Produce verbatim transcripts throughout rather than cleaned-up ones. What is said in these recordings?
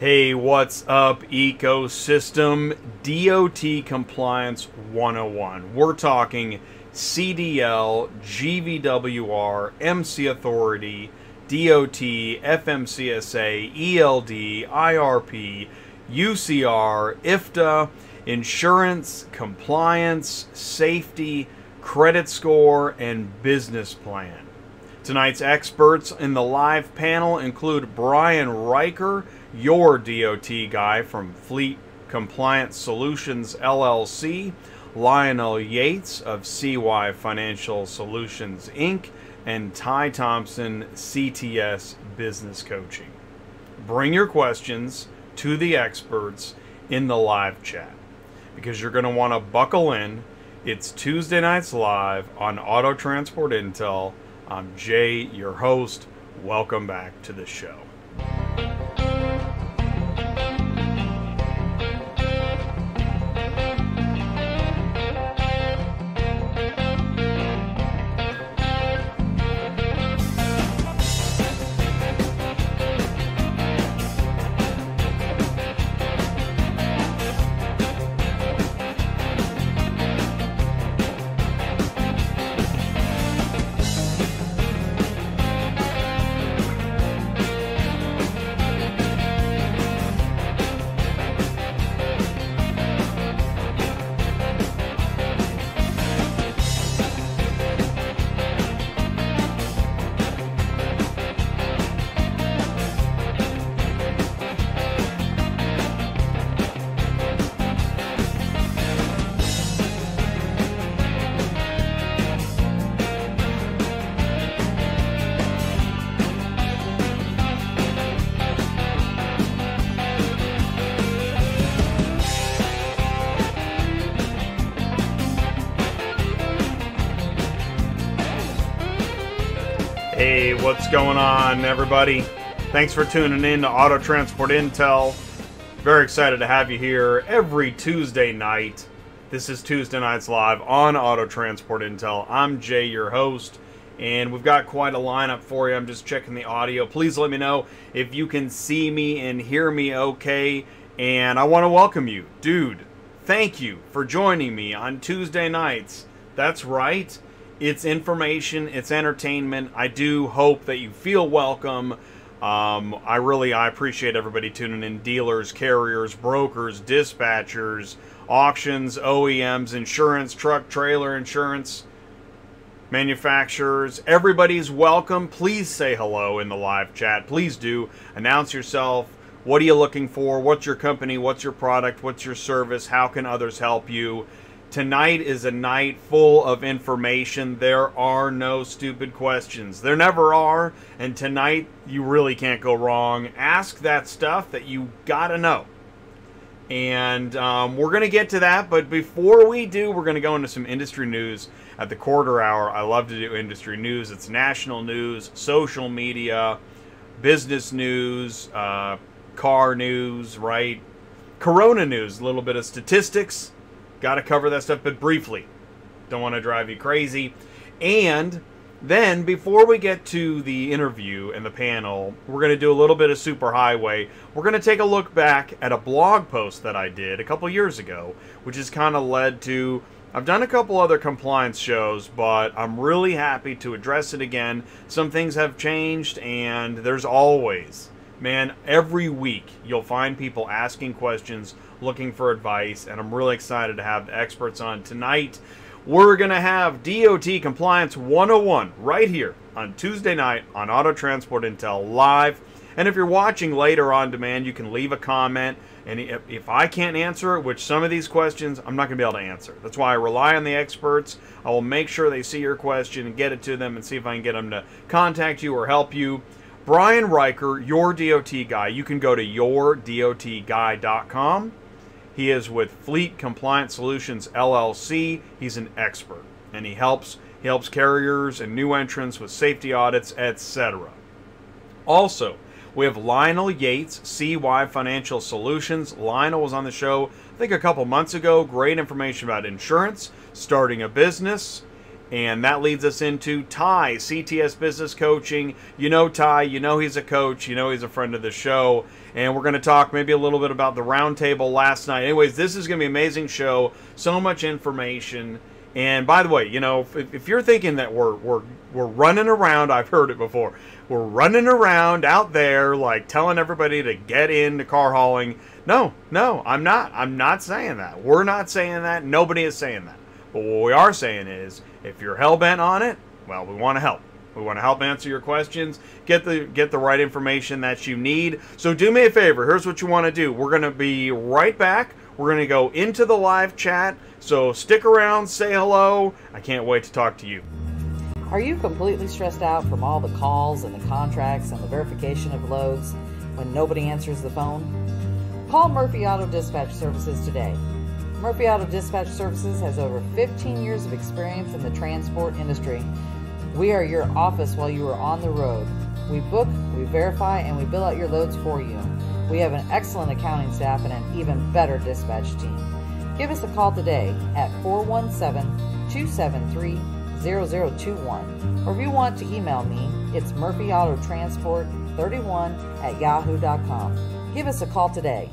Hey, what's up, ecosystem? D O T compliance one oh one. We're talking C D L, G V W R, M C authority, D O T, F M C S A, E L D, I R P, U C R, I F T A, insurance, compliance, safety, credit score, and business plan. Tonight's experts in the live panel include Brian Riker, your D O T guy from Fleet Compliance Solutions L L C, Lionel Yates of C Y Financial Solutions Incorporated, and Ty Thompson, C T S Business Coaching. Bring your questions to the experts in the live chat because you're going to want to buckle in. It's Tuesday Nights Live on Auto Transport Intel. I'm Jay, your host. Welcome back to the show. What's going on, everybody? Thanks for tuning in to Auto Transport Intel. Very excited to have you here every Tuesday night. This is Tuesday Nights Live on Auto Transport Intel. I'm Jay, your host, and we've got quite a lineup for you. I'm just checking the audio. Please let me know if you can see me and hear me okay. And I want to welcome you. Dude, thank you for joining me on Tuesday nights. That's right. It's information, it's entertainment. I do hope that you feel welcome. Um, I really, I appreciate everybody tuning in. Dealers, carriers, brokers, dispatchers, auctions, O E Ms, insurance, truck, trailer insurance, manufacturers. Everybody's welcome. Please say hello in the live chat. Please do. Announce yourself. What are you looking for? What's your company? What's your product? What's your service? How can others help you? Tonight is a night full of information. There are no stupid questions. There never are. And tonight, you really can't go wrong. Ask that stuff that you gotta know. And um, we're going to get to that. But before we do, we're going to go into some industry news at the quarter hour. I love to do industry news. It's national news, social media, business news, uh, car news, right? Corona news, a little bit of statistics. Got to cover that stuff, but briefly. Don't want to drive you crazy. And then, before we get to the interview and the panel, we're going to do a little bit of Superhighway. We're going to take a look back at a blog post that I did a couple years ago, which has kind of led to... I've done a couple other compliance shows, but I'm really happy to address it again. Some things have changed, and there's always... Man, every week you'll find people asking questions, looking for advice, and I'm really excited to have the experts on tonight. We're going to have D O T Compliance one oh one right here on Tuesday night on Auto Transport Intel Live. And if you're watching later on demand, you can leave a comment. And if I can't answer it, which some of these questions, I'm not going to be able to answer. That's why I rely on the experts. I will make sure they see your question and get it to them and see if I can get them to contact you or help you. Brian Riker, your D O T guy. You can go to your dot guy dot com. He is with Fleet Compliance Solutions L L C. He's an expert, and he helps he helps carriers and new entrants with safety audits, et cetera. Also, we have Lionel Yates, C Y Financial Solutions. Lionel was on the show, I think, a couple months ago. Great information about insurance, starting a business, And that leads us into Ty, C T S Business Coaching. You know Ty, you know he's a coach, you know he's a friend of the show. And we're going to talk maybe a little bit about the roundtable last night. Anyways, this is going to be an amazing show. So much information. And by the way, you know, if, if you're thinking that we're, we're, we're running around, I've heard it before, we're running around out there like telling everybody to get into car hauling. No, no, I'm not. I'm not saying that. We're not saying that. Nobody is saying that. But what we are saying is, if you're hell-bent on it, well, we want to help. We want to help answer your questions, get the get the right information that you need. So do me a favor. Here's what you want to do. We're going to be right back. We're going to go into the live chat. So stick around, say hello. I can't wait to talk to you. Are you completely stressed out from all the calls and the contracts and the verification of loads when nobody answers the phone? Call Murphy Auto Dispatch Services today. Murphy Auto Dispatch Services has over fifteen years of experience in the transport industry. We are your office while you are on the road. We book, we verify, and we bill out your loads for you. We have an excellent accounting staff and an even better dispatch team. Give us a call today at four one seven, two seven three, zero zero two one. Or if you want to email me, it's murphy auto transport thirty-one at yahoo dot com. Give us a call today.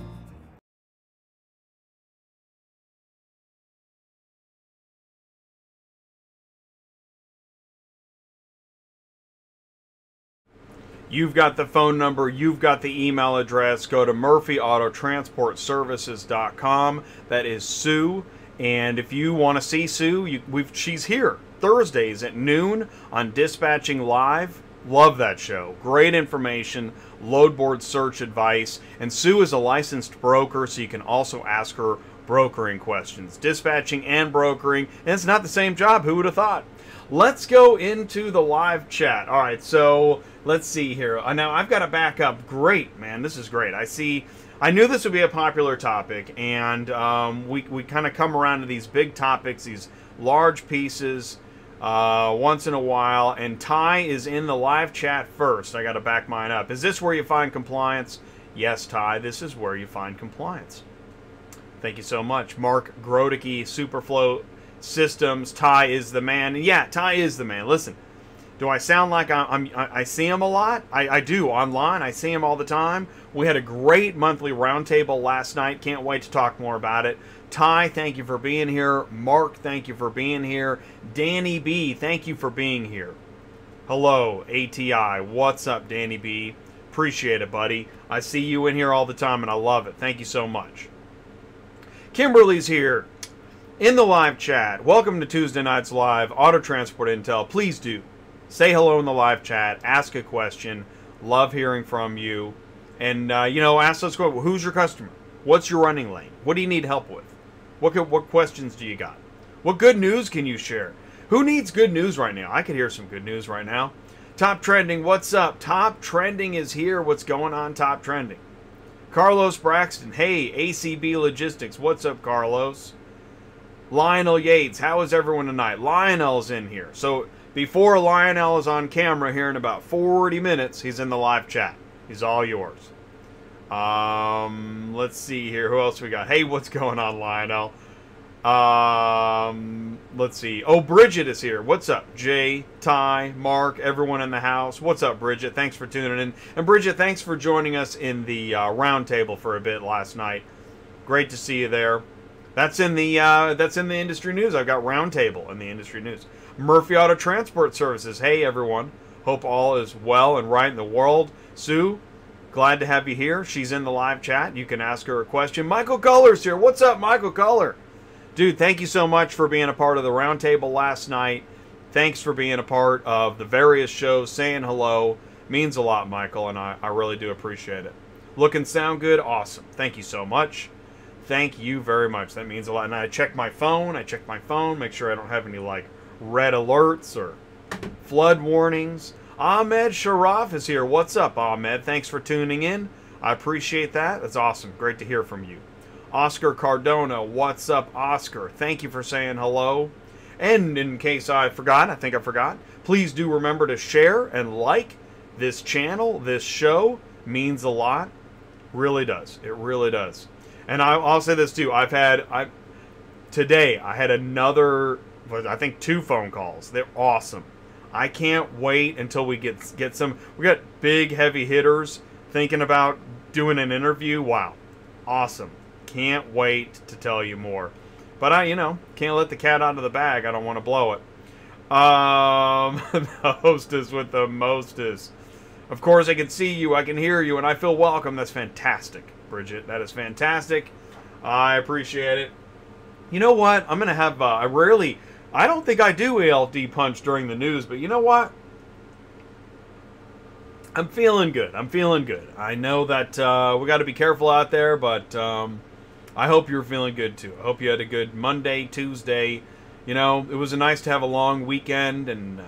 You've got the phone number, you've got the email address. Go to murphy auto transport services dot com. That is Sue. And if you want to see Sue, you, we've, she's here Thursdays at noon on Dispatching Live. Love that show. Great information, load board search advice. And Sue is a licensed broker, so you can also ask her brokering questions. Dispatching and brokering, and it's not the same job. Who would have thought? Let's go into the live chat. All right, so let's see here. Now, I've got to back up. Great, man. This is great. I see. I knew this would be a popular topic, and um, we, we kind of come around to these big topics, these large pieces uh, once in a while, and Ty is in the live chat first. I got to back mine up. Is this where you find compliance? Yes, Ty, this is where you find compliance. Thank you so much. Mark Grodicki, Superflow Systems. Ty is the man. And yeah, Ty is the man. Listen, do I sound like I'm, I'm, I see him a lot? I, I do online. I see him all the time. We had a great monthly roundtable last night. Can't wait to talk more about it. Ty, thank you for being here. Mark, thank you for being here. Danny B., thank you for being here. Hello, A T I. What's up, Danny B.? Appreciate it, buddy. I see you in here all the time, and I love it. Thank you so much. Kimberly's here in the live chat. Welcome to Tuesday Night's Live, Auto Transport Intel. Please do say hello in the live chat. Ask a question. Love hearing from you. And, uh, you know, ask us, who's your customer? What's your running lane? What do you need help with? What, could, what questions do you got? What good news can you share? Who needs good news right now? I could hear some good news right now. Top Trending, what's up? Top Trending is here. What's going on, Top Trending? Carlos Braxton, hey, A C B Logistics, what's up, Carlos? Lionel Yates, how is everyone tonight? Lionel's in here. So before Lionel is on camera here in about forty minutes, he's in the live chat. He's all yours. Um, let's see here. Who else we got? Hey, what's going on, Lionel? Um, let's see. Oh, Bridget is here. What's up, Jay, Ty, Mark, everyone in the house? What's up, Bridget? Thanks for tuning in. And Bridget, thanks for joining us in the uh, roundtable for a bit last night. Great to see you there. That's in the uh, that's in the industry news. I've got roundtable in the industry news. Murphy Auto Transport Services. Hey, everyone. Hope all is well and right in the world. Sue, glad to have you here. She's in the live chat. You can ask her a question. Michael Culler's here. What's up, Michael Culler? Dude, thank you so much for being a part of the roundtable last night. Thanks for being a part of the various shows, saying hello. Means a lot, Michael, and I, I really do appreciate it. Look and sound good? Awesome. Thank you so much. Thank you very much. That means a lot. And I check my phone. I check my phone. Make sure I don't have any, like, red alerts or flood warnings. Ahmed Sharaf is here. What's up, Ahmed? Thanks for tuning in. I appreciate that. That's awesome. Great to hear from you. Oscar Cardona, what's up, Oscar? Thank you for saying hello. And in case I forgot, I think I forgot, please do remember to share and like this channel, this show. Means a lot. Really does. It really does. And I, I'll say this too. I've had, I today, I had another I think two phone calls. They're awesome. I can't wait until we get get some. We got big heavy hitters thinking about doing an interview. Wow, awesome. Can't wait to tell you more. But I, you know, can't let the cat out of the bag. I don't want to blow it. Um, the hostess with the mostest. Of course, I can see you, I can hear you, and I feel welcome. That's fantastic, Bridget. That is fantastic. I appreciate it. You know what? I'm going to have, uh, I rarely, I don't think I do E L D punch during the news, but you know what? I'm feeling good. I'm feeling good. I know that uh, we got to be careful out there, but um, I hope you're feeling good, too. I hope you had a good Monday, Tuesday. You know, it was nice to have a long weekend and uh,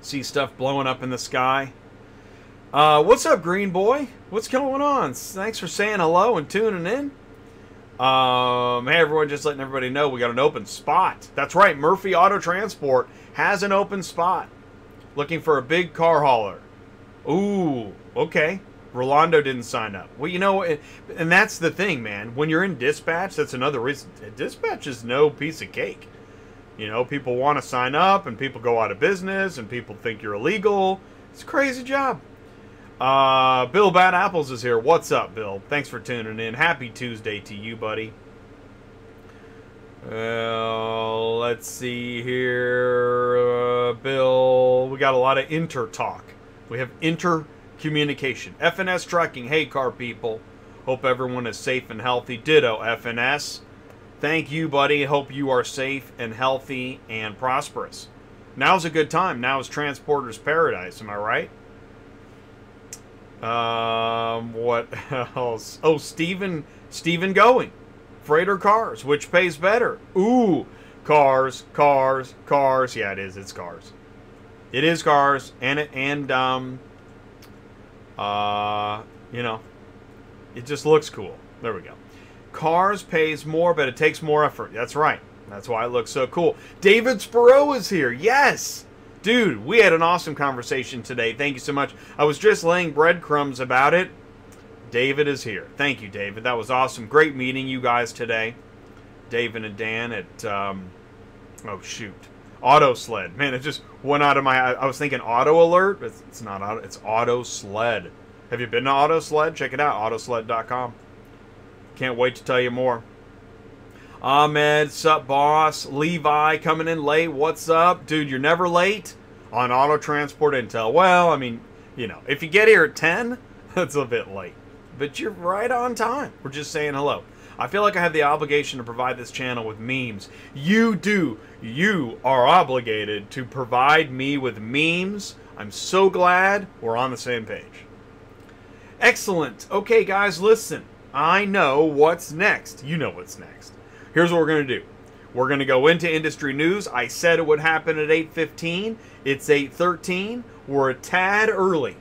see stuff blowing up in the sky. Uh, what's up, Green Boy? What's going on? Thanks for saying hello and tuning in. Um, hey, everyone, just letting everybody know we got an open spot. That's right, Murphy Auto Transport has an open spot. Looking for a big car hauler. Ooh, okay. Rolando didn't sign up. Well, you know, and that's the thing, man. When you're in dispatch, that's another reason. Dispatch is no piece of cake. You know, people want to sign up, and people go out of business, and people think you're illegal. It's a crazy job. Uh, Bill Bad Apples is here. What's up, Bill? Thanks for tuning in. Happy Tuesday to you, buddy. Well, let's see here. Uh, Bill, we got a lot of inter-talk. We have inter-communication. F N S Trucking. Hey, car people. Hope everyone is safe and healthy. Ditto, F N S. Thank you, buddy. Hope you are safe and healthy and prosperous. Now's a good time. Now is Transporter's Paradise. Am I right? Um, what else? Oh, Stephen, Stephen going. Freighter cars, which pays better. Ooh, cars, cars, cars. Yeah, it is. It's cars. It is cars. And, it, and, um, uh, you know, it just looks cool. There we go. Cars pays more, but it takes more effort. That's right. That's why it looks so cool. David Sparrow is here. Yes. Dude, we had an awesome conversation today. Thank you so much. I was just laying breadcrumbs about it. David is here. Thank you, David. That was awesome. Great meeting you guys today. David and Dan at, um, oh, shoot. Auto Sled. Man, it just went out of my, I was thinking Auto Alert. But it's not Auto, it's Auto Sled. Have you been to Auto Sled? Check it out, auto sled dot com. Can't wait to tell you more. Ahmed, sup, boss? Levi coming in late. What's up? Dude, you're never late on Auto Transport Intel. Well, I mean, you know, if you get here at ten, that's a bit late. But you're right on time. We're just saying hello. I feel like I have the obligation to provide this channel with memes. You do. You are obligated to provide me with memes. I'm so glad we're on the same page. Excellent. Okay, guys, listen. I know what's next. You know what's next. Here's what we're going to do. We're going to go into industry news. I said it would happen at eight fifteen. It's eight thirteen. We're a tad early.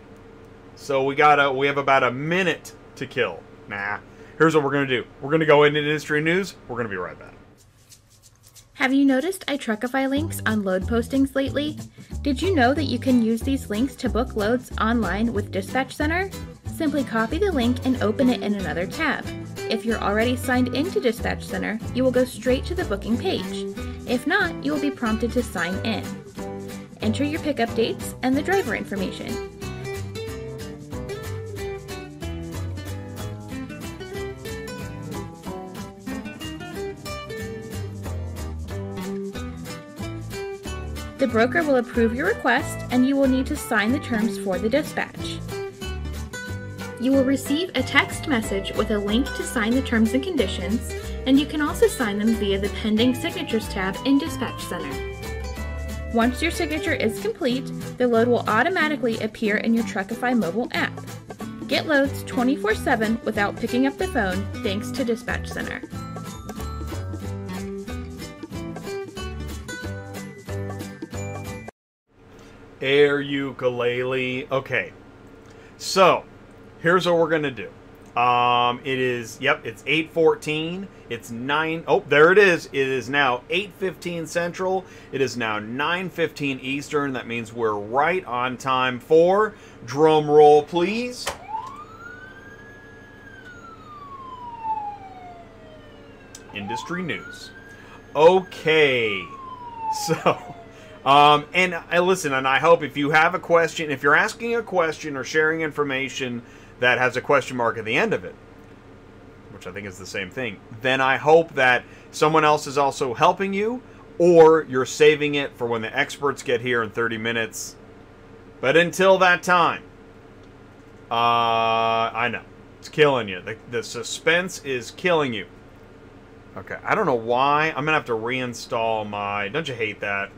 So we got a, we have about a minute to kill. Nah. Here's what we're going to do. We're going to go into industry news. We're going to be right back. Have you noticed iTruckify links on load postings lately? Did you know that you can use these links to book loads online with Dispatch Center? Simply copy the link and open it in another tab. If you're already signed into Dispatch Center, you will go straight to the booking page. If not, you will be prompted to sign in. Enter your pickup dates and the driver information. The broker will approve your request and you will need to sign the terms for the dispatch. You will receive a text message with a link to sign the terms and conditions, and you can also sign them via the Pending Signatures tab in Dispatch Center. Once your signature is complete, the load will automatically appear in your Truckify mobile app. Get loads twenty-four seven without picking up the phone thanks to Dispatch Center. Air ukulele. Okay, so here's what we're gonna do. Um, it is, yep, it's eight fourteen. It's nine. Oh, there it is. It is now eight fifteen Central. It is now nine fifteen Eastern. That means we're right on time for drum roll, please. Industry news. Okay. So, um, and I listen, and I hope if you have a question, if you're asking a question or sharing information that has a question mark at the end of it, which I think is the same thing, then I hope that someone else is also helping you, or you're saving it for when the experts get here in thirty minutes. But until that time, uh, I know, it's killing you. The, the suspense is killing you. Okay, I don't know why. I'm going to have to reinstall my... Don't you hate that?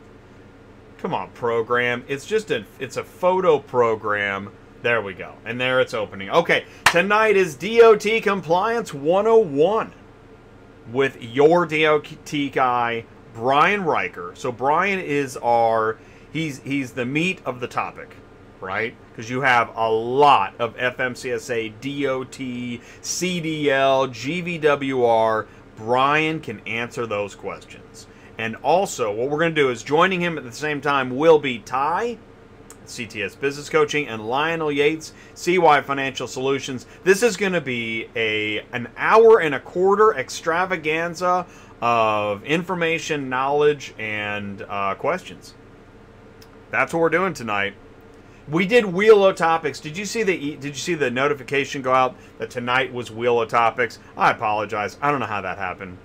Come on, program. It's just a... It's a photo program. There we go. And there it's opening. Okay, tonight is D O T Compliance one oh one with your D O T guy, Brian Riker. So Brian is our... He's, he's the meat of the topic, right? Because you have a lot of F M C S A, D O T, C D L, G V W R... Brian can answer those questions. And also, what we're going to do is joining him at the same time will be Ty, C T S Business Coaching, and Lionel Yates, C Y Financial Solutions. This is going to be a an hour and a quarter extravaganza of information, knowledge, and uh, questions. That's what we're doing tonight. We did Wheel of Topics. Did you see the did you see the notification go out that tonight was Wheel of Topics? I apologize. I don't know how that happened.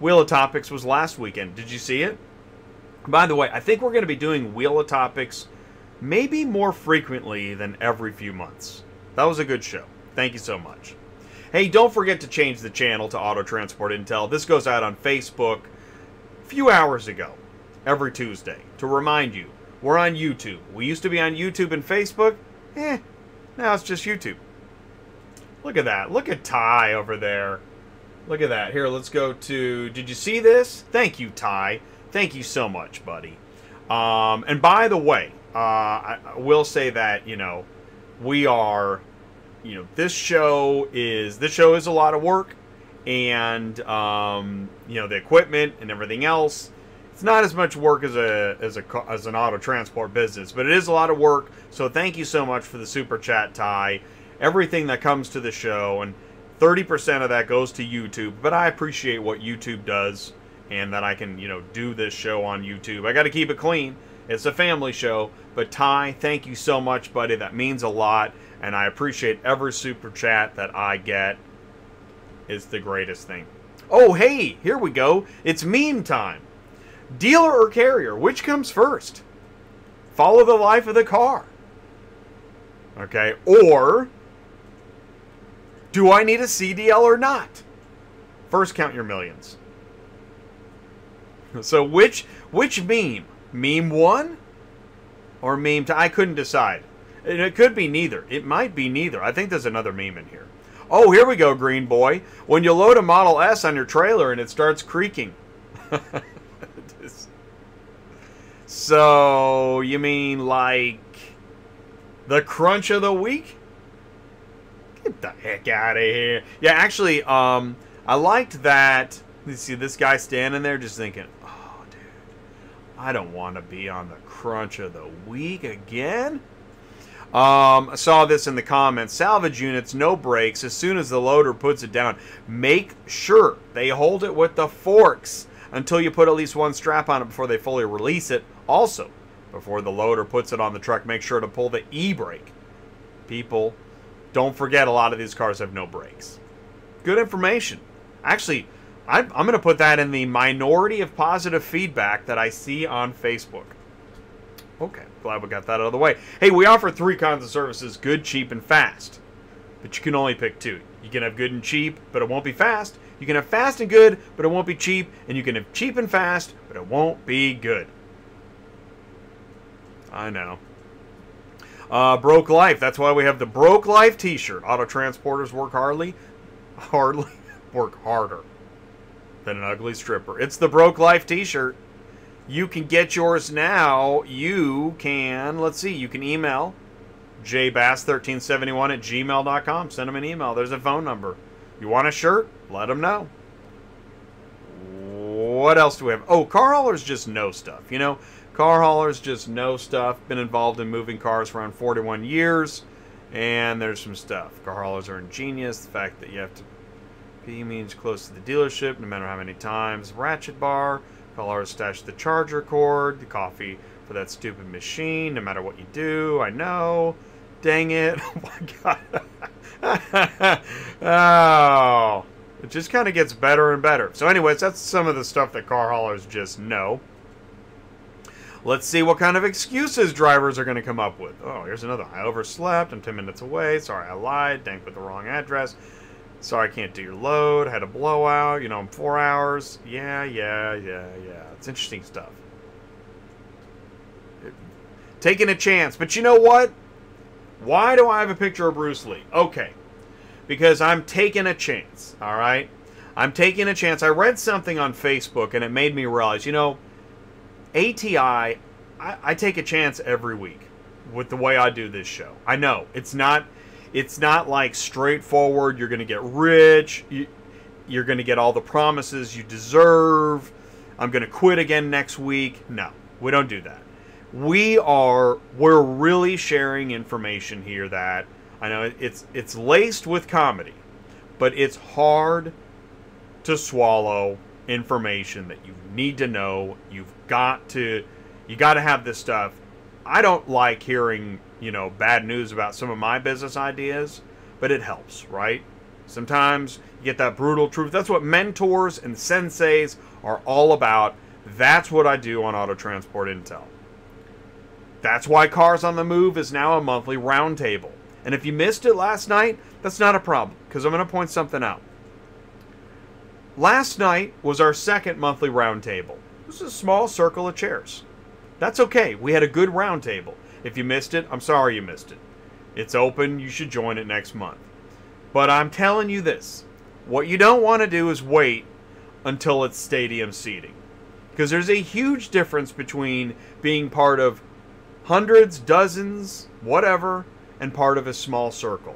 Wheel of Topics was last weekend. Did you see it? By the way, I think we're going to be doing Wheel of Topics maybe more frequently than every few months. That was a good show. Thank you so much. Hey, don't forget to change the channel to Auto Transport Intel. This goes out on Facebook a few hours ago, every Tuesday, to remind you. We're on YouTube. We used to be on YouTube and Facebook. Eh, now it's just YouTube. Look at that. Look at Ty over there. Look at that. Here, let's go to... Did you see this? Thank you, Ty. Thank you so much, buddy. Um, and by the way, uh, I, I will say that, you know, we are... You know, this show is... This show is a lot of work. And, um, you know, the equipment and everything else... It's not as much work as a as a as an auto transport business, but it is a lot of work. So thank you so much for the super chat, Ty. Everything that comes to the show, and thirty percent of that goes to YouTube. But I appreciate what YouTube does, and that I can you know do this show on YouTube. I got to keep it clean. It's a family show. But Ty, thank you so much, buddy. That means a lot, and I appreciate every super chat that I get. It's the greatest thing. Oh hey, here we go. It's meme time. Dealer or carrier, which comes first? Follow the life of the car. Okay, or do I need a C D L or not? First, count your millions. So which which meme? Meme one or meme two? I couldn't decide. And it could be neither. It might be neither. I think there's another meme in here. Oh, here we go, Green Boy. When you load a Model S on your trailer and it starts creaking. So, you mean like the crunch of the week? Get the heck out of here. Yeah, actually, um, I liked that. You see this guy standing there just thinking, oh, dude, I don't want to be on the crunch of the week again. Um, I saw this in the comments. Salvage units, no brakes. As soon as the loader puts it down, make sure they hold it with the forks until you put at least one strap on it before they fully release it. Also, before the loader puts it on the truck, make sure to pull the e-brake. People, don't forget a lot of these cars have no brakes. Good information. Actually, I'm, I'm going to put that in the minority of positive feedback that I see on Facebook. Okay, glad we got that out of the way. Hey, we offer three kinds of services, good, cheap, and fast. But you can only pick two. You can have good and cheap, but it won't be fast. You can have fast and good, but it won't be cheap. And you can have cheap and fast, but it won't be good. I know. Uh, broke Life. That's why we have the Broke Life t-shirt. Auto transporters work hardly. Hardly. Work harder than an ugly stripper. It's the Broke Life t-shirt. You can get yours now. You can, let's see, you can email j bass one three seven one at gmail dot com. Send them an email. There's a phone number. You want a shirt? Let them know. What else do we have? Oh, car haulers just know stuff. You know, car haulers just know stuff. Been involved in moving cars for around forty-one years. And there's some stuff. Car haulers are ingenious. The fact that you have to be means close to the dealership, no matter how many times. Ratchet bar. Culler stashed the charger cord, the coffee for that stupid machine, no matter what you do. I know. Dang it. Oh, my God. Oh. It just kind of gets better and better. So anyways, that's some of the stuff that car haulers just know. Let's see what kind of excuses drivers are going to come up with. Oh, here's another. I overslept. I'm ten minutes away. Sorry, I lied. Dang, put the wrong address. Sorry, I can't do your load. I had a blowout. You know, I'm four hours. Yeah, yeah, yeah, yeah. It's interesting stuff. Taking a chance. But you know what? Why do I have a picture of Bruce Lee? Okay. Because I'm taking a chance, all right? I'm taking a chance. I read something on Facebook, and it made me realize, you know, A T I, I, I take a chance every week with the way I do this show. I know. It's not, it's not like straightforward. You're going to get rich. You, you're going to get all the promises you deserve. I'm going to quit again next week. No, we don't do that. We are, we're really sharing information here that, I know it's it's laced with comedy, but it's hard to swallow information that you need to know. You've got to you got to have this stuff. I don't like hearing, you know, bad news about some of my business ideas, but it helps, right? Sometimes you get that brutal truth. That's what mentors and senseis are all about. That's what I do on Auto Transport Intel. That's why Cars on the Move is now a monthly roundtable. And if you missed it last night, that's not a problem, because I'm going to point something out. Last night was our second monthly roundtable. This is a small circle of chairs. That's okay. We had a good roundtable. If you missed it, I'm sorry you missed it. It's open. You should join it next month. But I'm telling you this. What you don't want to do is wait until it's stadium seating. Because there's a huge difference between being part of hundreds, dozens, whatever, and part of a small circle.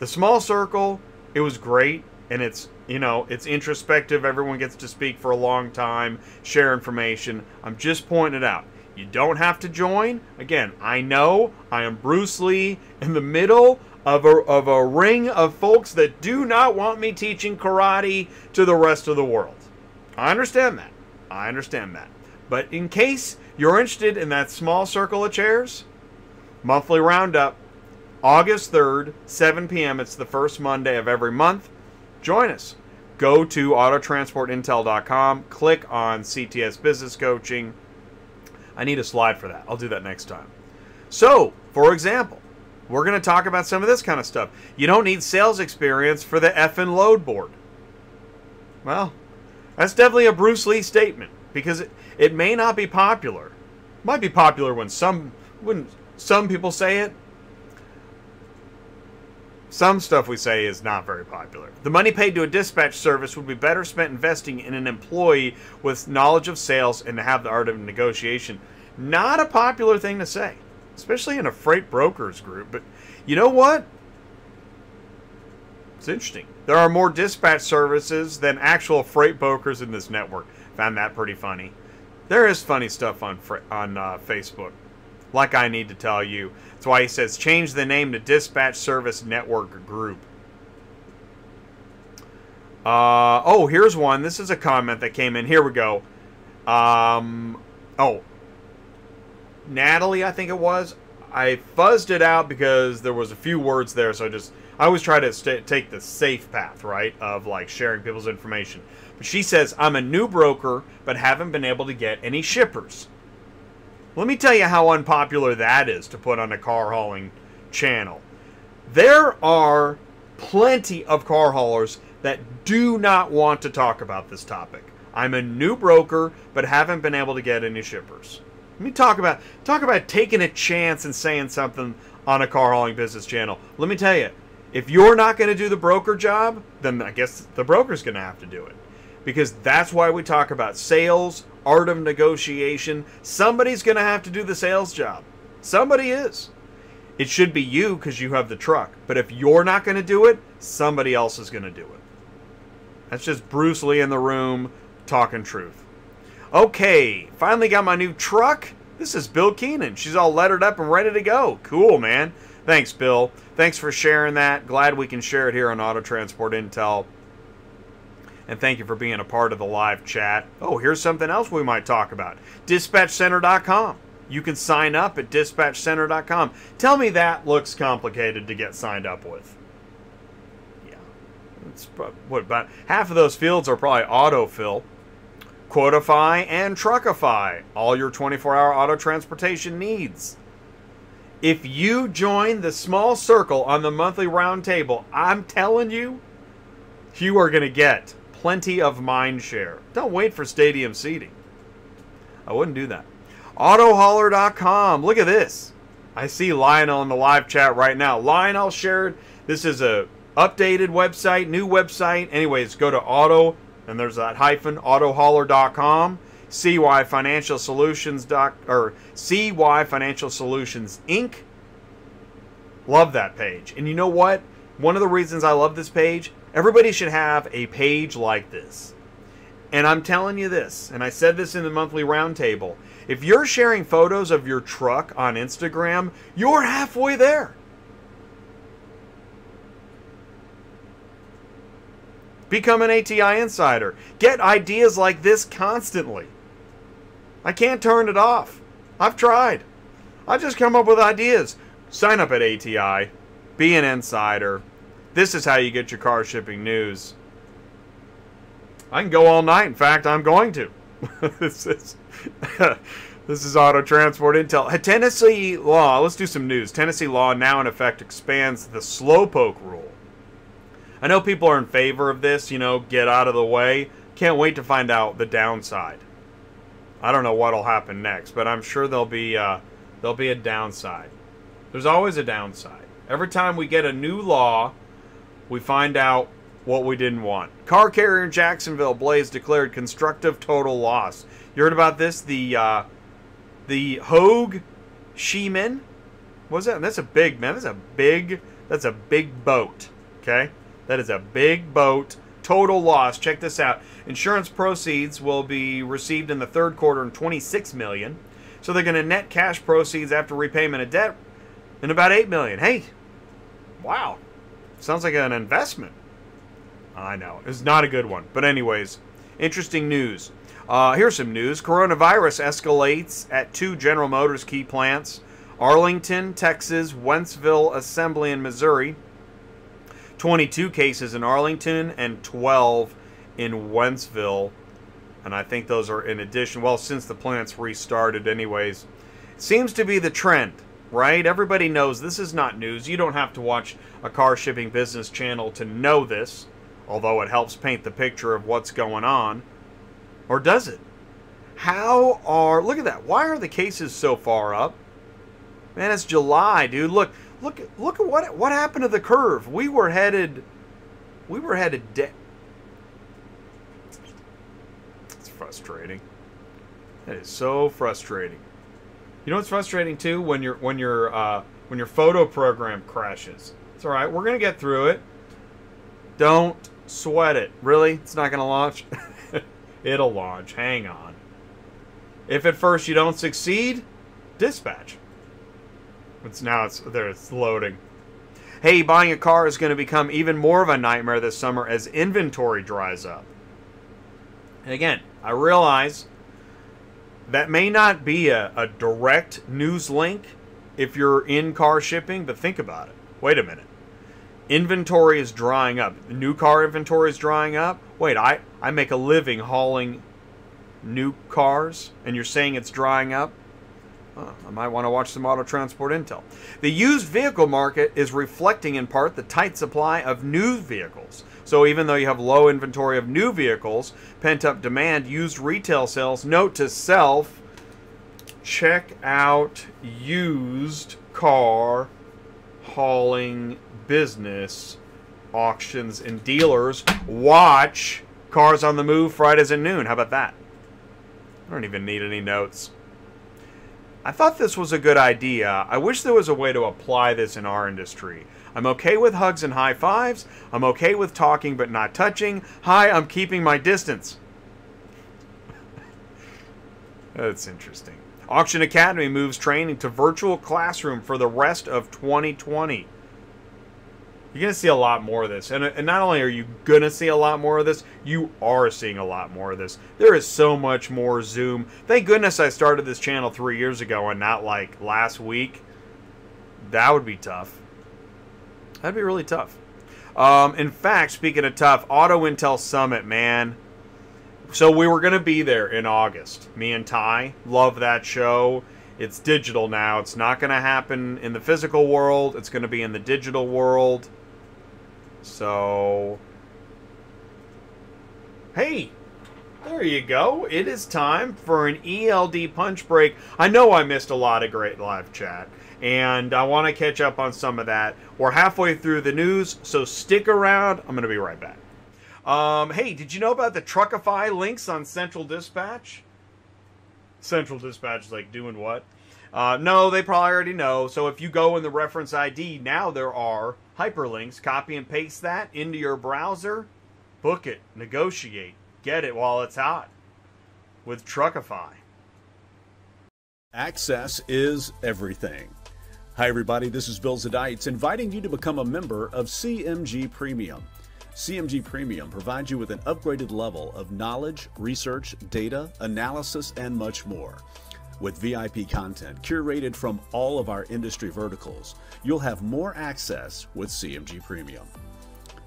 The small circle, it was great, and it's, you know, it's introspective. Everyone gets to speak for a long time, share information. I'm just pointing it out. You don't have to join. Again, I know I am Bruce Lee in the middle of a, of a ring of folks that do not want me teaching karate to the rest of the world. I understand that. I understand that. But in case you're interested in that small circle of chairs, monthly roundup, August third, seven p m It's the first Monday of every month. Join us. Go to auto transport intel dot com. Click on C T S Business Coaching. I need a slide for that. I'll do that next time. So, for example, we're going to talk about some of this kind of stuff. You don't need sales experience for the effing load board. Well, that's definitely a Bruce Lee statement, because it, it may not be popular. It might be popular when some, when some people say it. Some stuff we say is not very popular. The money paid to a dispatch service would be better spent investing in an employee with knowledge of sales and to have the art of negotiation. Not a popular thing to say, especially in a freight brokers group. But you know what? It's interesting. There are more dispatch services than actual freight brokers in this network. Found that pretty funny. There is funny stuff on, on uh, Facebook. Like I need to tell you. That's why he says change the name to Dispatch Service Network Group. Uh, oh, here's one. This is a comment that came in. Here we go. Um, oh. Natalie, I think it was. I fuzzed it out because there was a few words there. So I just, I always try to st- take the safe path, right? Of like sharing people's information. But she says, I'm a new broker, but haven't been able to get any shippers. Let me tell you how unpopular that is to put on a car hauling channel. There are plenty of car haulers that do not want to talk about this topic. I'm a new broker, but haven't been able to get any shippers. Let me talk about talk about taking a chance and saying something on a car hauling business channel. Let me tell you, if you're not going to do the broker job, then I guess the broker's going to have to do it. Because that's why we talk about sales, art of negotiation. Somebody's going to have to do the sales job. Somebody is. It should be you because you have the truck. But if you're not going to do it, somebody else is going to do it. That's just Bruce Lee in the room talking truth. Okay, finally got my new truck. This is Bill Keenan. She's all lettered up and ready to go. Cool, man. Thanks, Bill. Thanks for sharing that. Glad we can share it here on Auto Transport Intel. and thank you for being a part of the live chat. Oh, here's something else we might talk about. Dispatch Center dot com. You can sign up at Dispatch Center dot com. Tell me that looks complicated to get signed up with. Yeah. It's probably, what, about half of those fields are probably autofill. Quotify and Truckify, all your twenty-four hour auto transportation needs. If you join the small circle on the monthly roundtable, I'm telling you, you are going to get plenty of mind share. Don't wait for stadium seating. I wouldn't do that. auto hauler dot com. Look at this. I see Lionel in the live chat right now. Lionel shared. This is a updated website, new website. Anyways, go to auto, and there's that hyphen, auto hauler dot com. C Y Financial Solutions doc, or C Y Financial Solutions Incorporated. Love that page. And you know what? One of the reasons I love this page, everybody should have a page like this. And I'm telling you this, and I said this in the monthly roundtable, if you're sharing photos of your truck on Instagram, you're halfway there. Become an A T I insider. Get ideas like this constantly. I can't turn it off. I've tried. I just come up with ideas. Sign up at A T I. Be an insider. This is how you get your car shipping news. I can go all night. In fact, I'm going to. This is this is Auto Transport Intel. Tennessee law. Let's do some news. Tennessee law now in effect expands the slowpoke rule. I know people are in favor of this, you know, get out of the way. Can't wait to find out the downside. I don't know what'll happen next, but I'm sure there'll be uh, there'll be a downside. There's always a downside. Every time we get a new law, we find out what we didn't want. Car carrier in Jacksonville, Blaze, declared constructive total loss. You heard about this? The uh, the Hogue Sheeman. What was that? That's a big man. That's a big. That's a big boat. Okay. That is a big boat, total loss. Check this out. Insurance proceeds will be received in the third quarter in twenty-six million dollars. So they're going to net cash proceeds after repayment of debt in about eight million dollars. Hey, wow. Sounds like an investment. I know. It's not a good one. But anyways, interesting news. Uh, here's some news. Coronavirus escalates at two General Motors key plants, Arlington, Texas, Wentzville Assembly in Missouri. twenty-two cases in Arlington and twelve in Wentzville. And I think those are in addition. Well, since the plants restarted anyways. Seems to be the trend, right? Everybody knows this is not news. You don't have to watch a car shipping business channel to know this. Although it helps paint the picture of what's going on. Or does it? How are... Look at that. Why are the cases so far up? Man, it's July, dude. Look. Look! Look at what what happened to the curve. We were headed, we were headed. De it's frustrating. That is so frustrating. You know what's frustrating too? When your when your uh, when your photo program crashes. It's all right. We're gonna get through it. Don't sweat it. Really, it's not gonna launch. It'll launch. Hang on. If at first you don't succeed, dispatch. It's now it's there. It's loading. Hey, buying a car is going to become even more of a nightmare this summer as inventory dries up. And again, I realize that may not be a, a direct news link if you're in car shipping, but think about it. Wait a minute. Inventory is drying up. New car inventory is drying up. Wait, I, I make a living hauling new cars, and you're saying it's drying up? Oh, I might want to watch some Auto Transport Intel. The used vehicle market is reflecting in part the tight supply of new vehicles. So even though you have low inventory of new vehicles, pent-up demand, used retail sales. Note to self, check out used car hauling business auctions and dealers. Watch Cars on the Move Fridays at noon. How about that? I don't even need any notes. I thought this was a good idea. I wish there was a way to apply this in our industry. I'm okay with hugs and high fives. I'm okay with talking but not touching. Hi, I'm keeping my distance. That's interesting. Auction Academy moves training to virtual classroom for the rest of twenty twenty. You're going to see a lot more of this. And, and not only are you going to see a lot more of this, you are seeing a lot more of this. There is so much more Zoom. Thank goodness I started this channel three years ago and not like last week. That would be tough. That'd be really tough. Um, in fact, speaking of tough, Auto Intel Summit, man. So we were going to be there in August. Me and Ty, love that show. It's digital now. It's not going to happen in the physical world. It's going to be in the digital world. So, hey, there you go. It is time for an E L D punch break. I know I missed a lot of great live chat, and I want to catch up on some of that. We're halfway through the news, so stick around. I'm going to be right back. Um, hey, did you know about the Truckify links on Central Dispatch? Central Dispatch is like doing what? Uh, no, they probably already know. So if you go in the reference I D, now there are hyperlinks. Copy and paste that into your browser. Book it. Negotiate. Get it while it's hot with Truckify. Access is everything. Hi, everybody. This is Bill Zadites inviting you to become a member of C M G Premium. C M G Premium provides you with an upgraded level of knowledge, research, data, analysis, and much more. With V I P content curated from all of our industry verticals, you'll have more access with C M G Premium.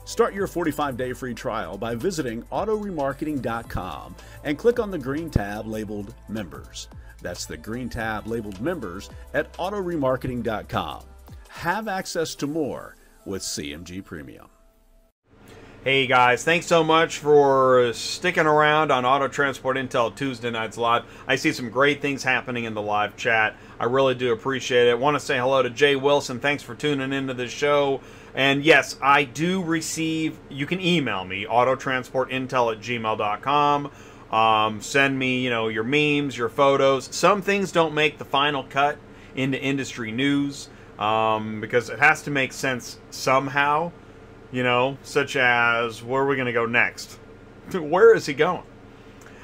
Start your forty-five day free trial by visiting auto remarketing dot com and click on the green tab labeled Members. That's the green tab labeled Members at auto remarketing dot com. Have access to more with C M G Premium. Hey guys, thanks so much for sticking around on Auto Transport Intel Tuesday night's live. I see some great things happening in the live chat. I really do appreciate it. Want to say hello to Jay Wilson. Thanks for tuning into the show. And yes, I do receive, you can email me, auto transport intel at gmail dot com. Um, send me, you know, your memes, your photos. Some things don't make the final cut into industry news um, because it has to make sense somehow. You know, such as, where are we going to go next? Where is he going?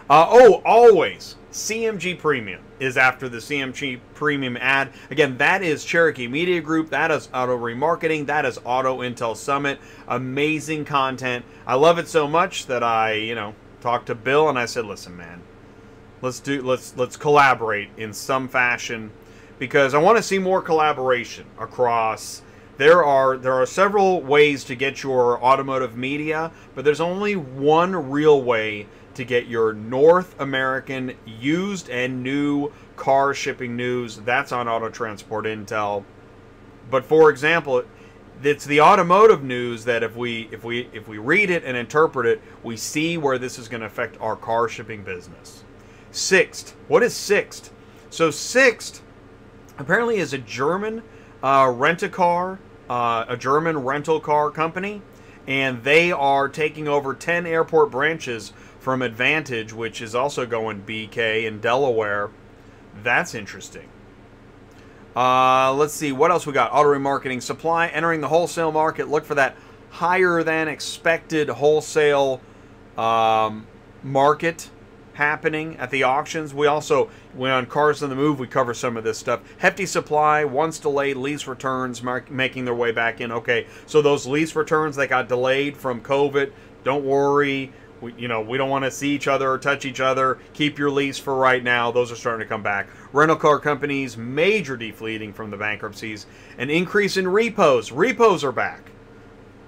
Uh, oh, always, C M G Premium is after the C M G Premium ad. Again, that is Cherokee Media Group. That is Auto Remarketing. That is Auto Intel Summit. Amazing content. I love it so much that I, you know, talked to Bill and I said, listen, man, let's do, let's, let's collaborate in some fashion because I want to see more collaboration across. There are there are several ways to get your automotive media, but there's only one real way to get your North American used and new car shipping news. That's on Auto Transport Intel. But for example, it's the automotive news that if we if we if we read it and interpret it, we see where this is going to affect our car shipping business. Sixt, what is Sixt? So Sixt apparently is a German uh, rent-a-car. Uh, a German rental car company, and they are taking over ten airport branches from Advantage, which is also going B K in Delaware. That's interesting. Uh, let's see, what else we got? Auto Remarketing Supply, entering the wholesale market. Look for that higher-than-expected wholesale um, market happening at the auctions. We also, when on Cars on the Move, we cover some of this stuff. Hefty supply, once delayed lease returns mark, making their way back in. Okay, so those lease returns that got delayed from COVID, don't worry. We, you know, we don't want to see each other or touch each other. Keep your lease for right now. Those are starting to come back. Rental car companies, major defleeting from the bankruptcies. An increase in repos. Repos are back.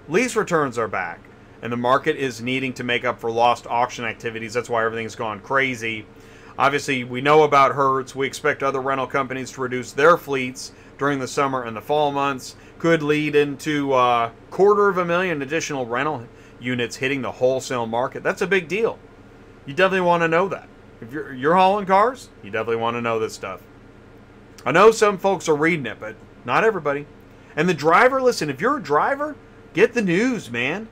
Lease returns are back. And the market is needing to make up for lost auction activities. That's why everything's gone crazy. Obviously, we know about Hertz. We expect other rental companies to reduce their fleets during the summer and the fall months. Could lead into a quarter of a million additional rental units hitting the wholesale market. That's a big deal. You definitely want to know that. If you're, you're hauling cars, you definitely want to know this stuff. I know some folks are reading it, but not everybody. And the driver, listen, if you're a driver, get the news, man.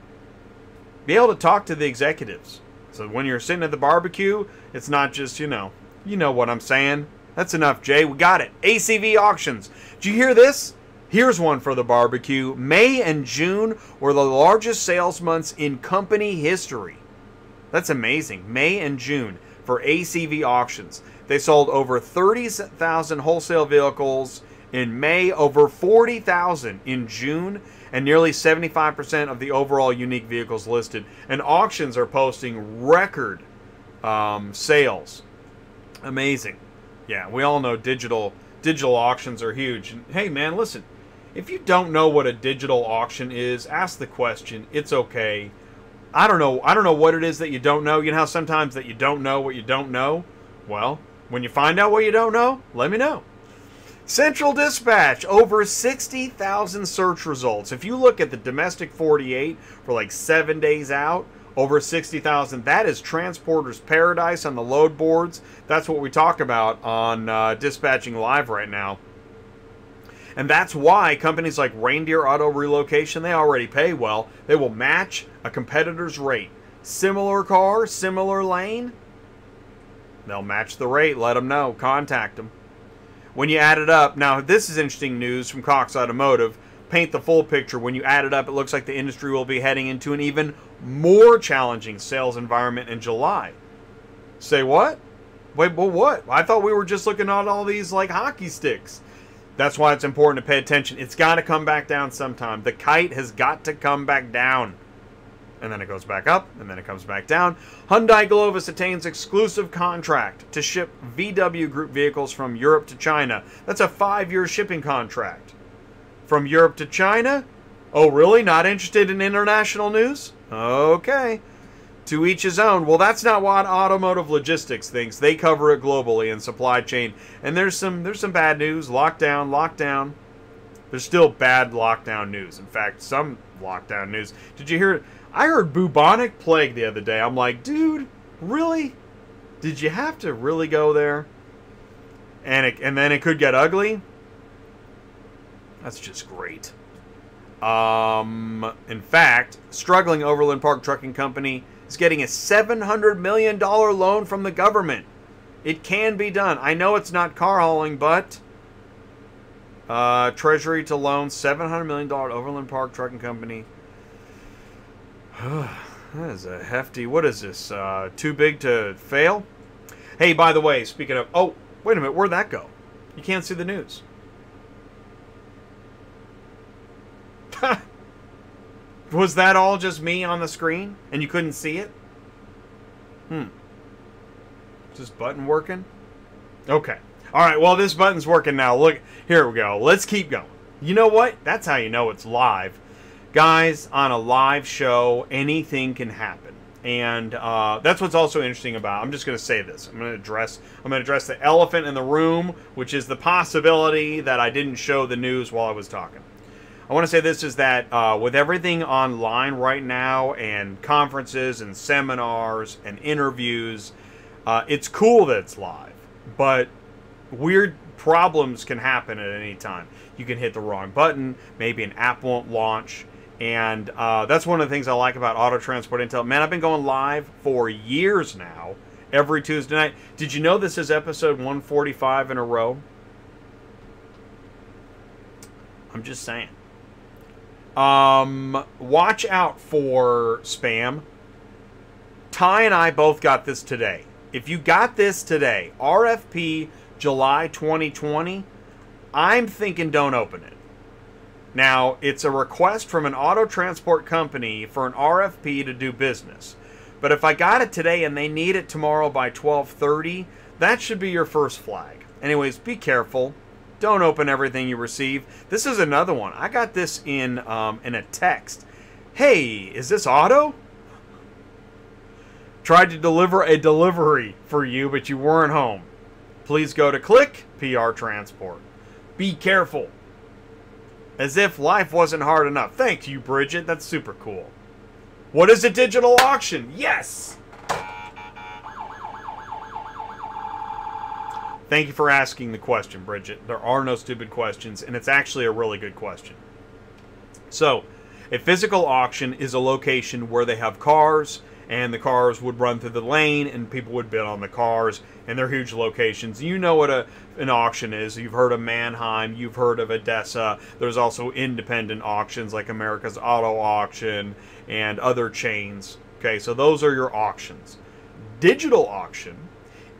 Be able to talk to the executives. So when you're sitting at the barbecue, it's not just, you know, you know what I'm saying. That's enough, Jay. We got it. A C V auctions. Did you hear this? Here's one for the barbecue. May and June were the largest sales months in company history. That's amazing. May and June for A C V auctions. They sold over thirty thousand wholesale vehicles in May, over forty thousand in June, and nearly seventy-five percent of the overall unique vehicles listed. And auctions are posting record um, sales. Amazing. Yeah, we all know digital digital auctions are huge. And hey, man, listen, if you don't know what a digital auction is, ask the question. It's okay. I don't know. I don't know what it is that you don't know. You know how sometimes that you don't know what you don't know? Well, when you find out what you don't know, let me know. Central Dispatch, over sixty thousand search results. If you look at the domestic forty-eight for like seven days out, over sixty thousand. That is Transporter's Paradise on the load boards. That's what we talk about on uh, Dispatching Live right now. And that's why companies like Reindeer Auto Relocation, they already pay well. They will match a competitor's rate. Similar car, similar lane, they'll match the rate. Let them know. Contact them. When you add it up, now this is interesting news from Cox Automotive. Paint the full picture. When you add it up, it looks like the industry will be heading into an even more challenging sales environment in July. Say what? Wait, well, what? I thought we were just looking at all these like hockey sticks. That's why it's important to pay attention. It's got to come back down sometime. The kite has got to come back down. And then it goes back up, and then it comes back down. Hyundai Glovis attains exclusive contract to ship V W Group vehicles from Europe to China. That's a five-year shipping contract. From Europe to China? Oh, really? Not interested in international news? Okay. To each his own. Well, that's not what Automotive Logistics thinks. They cover it globally in supply chain. And there's some there's some bad news. Lockdown, lockdown. There's still bad lockdown news. In fact, some lockdown news. Did you hear it? I heard bubonic plague the other day. I'm like, dude, really? Did you have to really go there? And it, and then it could get ugly? That's just great. Um, in fact, struggling Overland Park Trucking Company is getting a seven hundred million dollars loan from the government. It can be done. I know it's not car hauling, but... Uh, Treasury to loan, seven hundred million dollars Overland Park Trucking Company... That is a hefty, what is this, uh, too big to fail? Hey, by the way, speaking of, oh, wait a minute, where'd that go? You can't see the news. Was that all just me on the screen and you couldn't see it? Hmm. Is this button working? Okay. All right, well, this button's working now. Look, here we go. Let's keep going. You know what? That's how you know it's live. Guys, on a live show, anything can happen, and uh, that's what's also interesting about. I'm just going to say this. I'm going to address. I'm going to address the elephant in the room, which is the possibility that I didn't show the news while I was talking. I want to say this is that uh, with everything online right now, and conferences and seminars and interviews, uh, it's cool that it's live, but weird problems can happen at any time. You can hit the wrong button. Maybe an app won't launch. And uh, that's one of the things I like about Auto Transport Intel. Man, I've been going live for years now, every Tuesday night. Did you know this is episode one forty-five in a row? I'm just saying. Um, watch out for spam. Ty and I both got this today. If you got this today, R F P July twenty twenty, I'm thinking don't open it. Now, it's a request from an auto transport company for an R F P to do business. But if I got it today and they need it tomorrow by twelve thirty, that should be your first flag. Anyways, be careful. Don't open everything you receive. This is another one. I got this in, um, in a text. Hey, is this auto? Tried to deliver a delivery for you, but you weren't home. Please go to click P R Transport. Be careful. As if life wasn't hard enough. Thank you, Bridget. That's super cool. What is a digital auction? Yes! Thank you for asking the question, Bridget. There are no stupid questions, and it's actually a really good question. So, a physical auction is a location where they have cars, and the cars would run through the lane, and people would bid on the cars, and they're huge locations. You know what a, an auction is. You've heard of Mannheim. You've heard of Odessa. There's also independent auctions like America's Auto Auction and other chains. Okay, so those are your auctions. Digital auction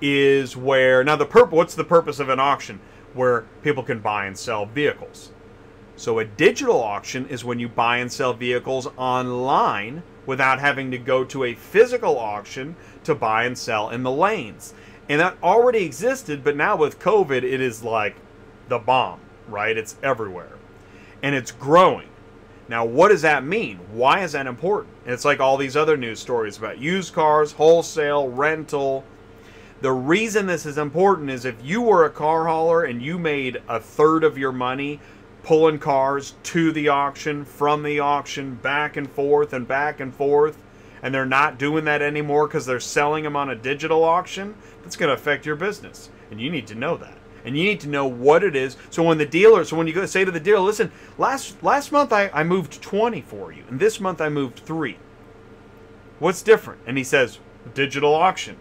is where... Now, the purpose, what's the purpose of an auction? where people can buy and sell vehicles. So a digital auction is when you buy and sell vehicles online without having to go to a physical auction to buy and sell in the lanes. And that already existed, but now with COVID, it is like the bomb, right? It's everywhere. And it's growing. Now, what does that mean? Why is that important? It's like all these other news stories about used cars, wholesale, rental. The reason this is important is if you were a car hauler and you made a third of your money pulling cars to the auction, from the auction, back and forth and back and forth, and they're not doing that anymore because they're selling them on a digital auction, that's going to affect your business. And you need to know that. And you need to know what it is. So when the dealer, so when you go say to the dealer, listen, last last month I, I moved twenty for you, and this month I moved three. What's different? And he says, digital auction.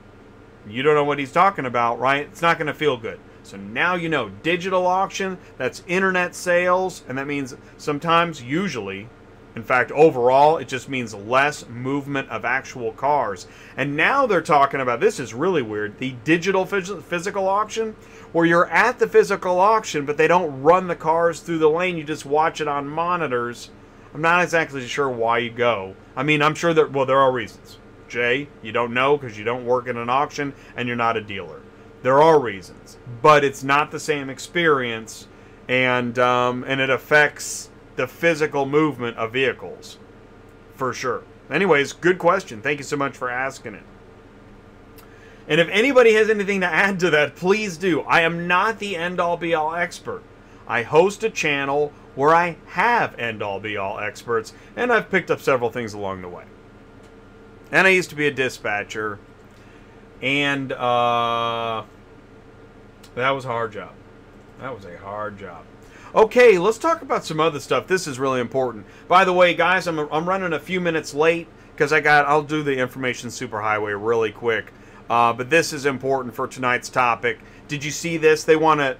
You don't know what he's talking about, right? It's not going to feel good. So now you know, digital auction, that's internet sales, and that means sometimes, usually, in fact, overall, it just means less movement of actual cars. And now they're talking about, this is really weird, the digital physical auction, where you're at the physical auction, but they don't run the cars through the lane. You just watch it on monitors. I'm not exactly sure why you go. I mean, I'm sure that, well, there are reasons. Jay, you don't know because you don't work in an auction and you're not a dealer. There are reasons, but it's not the same experience, and, um, and it affects the physical movement of vehicles, for sure. Anyways, good question. Thank you so much for asking it. And if anybody has anything to add to that, please do. I am not the end-all be-all expert. I host a channel where I have end-all be-all experts, and I've picked up several things along the way. And I used to be a dispatcher, and uh, that was a hard job. That was a hard job. Okay, let's talk about some other stuff. This is really important. By the way, guys, I'm, I'm running a few minutes late because I got, I'll do the information superhighway really quick. Uh, but this is important for tonight's topic. Did you see this? They want to,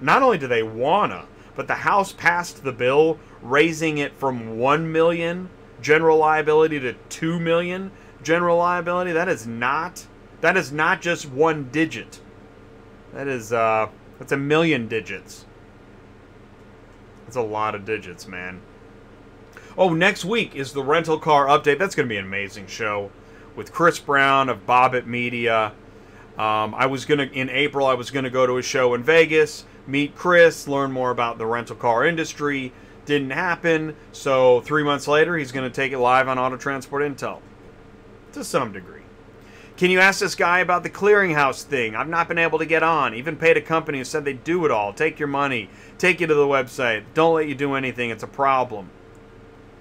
not only do they want to, but the House passed the bill raising it from one million general liability to two million general liability. That is not, that is not just one digit. That is, uh, that's a million digits. That's a lot of digits, man. Oh, next week is the rental car update. That's going to be an amazing show with Chris Brown of Bobbitt Media. Um, I was going to, in April, I was going to go to a show in Vegas, meet Chris, learn more about the rental car industry. Didn't happen. So three months later, he's going to take it live on Auto Transport Intel to some degree. Can you ask this guy about the clearinghouse thing? I've not been able to get on. Even paid a company who said they do it all. Take your money. Take you to the website. Don't let you do anything. It's a problem.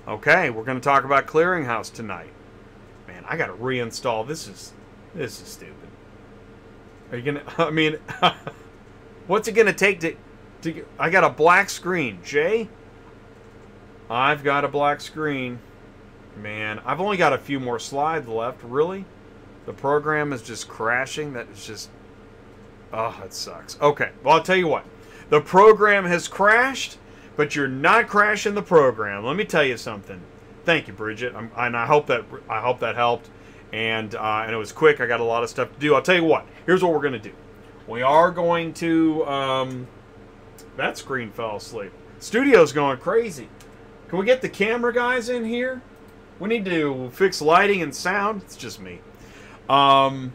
Okay, we're going to talk about clearinghouse tonight. Man, I got to reinstall. This is, this is stupid. Are you going to, I mean, what's it going to take to, to, I got a black screen, Jay. I've got a black screen. Man, I've only got a few more slides left. Really? The program is just crashing. That is just, oh, it sucks. Okay, well, I'll tell you what. The program has crashed, but you're not crashing the program. Let me tell you something. Thank you, Bridget, I'm, and I hope that I hope that helped. And uh, and it was quick. I got a lot of stuff to do. I'll tell you what. Here's what we're gonna do. We are going to. Um, that screen fell asleep. Studio's going crazy. Can we get the camera guys in here? We need to fix lighting and sound. It's just me. Um,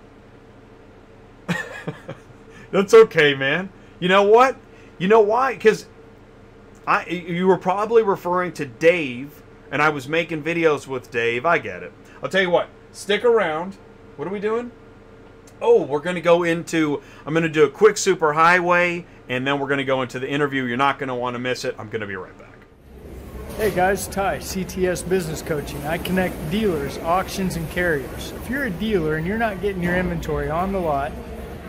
that's okay, man. You know what? You know why? Because I, you were probably referring to Dave, and I was making videos with Dave. I get it. I'll tell you what. Stick around. What are we doing? Oh, we're going to go into, I'm going to do a quick super highway, and then we're going to go into the interview. You're not going to want to miss it. I'm going to be right back. Hey guys, Ty, C T S Business Coaching. I connect dealers, auctions, and carriers. If you're a dealer and you're not getting your inventory on the lot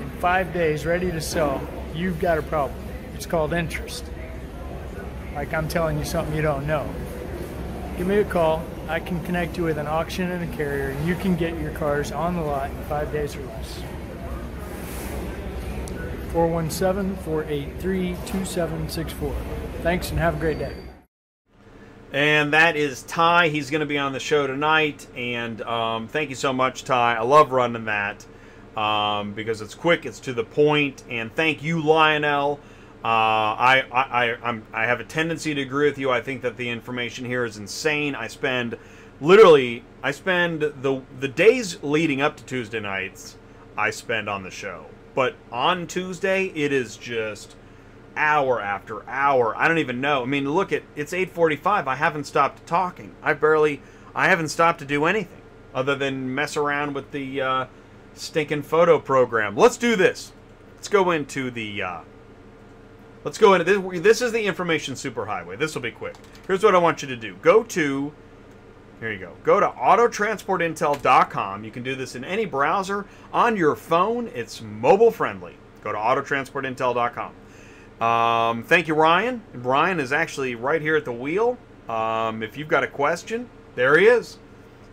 in five days ready to sell, you've got a problem. It's called interest. Like I'm telling you something you don't know. Give me a call. I can connect you with an auction and a carrier, and you can get your cars on the lot in five days or less. four one seven, four eight three, two seven six four. Thanks and have a great day. And that is Ty. He's going to be on the show tonight. And um, thank you so much, Ty. I love running that um, because it's quick, it's to the point. And thank you, Lionel, Uh, I, I, I, I'm, I have a tendency to agree with you. I think that the information here is insane. I spend, literally, I spend the, the days leading up to Tuesday nights, I spend on the show. But on Tuesday, it is just hour after hour. I don't even know. I mean, look at, it's eight forty-five. I haven't stopped talking. I barely, I haven't stopped to do anything other than mess around with the uh, stinking photo program. Let's do this. Let's go into the... Uh, Let's go into this. This is the information superhighway. This will be quick. Here's what I want you to do. Go to, here you go. Go to auto transport intel dot com. You can do this in any browser. On your phone, it's mobile friendly. Go to auto transport intel dot com. Um, thank you, Ryan. Ryan is actually right here at the wheel. Um, if you've got a question, there he is.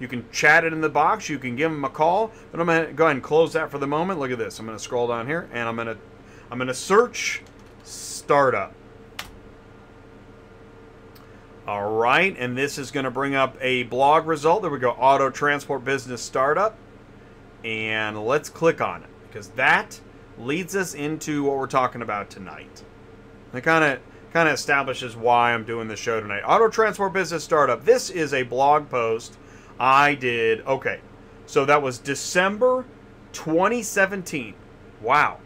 You can chat it in the box. You can give him a call. But I'm going to go ahead and close that for the moment. Look at this. I'm going to scroll down here, and I'm going to, I'm going to search... startup. All right, and this is going to bring up a blog result. There we go, Auto Transport Business Startup. And let's click on it, because that leads us into what we're talking about tonight. That kind of kind of establishes why I'm doing the show tonight. Auto Transport Business Startup. This is a blog post I did. Okay, so that was December twenty seventeen. Wow,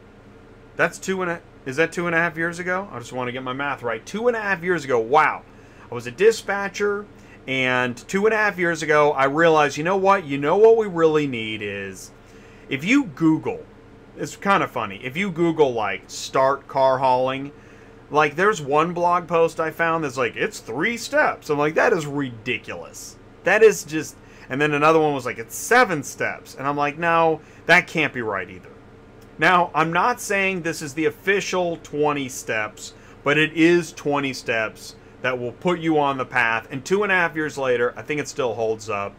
that's two and a Is that two and a half years ago? I just want to get my math right. Two and a half years ago, wow. I was a dispatcher, and two and a half years ago, I realized, you know what? You know what we really need is, if you Google, it's kind of funny, if you Google, like, start car hauling, like, there's one blog post I found that's like, it's three steps. I'm like, that is ridiculous. That is just, and then another one was like, it's seven steps. And I'm like, no, that can't be right either. Now, I'm not saying this is the official twenty steps, but it is twenty steps that will put you on the path. And two and a half years later, I think it still holds up.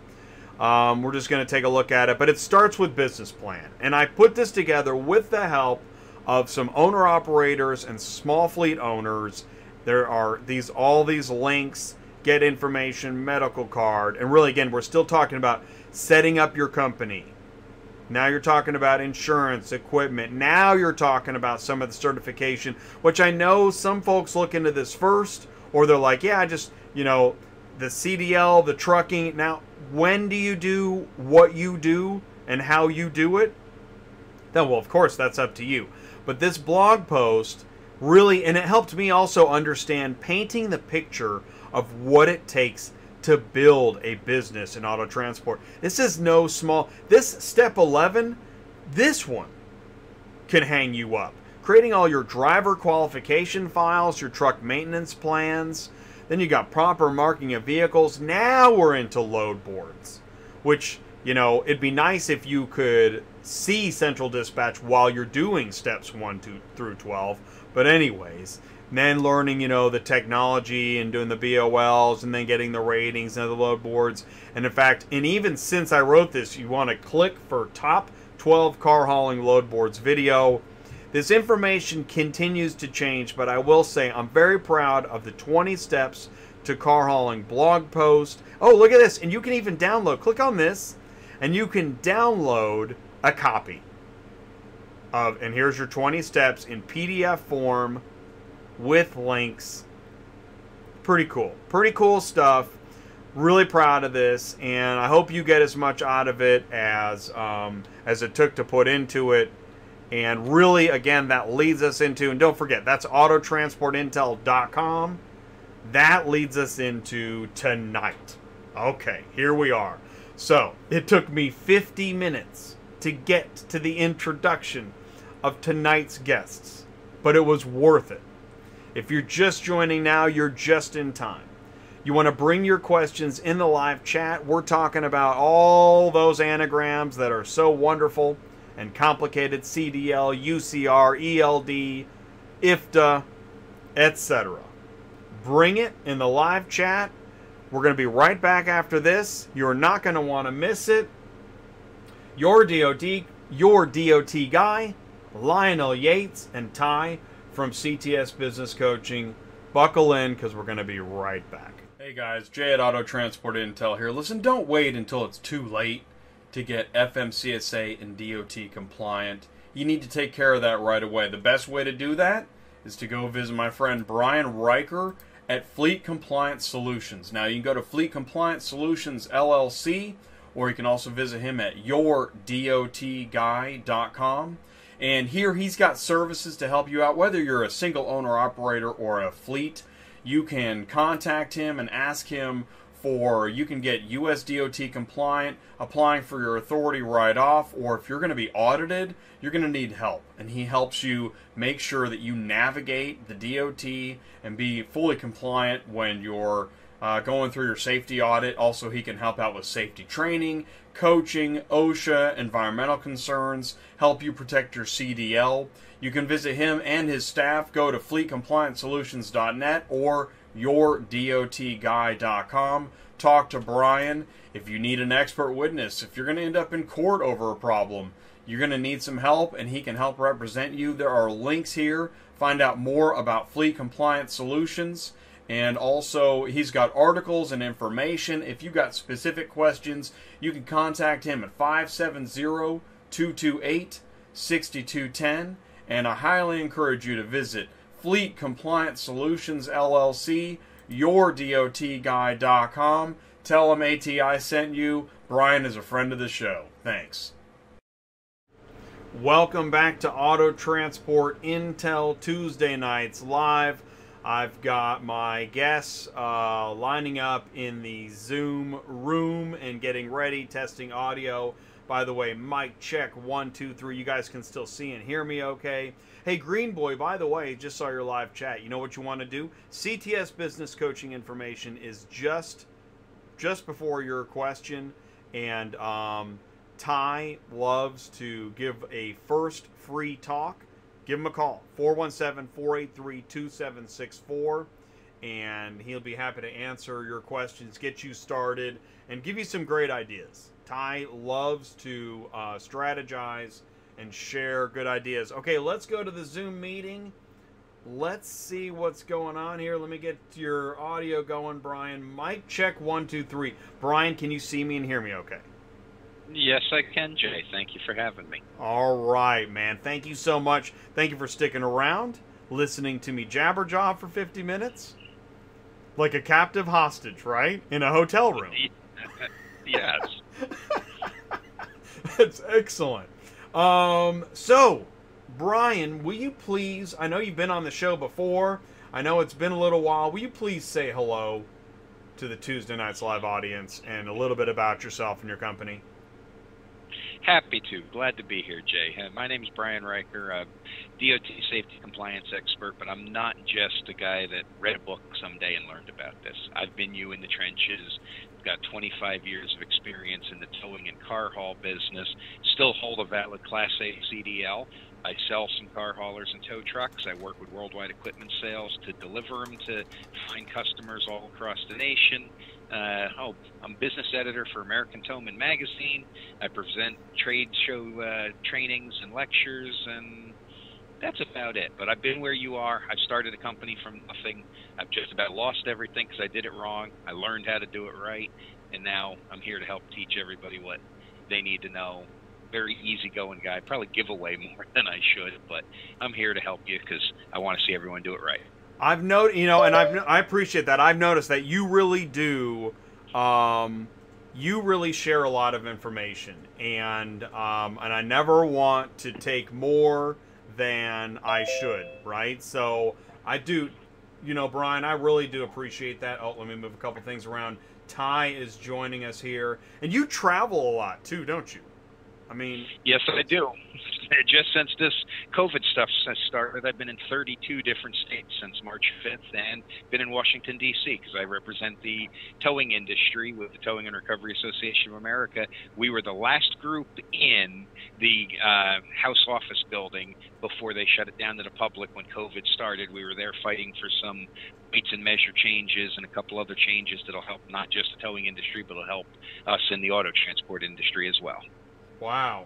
Um, we're just going to take a look at it. But it starts with business plan. And I put this together with the help of some owner-operators and small fleet owners. There are these all these links, get information, medical card. And really, again, we're still talking about setting up your company. Now you're talking about insurance, equipment. Now you're talking about some of the certification, which I know some folks look into this first, or they're like, yeah, I just, you know, the C D L, the trucking. Now, when do you do what you do and how you do it? Then, well, of course, that's up to you. But this blog post really, and it helped me also understand painting the picture of what it takes to build a business in auto transport. This is no small, this step eleven, this one can hang you up. Creating all your driver qualification files, your truck maintenance plans, then you got proper marking of vehicles. Now we're into load boards, which, you know, it'd be nice if you could see Central Dispatch while you're doing steps one, two, through twelve. But anyways, and then learning, you know, the technology and doing the B O Ls and then getting the ratings and the load boards. And in fact, and even since I wrote this, you want to click for top twelve car hauling load boards video. This information continues to change, but I will say I'm very proud of the twenty steps to car hauling blog post. Oh, look at this. And you can even download. Click on this and you can download a copy of, and here's your twenty steps in P D F form, with links. Pretty cool. Pretty cool stuff. Really proud of this, and I hope you get as much out of it as um, as it took to put into it. And really, again, that leads us into, and don't forget, that's auto transport intel dot com. That leads us into tonight. Okay, here we are. So, it took me fifty minutes to get to the introduction of tonight's guests, but it was worth it. If you're just joining now, you're just in time. You want to bring your questions in the live chat. We're talking about all those anagrams that are so wonderful and complicated. C D L, U C R, E L D, I F T A, et cetera. Bring it in the live chat. We're going to be right back after this. You're not going to want to miss it. Your D O T, your D O T guy, Lionel Yates and Ty from C T S Business Coaching. Buckle in, because we're going to be right back. Hey guys, Jay at Auto Transport Intel here. Listen, don't wait until it's too late to get F M C S A and D O T compliant. You need to take care of that right away. The best way to do that is to go visit my friend Brian Riker at Fleet Compliance Solutions. Now, you can go to Fleet Compliance Solutions L L C, or you can also visit him at your dot guy dot com. And here he's got services to help you out, whether you're a single owner operator or a fleet. You can contact him and ask him for, you can get U S D O T compliant, applying for your authority right off, or if you're going to be audited, you're going to need help. And he helps you make sure that you navigate the D O T and be fully compliant when you're uh, going through your safety audit. Also, he can help out with safety training, coaching, OSHA, environmental concerns, help you protect your C D L. You can visit him and his staff. Go to fleet compliance solutions dot net or your dot guy dot com. Talk to Brian. If you need an expert witness, if you're going to end up in court over a problem, you're going to need some help, and he can help represent you. There are links here. Find out more about Fleet Compliance Solutions, and also he's got articles and information. If you've got specific questions, you can contact him at five seven zero, two two eight, six two one zero, and I highly encourage you to visit Fleet Compliance Solutions L L C, your dot guy dot com. Tell them A T I sent you. Brian is a friend of the show. Thanks. Welcome back to Auto Transport Intel Tuesday Nights Live. I've got my guests uh, lining up in the Zoom room and getting ready, testing audio. By the way, mic check, one, two, three. You guys can still see and hear me okay. Hey, Green Boy, by the way, just saw your live chat. You know what you want to do? C T S Business Coaching information is just just before your question. And um, Ty loves to give a first free talk. Give him a call, four one seven, four eight three, two seven six four. And he'll be happy to answer your questions, get you started, and give you some great ideas. Ty loves to uh, strategize and share good ideas. Okay, let's go to the Zoom meeting. Let's see what's going on here. Let me get your audio going, Brian. Mic check, one, two, three. Brian, can you see me and hear me okay? Yes, I can, Jay. Thank you for having me. All right, man. Thank you so much. Thank you for sticking around, listening to me jabberjaw for fifty minutes. Like a captive hostage, right? In a hotel room. Yes. That's excellent. Um, so, Brian, will you please, I know you've been on the show before, I know it's been a little while, will you please say hello to the Tuesday Nights Live audience and a little bit about yourself and your company? Happy to. Glad to be here, Jay. My name is Brian Riker, a D O T safety compliance expert, but I'm not just a guy that read a book someday and learned about this. I've been you in the trenches. Got twenty-five years of experience in the towing and car haul business. Still hold a valid Class A C D L. I sell some car haulers and tow trucks. I work with worldwide equipment sales to deliver them to fine customers all across the nation. Uh, oh, I'm business editor for American Towman Magazine. I present trade show uh, trainings and lectures, and that's about it. But I've been where you are. I've started a company from nothing. I've just about lost everything because I did it wrong. I learned how to do it right, and now I'm here to help teach everybody what they need to know. Very easygoing guy. Probably give away more than I should, but I'm here to help you because I want to see everyone do it right. I've noticed, you know, and I've I appreciate that. I've noticed that you really do. Um, you really share a lot of information, and um, and I never want to take more than I should, right? So I do, you know, Brian, I really do appreciate that. Oh, let me move a couple things around. Ty is joining us here. And you travel a lot too, don't you? I mean... Yes, I do. Just since this COVID stuff started, I've been in thirty-two different states since March fifth and been in Washington, D C because I represent the towing industry with the Towing and Recovery Association of America. We were the last group in the uh, House office building before they shut it down to the public when COVID started. We were there fighting for some weights and measure changes and a couple other changes that'll help not just the towing industry, but it'll help us in the auto transport industry as well. Wow.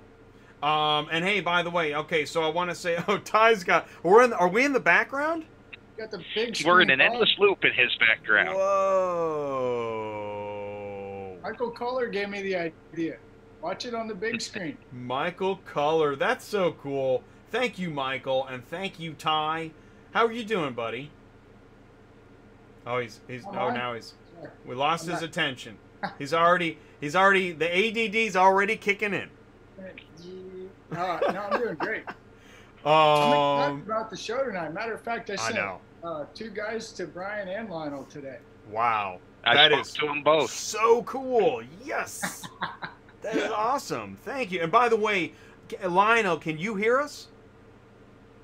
Um, and hey, by the way, okay, so I want to say, oh, Ty's got, we're in the, are we in the background? Got the big we're in an up. endless loop in his background. Whoa. Michael Culler gave me the idea. Watch it on the big screen. Michael Culler, that's so cool. Thank you, Michael, and thank you, Ty. How are you doing, buddy? Oh, he's he's oh now he's we lost his attention. He's already he's already the A D D's already kicking in. No, no, I'm doing great. Oh, I'm excited about the show tonight. Matter of fact, I sent I uh, two guys to Brian and Lionel today. Wow, I that is to them both. So cool. Yes, that is awesome. Thank you. And by the way, Lionel, can you hear us?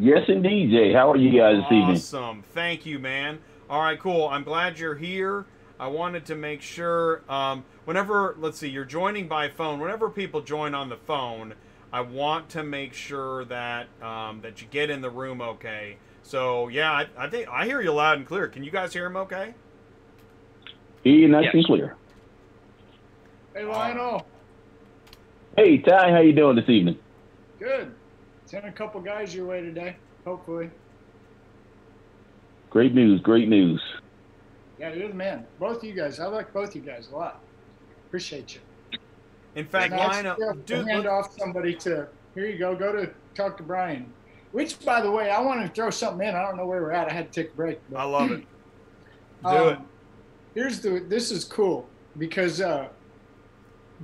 Yes, indeed, Jay. How are you guys this evening? Awesome. Thank you, man. All right, cool. I'm glad you're here. I wanted to make sure um, whenever, let's see, you're joining by phone. Whenever people join on the phone, I want to make sure that um, that you get in the room okay. So yeah, I, I think I hear you loud and clear. Can you guys hear him okay? E, nice yes. and clear. Hey, Lionel. Hey, Ty, how you doing this evening? Good. Sent a couple guys your way today, hopefully. Great news, great news. Yeah, you're the man. Both of you guys. I like both of you guys a lot. Appreciate you. In fact, Lionel, do hand off somebody to, here you go, go to talk to Brian. Which, by the way, I want to throw something in. I don't know where we're at. I had to take a break. But, I love it. Do um, it. Here's the, this is cool because uh,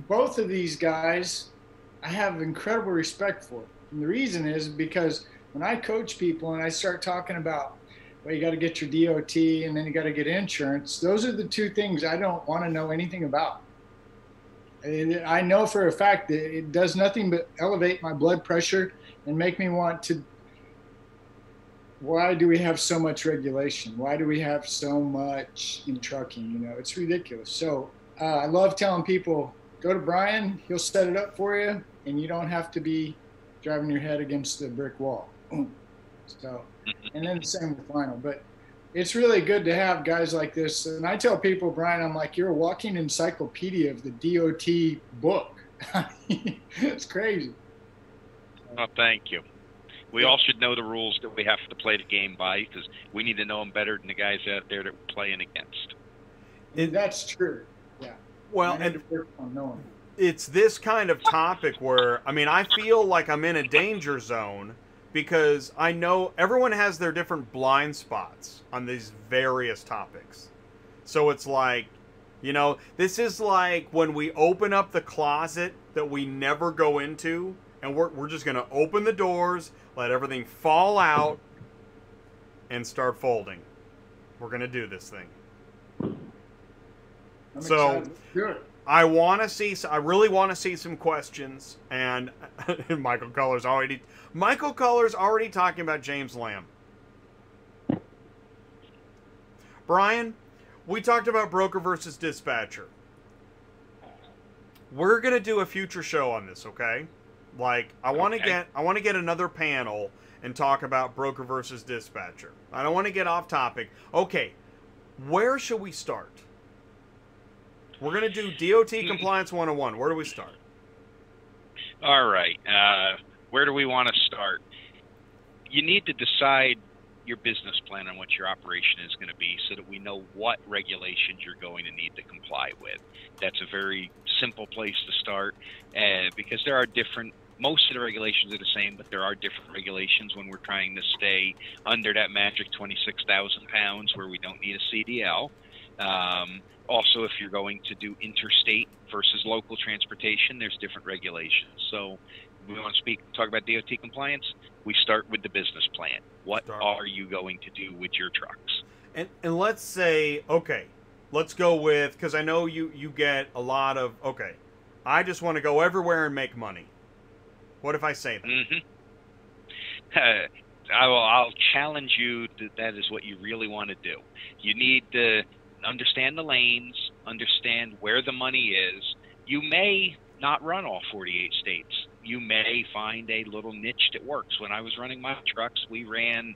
both of these guys, I have incredible respect for. And the reason is because when I coach people and I start talking about, well, you got to get your D O T and then you got to get insurance, those are the two things I don't want to know anything about. I know for a fact that it does nothing but elevate my blood pressure and make me want to, why do we have so much regulation? Why do we have so much in trucking? You know, it's ridiculous. So uh, I love telling people, go to Brian, he'll set it up for you, and you don't have to be driving your head against the brick wall. So, and then the same with Lionel. But it's really good to have guys like this. And I tell people, Brian, I'm like, you're a walking encyclopedia of the D O T book. It's crazy. Well, thank you. We all should know the rules that we have to play the game by, because we need to know them better than the guys out there that we're playing against. It, That's true. Yeah. Well, and it's this kind of topic where, I mean, I feel like I'm in a danger zone because I know everyone has their different blind spots on these various topics. So it's like, you know, this is like when we open up the closet that we never go into, and we're, we're just going to open the doors, let everything fall out, and start folding. We're going to do this thing. I'm so excited. I want to see, I really want to see some questions, and, and Michael Culler's already, Michael Culler's already talking about James Lamb. Brian, we talked about broker versus dispatcher. We're going to do a future show on this, okay? Like, I want to okay. get, I want to get another panel and talk about broker versus dispatcher. I don't want to get off topic. Okay, where should we start? We're going to do D O T Compliance one oh one. Where do we start? All right. Uh, where do we want to start? You need to decide your business plan and what your operation is going to be so that we know what regulations you're going to need to comply with. That's a very simple place to start uh, because there are different, most of the regulations are the same, but there are different regulations when we're trying to stay under that magic twenty-six thousand pounds where we don't need a C D L. Um, also, if you're going to do interstate versus local transportation, there's different regulations. So we want to speak, talk about D O T compliance. We start with the business plan. What are you going to do with your trucks? And, and let's say, okay, let's go with, because I know you, you get a lot of, okay, I just want to go everywhere and make money. What if I say that? Mm-hmm. uh, I will, I'll challenge you that that is what you really want to do. You need to understand the lanes, understand where the money is. You may not run all forty-eight states. You may find a little niche that works. When I was running my trucks, we ran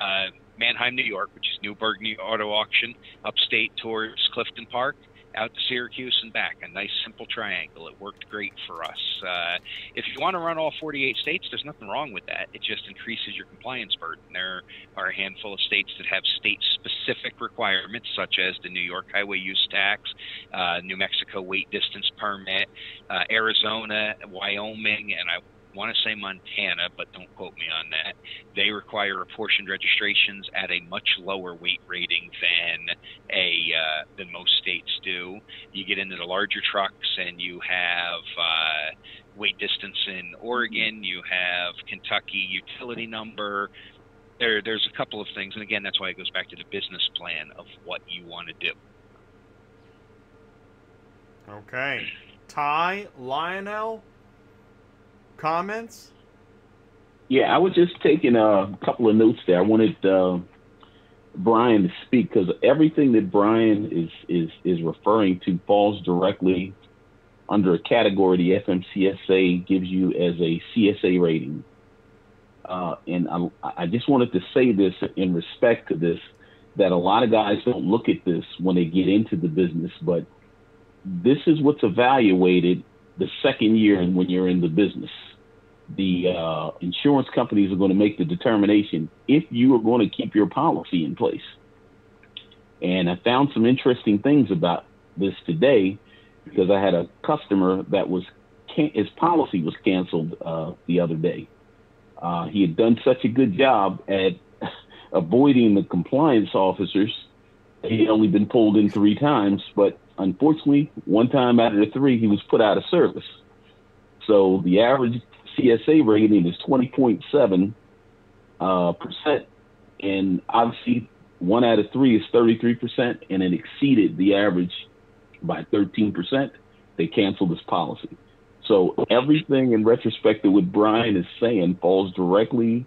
uh, Manheim, New York, which is Newburgh New Auto Auction, upstate towards Clifton Park, out to Syracuse and back, a nice simple triangle. It worked great for us. Uh, if you want to run all forty-eight states, there's nothing wrong with that. It just increases your compliance burden. There are a handful of states that have state-specific requirements, such as the New York Highway Use Tax, uh, New Mexico Weight Distance Permit, uh, Arizona, Wyoming, and I want to say Montana, but don't quote me on that, they require apportioned registrations at a much lower weight rating than a uh, than most states do. You get into the larger trucks and you have uh, weight distance in Oregon, you have Kentucky utility number. There, there's a couple of things, and again, that's why it goes back to the business plan of what you want to do. Okay. Ty, Lionel, comments? Yeah, I was just taking a couple of notes there. I wanted uh, Brian to speak, because everything that Brian is, is, is referring to falls directly under a category the F M C S A gives you as a C S A rating. Uh, and I, I just wanted to say this in respect to this, that a lot of guys don't look at this when they get into the business, but this is what's evaluated the second year when you're in the business. The uh, insurance companies are going to make the determination if you are going to keep your policy in place. And I found some interesting things about this today, because I had a customer that was, his policy was canceled uh, the other day. Uh, he had done such a good job at avoiding the compliance officers. He had only been pulled in three times, but unfortunately, one time out of the three, he was put out of service. So the average C S A rating is twenty point seven percent, uh, and obviously one out of three is thirty-three percent, and it exceeded the average by thirteen percent. They canceled this policy. So everything in retrospect that what Brian is saying falls directly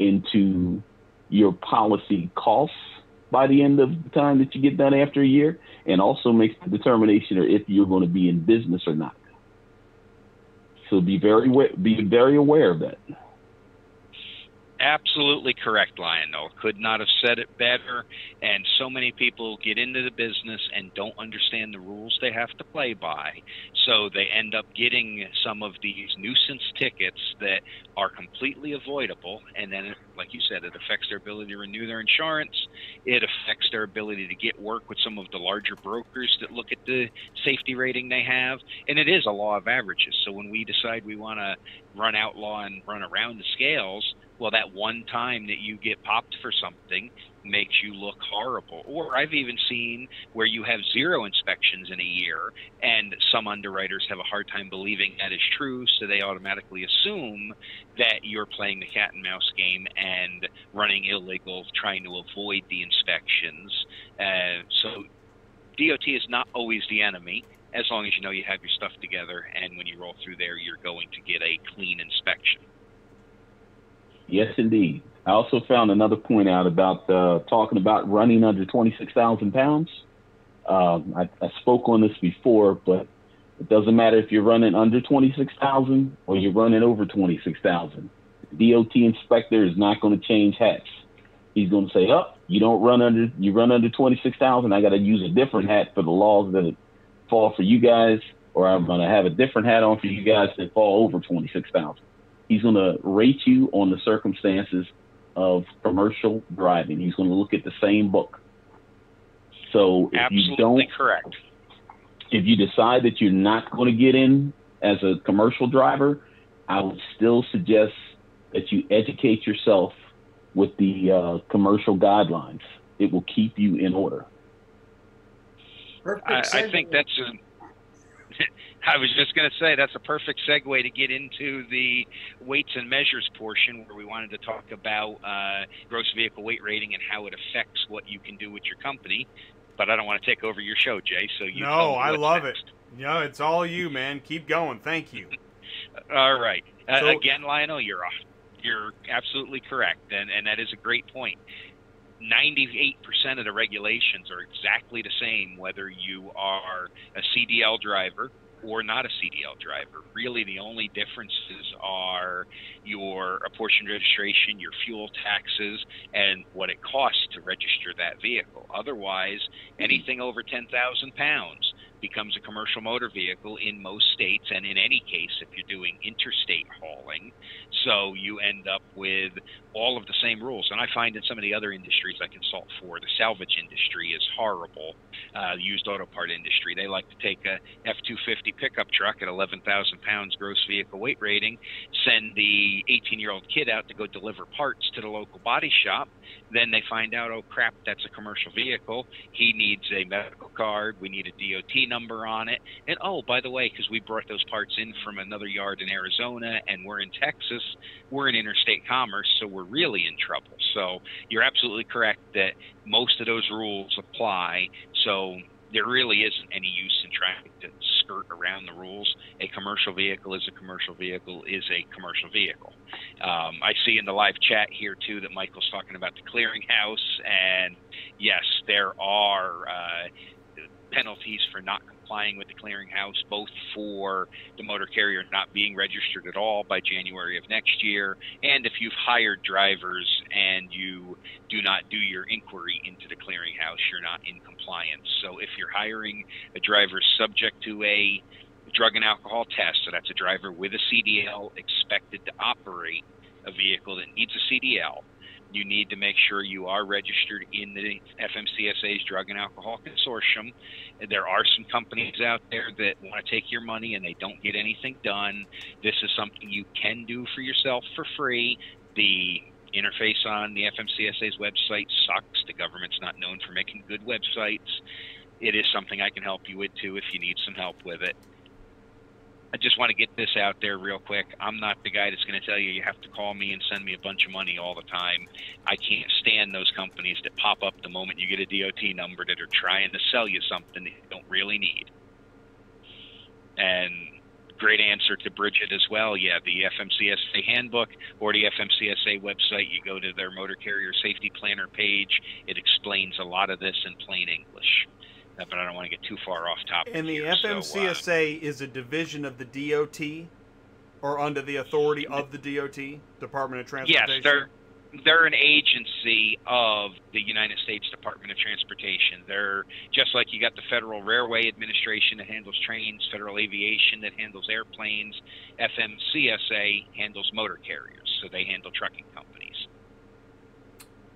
into your policy costs by the end of the time that you get done after a year, and also makes the determination or if you're going to be in business or not. So be very be very aware of that. Absolutely correct, Lionel. Could not have said it better. And so many people get into the business and don't understand the rules they have to play by. So they end up getting some of these nuisance tickets that are completely avoidable. And then, like you said, it affects their ability to renew their insurance. It affects their ability to get work with some of the larger brokers that look at the safety rating they have. And it is a law of averages. So when we decide we want to run outlaw and run around the scales, well, that one time that you get popped for something makes you look horrible. Or I've even seen where you have zero inspections in a year, and some underwriters have a hard time believing that is true, so they automatically assume that you're playing the cat and mouse game and running illegal, trying to avoid the inspections. Uh, so D O T is not always the enemy, as long as you know you have your stuff together, and when you roll through there, you're going to get a clean inspection. Yes, indeed. I also found another point out about uh, talking about running under twenty-six thousand pounds. Um, I, I spoke on this before, but it doesn't matter if you're running under twenty-six thousand or you're running over twenty-six thousand. The D O T inspector is not going to change hats. He's going to say, oh, you don't run under, you run under twenty-six thousand. I got to use a different hat for the laws that fall for you guys, or I'm going to have a different hat on for you guys that fall over twenty-six thousand. He's going to rate you on the circumstances of commercial driving. He's going to look at the same book. So if Absolutely you don't, correct. If you decide that you're not going to get in as a commercial driver, I would still suggest that you educate yourself with the uh, commercial guidelines. It will keep you in order. I, I think that's a, I was just going to say that's a perfect segue to get into the weights and measures portion, where we wanted to talk about uh, gross vehicle weight rating and how it affects what you can do with your company. But I don't want to take over your show, Jay. So you no, I love next. it. No, it's all you, man. Keep going. Thank you. All right. Uh, so, again, Lionel, you're off. You're absolutely correct, and and that is a great point. ninety-eight percent of the regulations are exactly the same whether you are a C D L driver or not a C D L driver. Really, the only differences are your apportioned registration, your fuel taxes, and what it costs to register that vehicle. Otherwise, anything over ten thousand pounds becomes a commercial motor vehicle in most states, and in any case if you're doing interstate hauling. So you end up with all of the same rules. And I find in some of the other industries I consult for, the salvage industry is horrible. Uh, the used auto part industry, they like to take a F two fifty pickup truck at eleven thousand pounds gross vehicle weight rating, send the eighteen-year-old kid out to go deliver parts to the local body shop. Then they find out, oh, crap, that's a commercial vehicle. He needs a medical card. We need a D O T number on it. And, oh, by the way, because we brought those parts in from another yard in Arizona and we're in Texas, we're in interstate commerce, so we're really in trouble. So you're absolutely correct that most of those rules apply. So there really isn't any use in trying to skirt around the rules. A commercial vehicle is a commercial vehicle is a commercial vehicle. Um, I see in the live chat here, too, that Michael's talking about the clearinghouse. And, yes, there are uh, penalties for not complying with the clearinghouse, both for the motor carrier not being registered at all by January of next year, and if you've hired drivers and you do not do your inquiry into the clearinghouse, you're not in compliance. So if you're hiring a driver subject to a drug and alcohol test, so that's a driver with a C D L expected to operate a vehicle that needs a C D L, you need to make sure you are registered in the F M C S A's Drug and Alcohol Consortium. There are some companies out there that want to take your money and they don't get anything done. This is something you can do for yourself for free. The interface on the F M C S A's website sucks. The government's not known for making good websites. It is something I can help you with, too, if you need some help with it. I just want to get this out there real quick. I'm not the guy that's going to tell you you have to call me and send me a bunch of money all the time. I can't stand those companies that pop up the moment you get a D O T number that are trying to sell you something that you don't really need. And great answer to Bridget as well. Yeah, the F M C S A handbook or the F M C S A website, you go to their motor carrier safety planner page. It explains a lot of this in plain English. But I don't want to get too far off topic. And the here, F M C S A so, uh, is a division of the D O T, or under the authority of the D O T, Department of Transportation? Yes, they're, they're an agency of the United States Department of Transportation. They're just like you got the Federal Railway Administration that handles trains, Federal Aviation that handles airplanes, F M C S A handles motor carriers, so they handle trucking companies.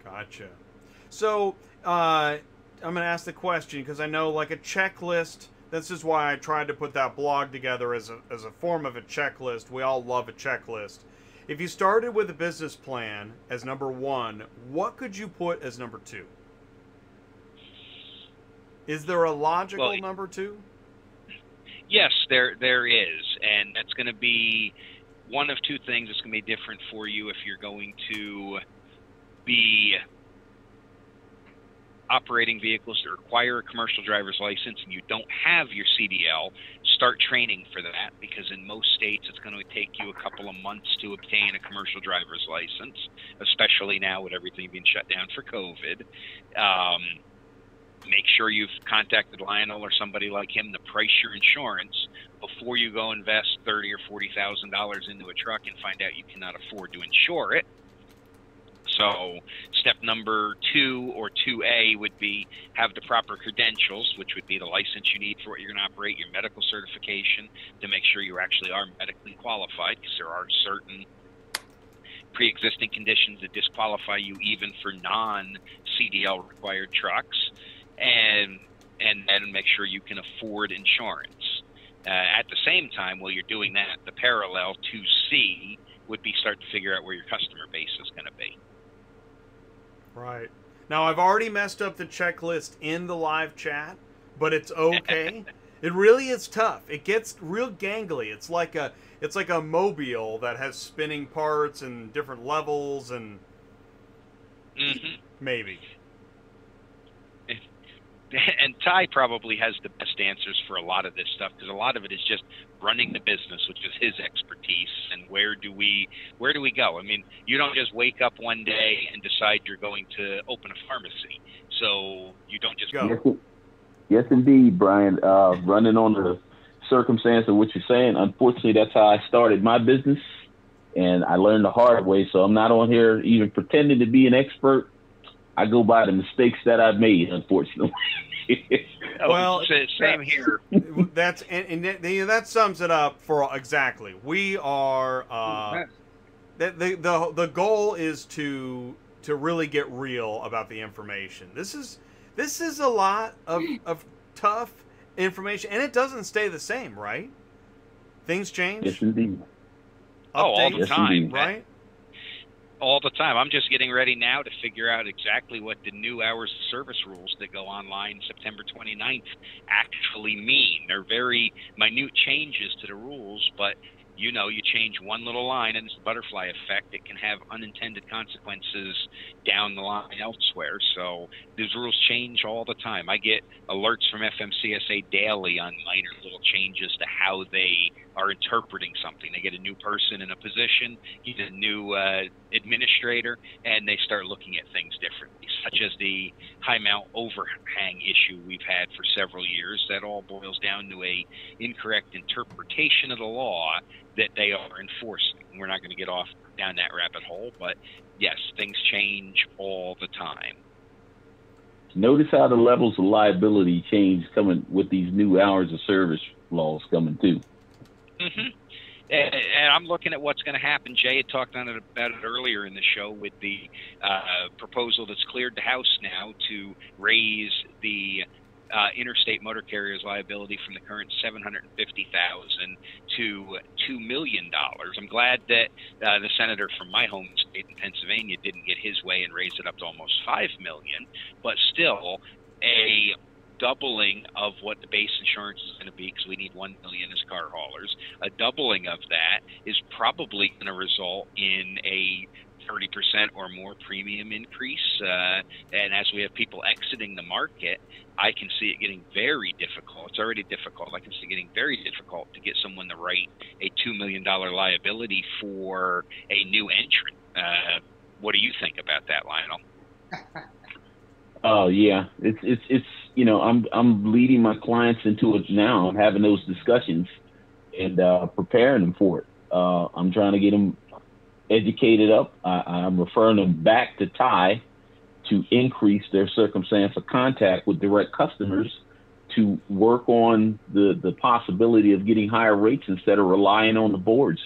Gotcha. So, uh... I'm going to ask the question because I know, like, a checklist. This is why I tried to put that blog together as a, as a form of a checklist. We all love a checklist. If you started with a business plan as number one, what could you put as number two? Is there a logical well, number two? Yes, there there is. And that's going to be one of two things. It's going to be different for you if you're going to be operating vehicles that require a commercial driver's license and you don't have your C D L, start training for that, because in most states it's going to take you a couple of months to obtain a commercial driver's license, especially now with everything being shut down for COVID. Um, make sure you've contacted Lionel or somebody like him to price your insurance before you go invest thirty thousand or forty thousand dollars into a truck and find out you cannot afford to insure it. So step number two or two A would be have the proper credentials, which would be the license you need for what you're going to operate, your medical certification to make sure you actually are medically qualified, because there are certain pre-existing conditions that disqualify you even for non-C D L required trucks, and and then make sure you can afford insurance. Uh, at the same time, while you're doing that, the parallel two C would be start to figure out where your customer base is going to be. Right. Now, I've already messed up the checklist in the live chat, but it's okay. It really is tough. It gets real gangly. It's like a it's like a mobile that has spinning parts and different levels and mm-hmm. maybe. And Ty probably has the best answers for a lot of this stuff, because a lot of it is just running the business, which is his expertise, and where do we where do we go? I mean, you don't just wake up one day and decide you're going to open a pharmacy. So you don't just go. Yes, yes indeed, Brian. Uh, running on the circumstance of what you're saying, unfortunately, that's how I started my business, and I learned the hard way, so I'm not on here even pretending to be an expert. I go by the mistakes that I've made, unfortunately. Well, same here. That's and, and that, that sums it up for exactly. We are uh, the, the the the goal is to to really get real about the information. This is this is a lot of of tough information, and it doesn't stay the same, right? Things change. Yes, indeed. Updates, oh, all the time, yes, right? All the time. I'm just getting ready now to figure out exactly what the new hours of service rules that go online September twenty-ninth actually mean. They're very minute changes to the rules, but you know, you change one little line and it's the butterfly effect. It can have unintended consequences down the line elsewhere. So these rules change all the time. I get alerts from F M C S A daily on minor little changes to how they are interpreting something. They get a new person in a position, he's a new uh, administrator, and they start looking at things differently, such as the high mount overhang issue we've had for several years. That all boils down to a incorrect interpretation of the law that they are enforcing. We're not going to get off down that rabbit hole, but yes, things change all the time. Notice how the levels of liability change coming with these new hours of service laws coming too. Mm-hmm. And, and I'm looking at what's going to happen. Jay had talked on it, about it earlier in the show with the uh, proposal that's cleared the House now to raise the uh, interstate motor carrier's liability from the current seven hundred fifty thousand dollars to two million dollars. I'm glad that uh, the senator from my home state in Pennsylvania didn't get his way and raise it up to almost five million dollars, but still a doubling of what the base insurance is going to be, because we need one million as car haulers. A doubling of that is probably going to result in a thirty percent or more premium increase. Uh, and as we have people exiting the market, I can see it getting very difficult. It's already difficult. I can see it getting very difficult to get someone to write a two million dollar liability for a new entrant. Uh, what do you think about that, Lionel? Oh yeah, it's it's it's you know, I'm I'm leading my clients into it now. I'm having those discussions and uh, preparing them for it. Uh, I'm trying to get them educated up. I, I'm referring them back to Ty to increase their circumstance of contact with direct customers to work on the the possibility of getting higher rates instead of relying on the boards.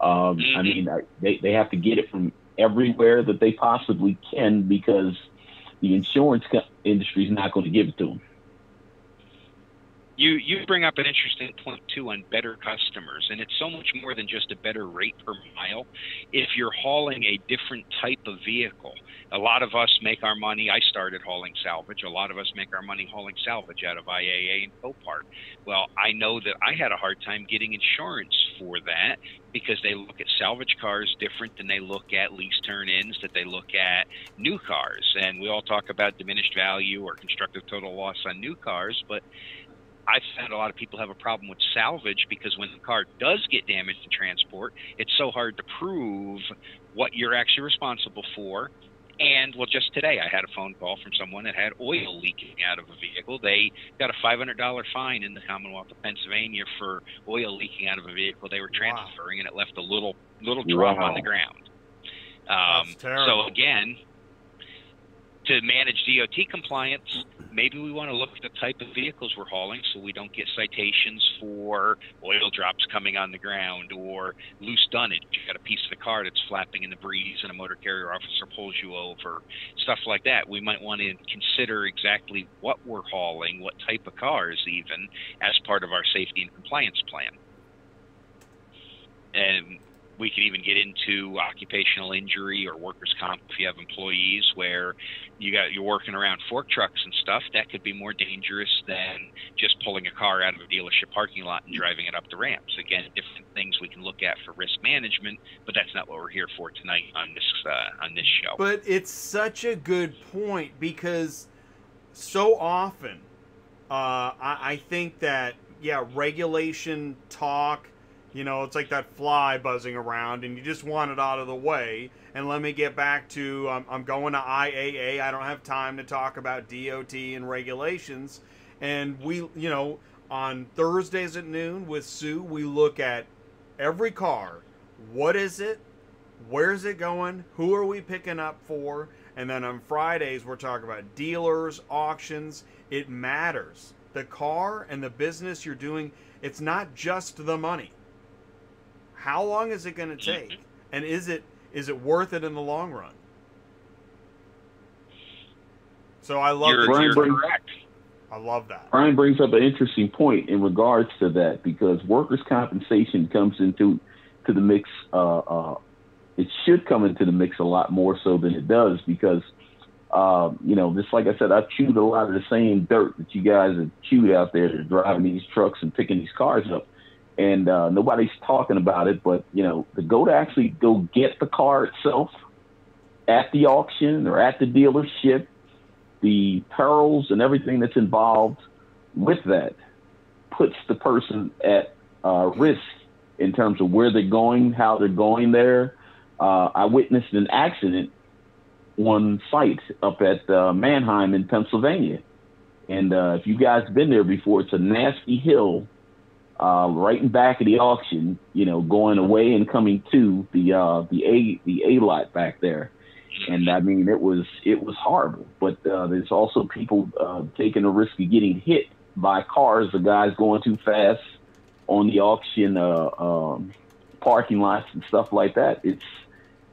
Um, I mean, I, they they have to get it from everywhere that they possibly can, because the insurance industry is not going to give it to them. You, you bring up an interesting point, too, on better customers, and it's so much more than just a better rate per mile. If you're hauling a different type of vehicle, a lot of us make our money. I started hauling salvage. A lot of us make our money hauling salvage out of I A A and Copart. Well, I know that I had a hard time getting insurance for that, because they look at salvage cars different than they look at lease turn-ins, that they look at new cars. And we all talk about diminished value or constructive total loss on new cars, but I found a lot of people have a problem with salvage because when the car does get damaged in transport, it's so hard to prove what you're actually responsible for. And, well, just today I had a phone call from someone that had oil leaking out of a vehicle. They got a five hundred dollar fine in the Commonwealth of Pennsylvania for oil leaking out of a vehicle they were transferring, wow. and it left a little little drop wow. on the ground. Um, That's terrible. So, again, to manage D O T compliance, maybe we want to look at the type of vehicles we're hauling so we don't get citations for oil drops coming on the ground or loose dunnage. You've got a piece of the car that's flapping in the breeze and a motor carrier officer pulls you over, stuff like that. We might want to consider exactly what we're hauling, what type of cars even, as part of our safety and compliance plan. And we could even get into occupational injury or workers' comp if you have employees where you got, you're working around fork trucks and stuff. That could be more dangerous than just pulling a car out of a dealership parking lot and driving it up the ramps. Again, different things we can look at for risk management, but that's not what we're here for tonight on this uh, on this show. But it's such a good point, because so often uh, I, I think that, yeah, regulation talk, you know, it's like that fly buzzing around, and you just want it out of the way. And let me get back to, um, I'm going to I A A. I don't have time to talk about D O T and regulations. And we, you know, on Thursdays at noon with Sue, we look at every car. What is it? Where's it going? Who are we picking up for? And then on Fridays, we're talking about dealers, auctions. It matters. The car and the business you're doing, it's not just the money. How long is it going to take? And is it is it worth it in the long run? So I love you're, that you're brings, correct. I love that. Brian brings up an interesting point in regards to that, because workers' compensation comes into to the mix. Uh, uh, it should come into the mix a lot more so than it does, because, uh, you know, just like I said, I've chewed a lot of the same dirt that you guys have chewed out there that are driving these trucks and picking these cars up. And uh, nobody's talking about it, but, you know, to go to actually go get the car itself at the auction or at the dealership, the perils and everything that's involved with that puts the person at uh, risk in terms of where they're going, how they're going there. Uh, I witnessed an accident on site up at uh, Manheim in Pennsylvania. And uh, if you guys have been there before, it's a nasty hill uh, right in back of the auction, you know, going away and coming to the uh, the A the A lot back there. And I mean, it was it was horrible. But uh, there's also people uh, taking the risk of getting hit by cars, the guys going too fast on the auction uh, um, parking lots and stuff like that. It's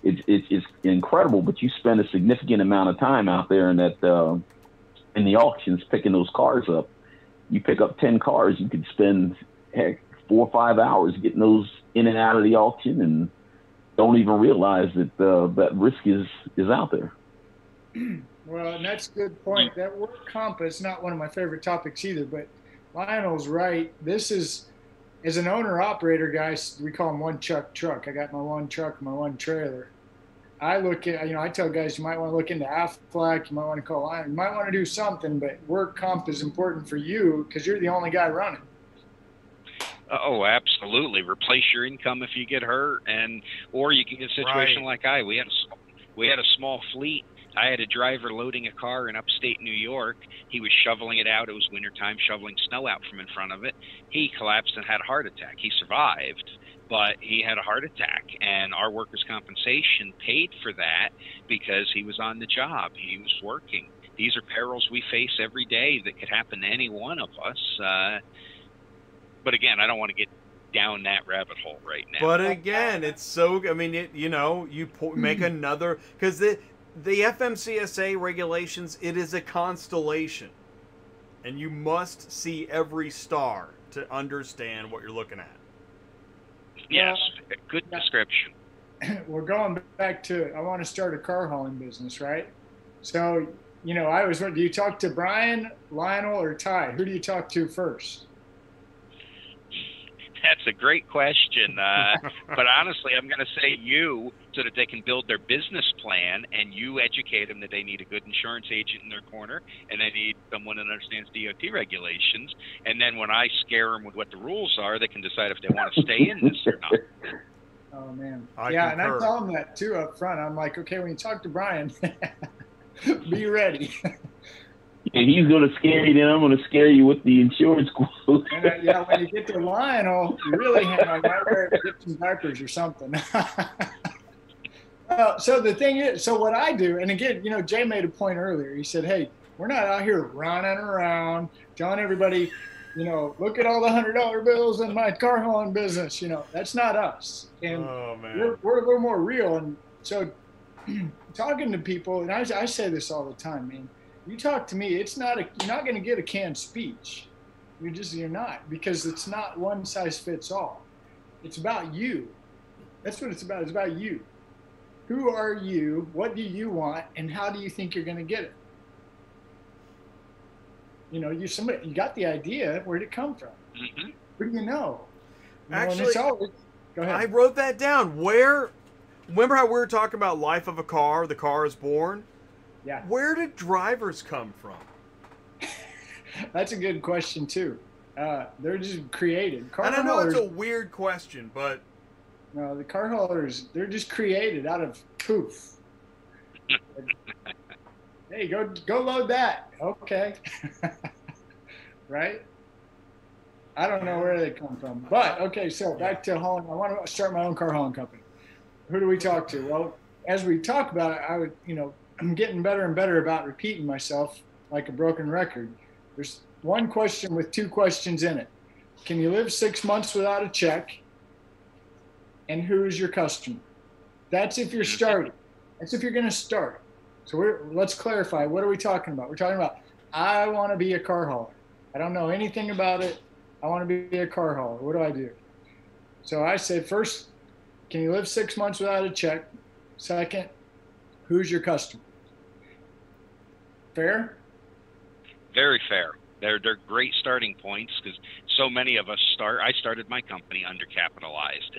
it's it's, it's incredible. But you spend a significant amount of time out there in that uh, in the auctions picking those cars up. You pick up ten cars, you could spend heck four or five hours getting those in and out of the auction, and don't even realize that uh, that risk is, is out there. Well, and that's a good point. That word comp is not one of my favorite topics either, but Lionel's right. This is, as an owner-operator, guys, we call them one-chuck truck. I got my one truck, my one trailer. I look at, you know, I tell guys, you might want to look into Aflac, you might want to call Lion, you might want to do something, but work comp is important for you because you're the only guy running. Oh, absolutely. Replace your income if you get hurt, and or you can get a situation right. like I. We had a, we had a small fleet. I had a driver loading a car in upstate New York. He was shoveling it out. It was wintertime, shoveling snow out from in front of it. He collapsed and had a heart attack. He survived, but he had a heart attack, and our workers' compensation paid for that because he was on the job. He was working. These are perils we face every day that could happen to any one of us. Uh, But again, I don't want to get down that rabbit hole right now. But again, it's so, I mean, it, you know, you make another, because the, the F M C S A regulations, it is a constellation. And you must see every star to understand what you're looking at. Yes, well, good description. We're going back to, I want to start a car hauling business, right? So, you know, I was wondering, do you talk to Brian, Lionel, or Ty? Who do you talk to first? That's a great question, uh, but honestly, I'm going to say you, so that they can build their business plan, and you educate them that they need a good insurance agent in their corner, and they need someone that understands D O T regulations, and then when I scare them with what the rules are, they can decide if they want to stay in this or not. Oh, man. I yeah, concur. And I tell them that, too, up front. I'm like, okay, when you talk to Brian, be ready. And he's going to scare you, then I'm going to scare you with the insurance quote. And, uh, yeah, when you get to Lionel, you really have to wear some diapers or something. Well, so the thing is, so what I do, and again, you know, Jay made a point earlier. He said, hey, we're not out here running around telling everybody, you know, look at all the one hundred dollar bills in my car hauling business. You know, that's not us. And oh, man. We're, we're a little more real. And so talking to people, and I, I say this all the time, man. You talk to me, it's not a, you're not going to get a canned speech. You're just, you're not, because it's not one size fits all. It's about you. That's what it's about. It's about you. Who are you? What do you want? And how do you think you're going to get it? You know, you somebody, you got the idea. Where did it come from? Mm-hmm. Who do you know? You Actually, know, always, go ahead. I wrote that down. Where, remember how we were talking about life of a car, the car is born? Yeah. Where did drivers come from? That's a good question, too. Uh, they're just created. Car and I know haulers, it's a weird question, but... No, the car haulers, they're just created out of poof. Hey, go, go load that. Okay. Right? I don't know where they come from. But, okay, so back to hauling. I want to start my own car hauling company. Who do we talk to? Well, as we talk about it, I would, you know, I'm getting better and better about repeating myself like a broken record. There's one question with two questions in it. Can you live six months without a check? And who is your customer? That's if you're starting. That's if you're going to start. So we're, let's clarify. What are we talking about? We're talking about, I want to be a car hauler. I don't know anything about it. I want to be a car hauler. What do I do? So I said, first, can you live six months without a check? Second, who's your customer? Fair? Very fair. They're, they're great starting points because so many of us start. I started my company undercapitalized.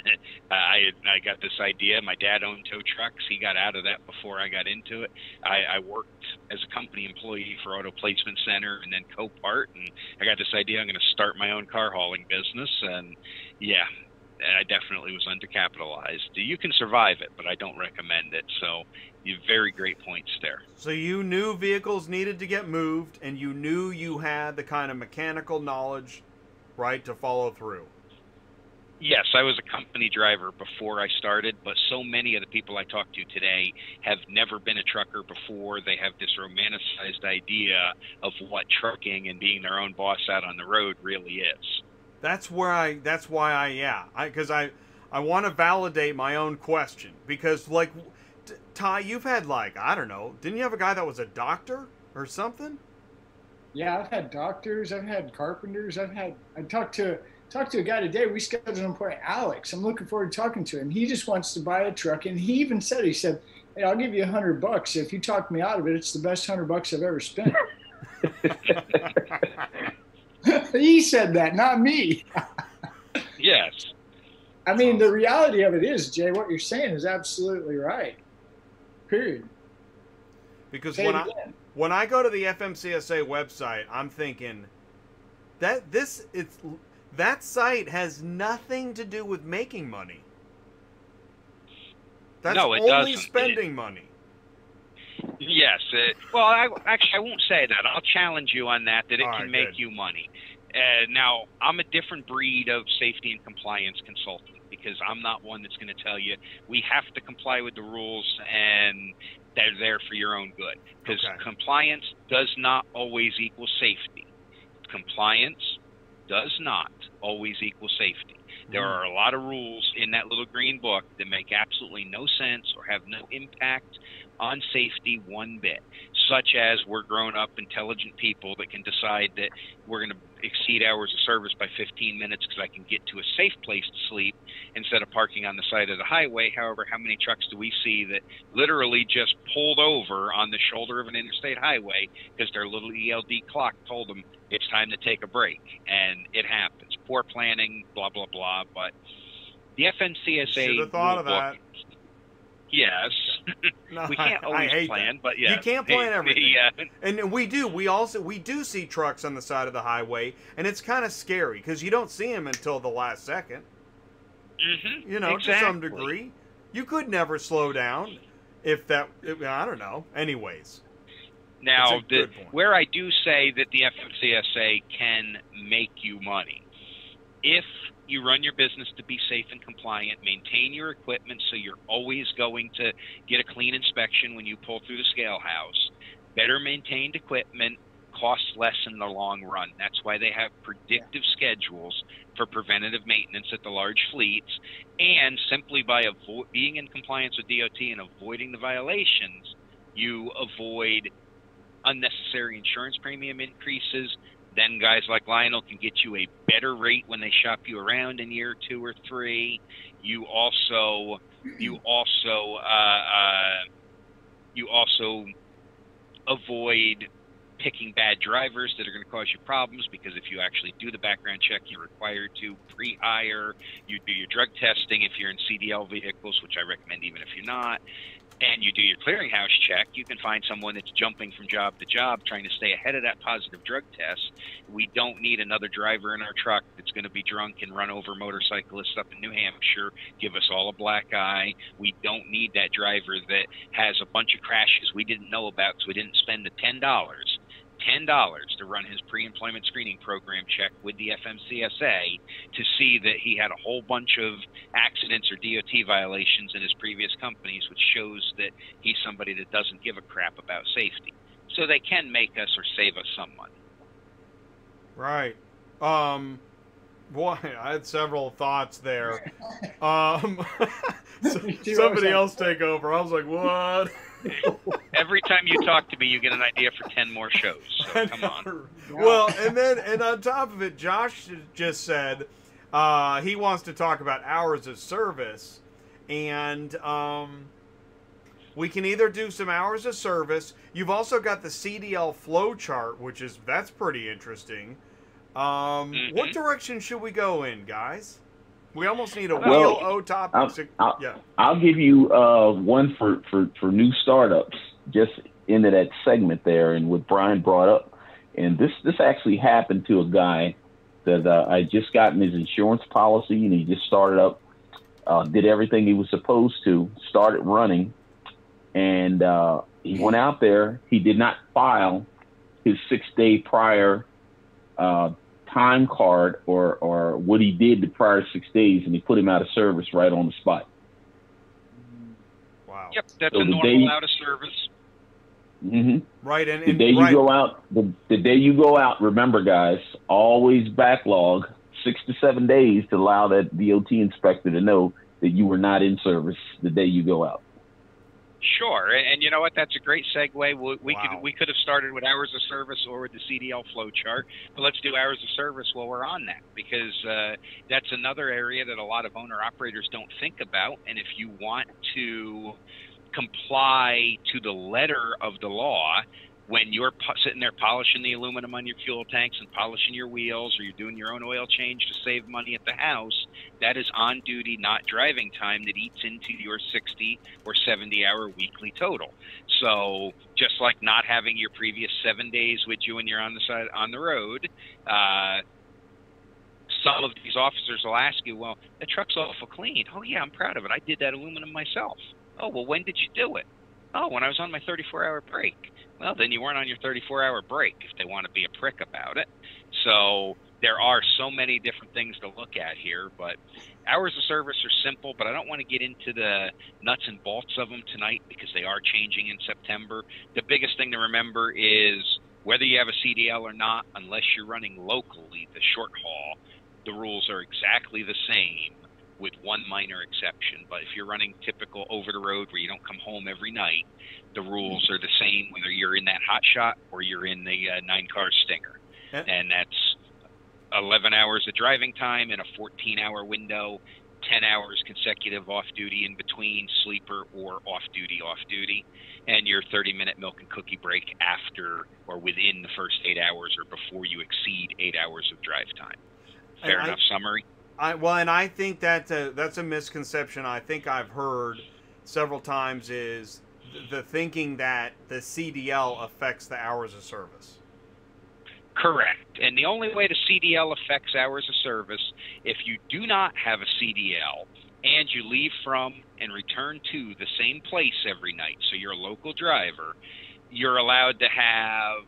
I, I got this idea. My dad owned tow trucks. He got out of that before I got into it. I, I worked as a company employee for Auto Placement Center and then Copart, and I got this idea. I'm going to start my own car hauling business, and yeah, I definitely was undercapitalized. You can survive it, but I don't recommend it. So you have very great points there. So you knew vehicles needed to get moved, and you knew you had the kind of mechanical knowledge, right, to follow through. Yes, I was a company driver before I started, but so many of the people I talk to today have never been a trucker before. They have this romanticized idea of what trucking and being their own boss out on the road really is. That's where I, that's why I, yeah, I, because I, I want to validate my own question, because like, Ty, you've had like, I don't know, didn't you have a guy that was a doctor or something? Yeah, I've had doctors, I've had carpenters, I've had, I talked to, talked to a guy today, we scheduled an appointment, Alex, I'm looking forward to talking to him. He just wants to buy a truck, and he even said, he said, hey, I'll give you a hundred bucks. If you talk me out of it, it's the best hundred bucks I've ever spent. He said that, not me. Yes. I mean, the reality of it is, Jay, what you're saying is absolutely right. Period. Because when I, when I go to the F M C S A website, I'm thinking that this it's that site has nothing to do with making money. That's no, it only doesn't. spending it, money. Yes. It, well, I, actually, I won't say that. I'll challenge you on that, that it All can right, make good. you money. Uh, now, I'm a different breed of safety and compliance consultant because I'm not one that's going to tell you we have to comply with the rules and they're there for your own good. Because okay. compliance does not always equal safety. Compliance does not always equal safety. There are a lot of rules in that little green book that make absolutely no sense or have no impact on safety one bit, such as we're grown-up, intelligent people that can decide that we're going to exceed hours of service by fifteen minutes because I can get to a safe place to sleep instead of parking on the side of the highway. However, how many trucks do we see that literally just pulled over on the shoulder of an interstate highway because their little E L D clock told them it's time to take a break, and it happens. Poor planning, blah, blah, blah, but the F M C S A... Should have thought of that. Yes. No, we can't always plan, that. but yeah. You can't plan everything. Yeah. And we do. We also we do see trucks on the side of the highway, and it's kind of scary because you don't see them until the last second. Mm-hmm. You know, exactly. To some degree. You could never slow down if that, I don't know. Anyways. Now, the, where I do say that the F M C S A can make you money, if you run your business to be safe and compliant, maintain your equipment so you're always going to get a clean inspection when you pull through the scale house, better maintained equipment costs less in the long run. That's why they have predictive schedules for preventative maintenance at the large fleets, and simply by avo- being in compliance with D O T and avoiding the violations, you avoid unnecessary insurance premium increases. Then guys like Lionel can get you a better rate when they shop you around in year two or three. You also, you also, uh, uh, you also avoid picking bad drivers that are going to cause you problems, because if you actually do the background check, you're required to pre-hire. You do your drug testing if you're in C D L vehicles, which I recommend even if you're not. And you do your clearinghouse check, you can find someone that's jumping from job to job trying to stay ahead of that positive drug test. We don't need another driver in our truck that's going to be drunk and run over motorcyclists up in New Hampshire, give us all a black eye. We don't need that driver that has a bunch of crashes we didn't know about because we didn't spend the ten dollars. ten dollars to run his pre-employment screening program check with the F M C S A to see that he had a whole bunch of accidents or D O T violations in his previous companies, which shows that he's somebody that doesn't give a crap about safety. So they can make us or save us some money. Right. Um, boy, I had several thoughts there. Um, somebody else take over. I was like, what? Every time you talk to me, you get an idea for ten more shows. So come on. Well, and then and on top of it, Josh just said uh, he wants to talk about hours of service, and um, we can either do some hours of service. You've also got the C D L flow chart, which is that's pretty interesting. Um, mm-hmm. What direction should we go in, guys? We almost need a well, wheel o topic. I'll, to, I'll, yeah. I'll give you uh, one for, for, for new startups, just into that segment there, and what Brian brought up. And this, this actually happened to a guy that uh, I just gotten his insurance policy, and he just started up, uh, did everything he was supposed to, started running, and uh, he went out there. He did not file his six-day prior uh time card or or what he did the prior six days, and they put him out of service right on the spot. Wow. Yep, that's so a normal out of service. Mm-hmm. Right, and, and the day you right. go out, the, the day you go out, remember guys, always backlog six to seven days to allow that D O T inspector to know that you were not in service the day you go out. Sure, and you know what? That's a great segue. We, we wow. could we could have started with hours of service or with the C D L flow chart, but let's do hours of service while we're on that, because uh, that's another area that a lot of owner operators don't think about. And if you want to comply to the letter of the law, when you're sitting there polishing the aluminum on your fuel tanks and polishing your wheels, or you're doing your own oil change to save money at the house, that is on duty, not driving time, that eats into your sixty or seventy hour weekly total. So just like not having your previous seven days with you when you're on the side on the road, uh, some of these officers will ask you, well, the truck's awful clean. Oh yeah, I'm proud of it. I did that aluminum myself. Oh, well, when did you do it? Oh, when I was on my thirty-four hour break. Well, then you weren't on your thirty-four hour break, if they want to be a prick about it. So there are so many different things to look at here, but hours of service are simple, but I don't want to get into the nuts and bolts of them tonight because they are changing in September. The biggest thing to remember is whether you have a C D L or not, unless you're running locally, the short haul, the rules are exactly the same, with one minor exception. But if you're running typical over the road where you don't come home every night, the rules are the same whether you're in that hot shot or you're in the uh, nine car stinger. Okay. And that's eleven hours of driving time in a fourteen hour window, ten hours consecutive off duty in between, sleeper or off duty off duty, and your thirty minute milk and cookie break after or within the first eight hours or before you exceed eight hours of drive time. Fair I, enough summary? I, well, and I think that uh, that's a misconception I think I've heard several times, is th the thinking that the C D L affects the hours of service. Correct. And the only way the C D L affects hours of service, if you do not have a C D L and you leave from and return to the same place every night, so you're a local driver, you're allowed to have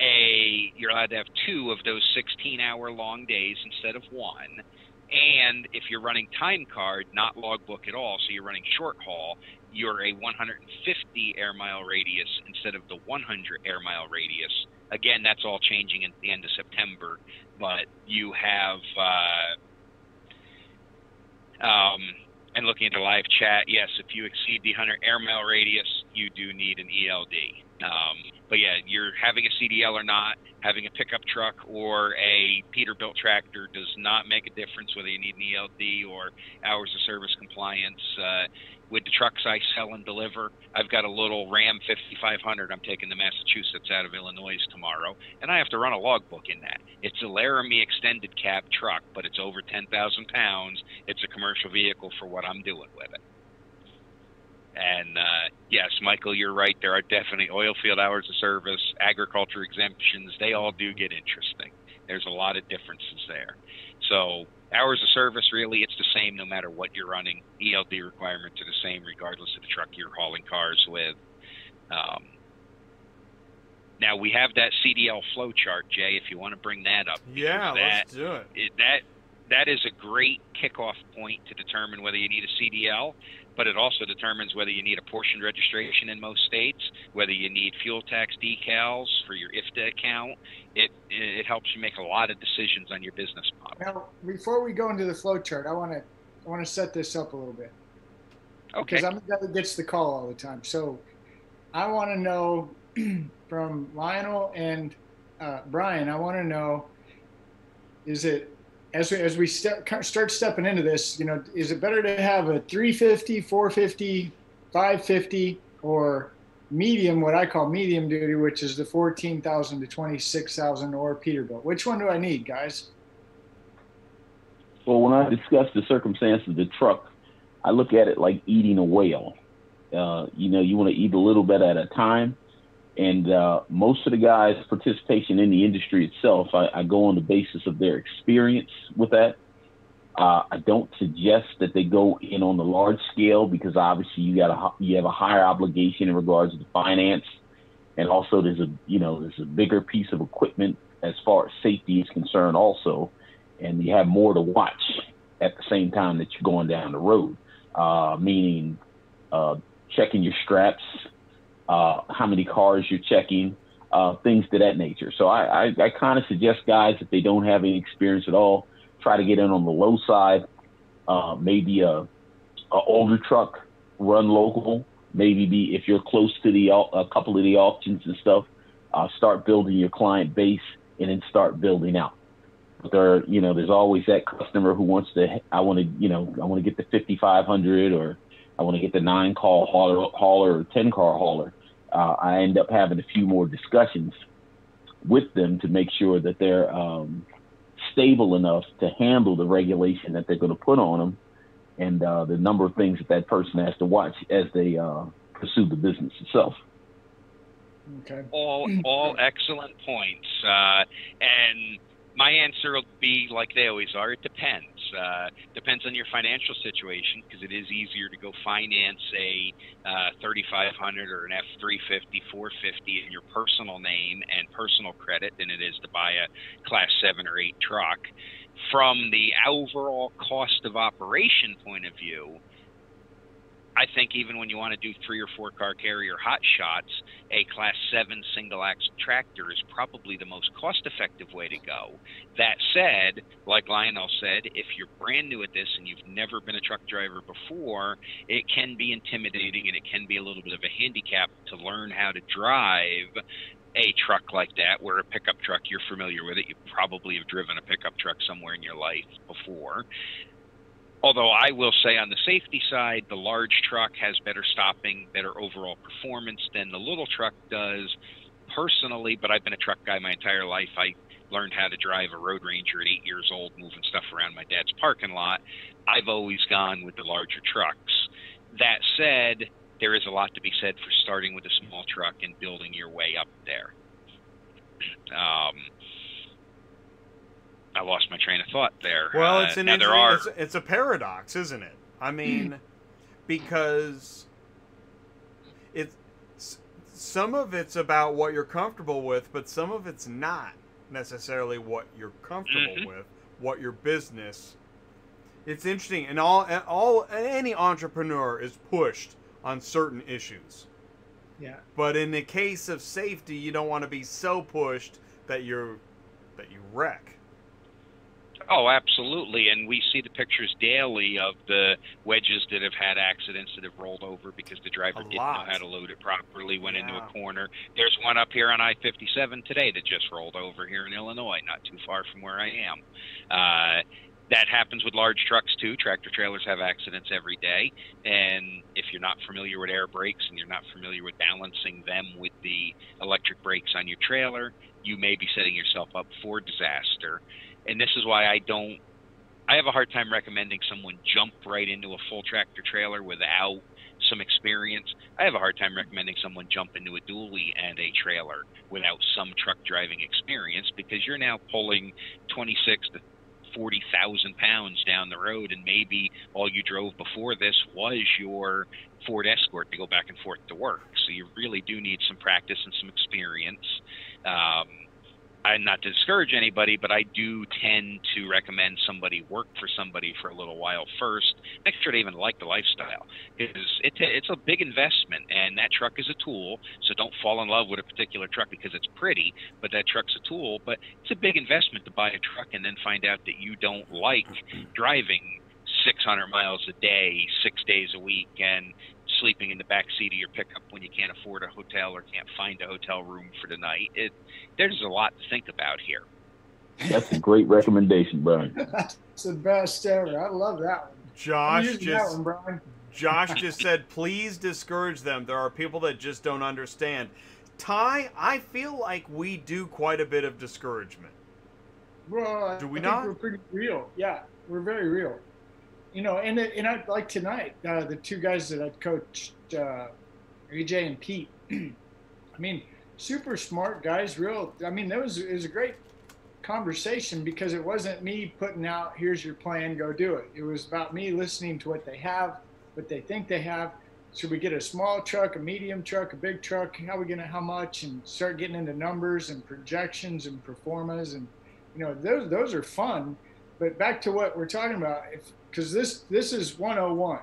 a you're allowed to have two of those sixteen hour long days instead of one. And if you're running time card, not logbook at all, so you're running short haul, you're a one hundred fifty air mile radius instead of the one hundred air mile radius. Again, that's all changing at the end of September, but you have uh, um, and looking at the live chat, yes, if you exceed the one hundred air mile radius, you do need an E L D. Um, but yeah, you're having a C D L or not, having a pickup truck or a Peterbilt tractor does not make a difference whether you need an E L D or hours of service compliance. Uh, with the trucks I sell and deliver, I've got a little Ram fifty-five hundred I'm taking to Massachusetts out of Illinois tomorrow, and I have to run a logbook in that. It's a Laramie extended cab truck, but it's over ten thousand pounds. It's a commercial vehicle for what I'm doing with it. And, uh, yes, Michael, you're right. There are definitely oil field hours of service, agriculture exemptions. They all do get interesting. There's a lot of differences there. So hours of service, really, it's the same no matter what you're running. E L D requirements are the same regardless of the truck you're hauling cars with. Um, now, we have that C D L flow chart, Jay, if you want to bring that up. Yeah, that, let's do it. it that, that is a great kickoff point to determine whether you need a C D L, but it also determines whether you need a portion registration in most states, whether you need fuel tax decals for your I F T A account. It, it helps you make a lot of decisions on your business model. Now, before we go into the flow chart, I want to I want to set this up a little bit. Okay. Because I'm the guy that gets the call all the time. So I want to know from Lionel and uh, Brian, I want to know, is it, as we, as we step, start stepping into this, you know, is it better to have a three fifty, four fifty, five fifty, or medium, what I call medium duty, which is the fourteen thousand to twenty-six thousand or Peterbilt? Which one do I need, guys? Well, when I discuss the circumstance of the truck, I look at it like eating a whale. Uh, you know, you want to eat a little bit at a time. And uh, most of the guys' participation in the industry itself, I, I go on the basis of their experience with that. Uh, I don't suggest that they go in on the large scale, because obviously you got a, you have a higher obligation in regards to finance, and also there's a you know there's a bigger piece of equipment as far as safety is concerned also, and you have more to watch at the same time that you're going down the road, uh, meaning uh, checking your straps. Uh, how many cars you're checking, uh, things to that nature. So I, I, I kind of suggest guys, if they don't have any experience at all, try to get in on the low side, uh, maybe a, a older truck, run local, maybe be, if you're close to the a couple of the options and stuff, uh, start building your client base and then start building out. But there, you know, there's always that customer who wants to, I want to, you know, I want to get the fifty-five hundred, or I want to get the nine car hauler, hauler or ten car hauler. Uh, I end up having a few more discussions with them to make sure that they're um, stable enough to handle the regulation that they're going to put on them, and uh, the number of things that that person has to watch as they uh, pursue the business itself. Okay. All, all excellent points. Uh, and my answer will be like they always are. It depends. Uh, depends on your financial situation, because it is easier to go finance a uh, thirty-five hundred or an F three fifty, four fifty in your personal name and personal credit than it is to buy a class seven or eight truck. From the overall cost of operation point of view, I think even when you want to do three or four car carrier hot shots, a class seven single axle tractor is probably the most cost effective way to go. That said, like Lionel said, if you're brand new at this and you've never been a truck driver before, it can be intimidating and it can be a little bit of a handicap to learn how to drive a truck like that, where a pickup truck, you're familiar with it. You probably have driven a pickup truck somewhere in your life before. Although I will say on the safety side, the large truck has better stopping, better overall performance than the little truck does personally, but I've been a truck guy my entire life. I learned how to drive a Road Ranger at eight years old, moving stuff around my dad's parking lot. I've always gone with the larger trucks. That said, there is a lot to be said for starting with a small truck and building your way up there. Um, I lost my train of thought there. Well, it's an uh, there are... it's, it's a paradox, isn't it? I mean, because it's some of it's about what you're comfortable with, but some of it's not necessarily what you're comfortable mm-hmm. with, what your business. It's interesting, and all and all any entrepreneur is pushed on certain issues. Yeah. But in the case of safety, you don't want to be so pushed that you're that you wreck. Oh, absolutely, and we see the pictures daily of the wedges that have had accidents that have rolled over because the driver didn't know how to load it properly, went yeah. into a corner. There's one up here on I fifty-seven today that just rolled over here in Illinois, not too far from where I am. Uh, that happens with large trucks, too. Tractor trailers have accidents every day, and if you're not familiar with air brakes and you're not familiar with balancing them with the electric brakes on your trailer, you may be setting yourself up for disaster. And this is why I don't – I have a hard time recommending someone jump right into a full tractor trailer without some experience. I have a hard time recommending someone jump into a dually and a trailer without some truck driving experience, because you're now pulling twenty-six to forty thousand pounds down the road, and maybe all you drove before this was your Ford Escort to go back and forth to work. So you really do need some practice and some experience. Um I'm not to discourage anybody, but I do tend to recommend somebody work for somebody for a little while first, make sure they even like the lifestyle. It's, it's, a, it's a big investment, and that truck is a tool, so don't fall in love with a particular truck because it's pretty, but that truck's a tool. But it's a big investment to buy a truck and then find out that you don't like driving six hundred miles a day, six days a week, and sleeping in the back seat of your pickup when you can't afford a hotel or can't find a hotel room for the night. It, there's a lot to think about here. That's a great recommendation, Brian. That's the best ever. I love that one. Josh just, that one, Josh just said, please discourage them. There are people that just don't understand. Ty, I feel like we do quite a bit of discouragement. Well, do we I not? Think we're pretty real. Yeah, we're very real. You know, and and I, like tonight, uh, the two guys that I've coached, uh, A J and Pete. I mean, super smart guys, real. I mean, that was it was a great conversation because it wasn't me putting out, here's your plan, go do it. It was about me listening to what they have, what they think they have. Should we get a small truck, a medium truck, a big truck? How are we gonna, how much? And start getting into numbers and projections and performas, and you know, those those are fun. But back to what we're talking about, if, because this this is one oh one,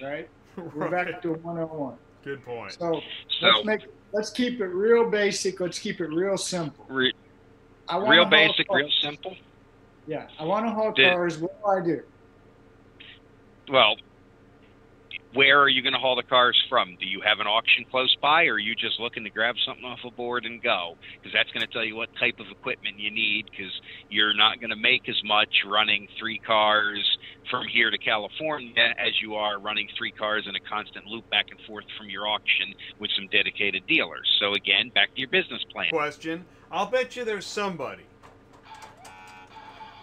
right? We're right. Back to one oh one. Good point. So, so let's make let's keep it real basic. Let's keep it real simple. Re, I want real basic, cars. Real simple. Yeah, I want to haul Did, cars. What do I do? Well, where are you going to haul the cars from? Do you have an auction close by, or are you just looking to grab something off a board and go? Because that's going to tell you what type of equipment you need, because you're not going to make as much running three cars from here to California as you are running three cars in a constant loop back and forth from your auction with some dedicated dealers. So again, back to your business plan. Question. I'll bet you there's somebody.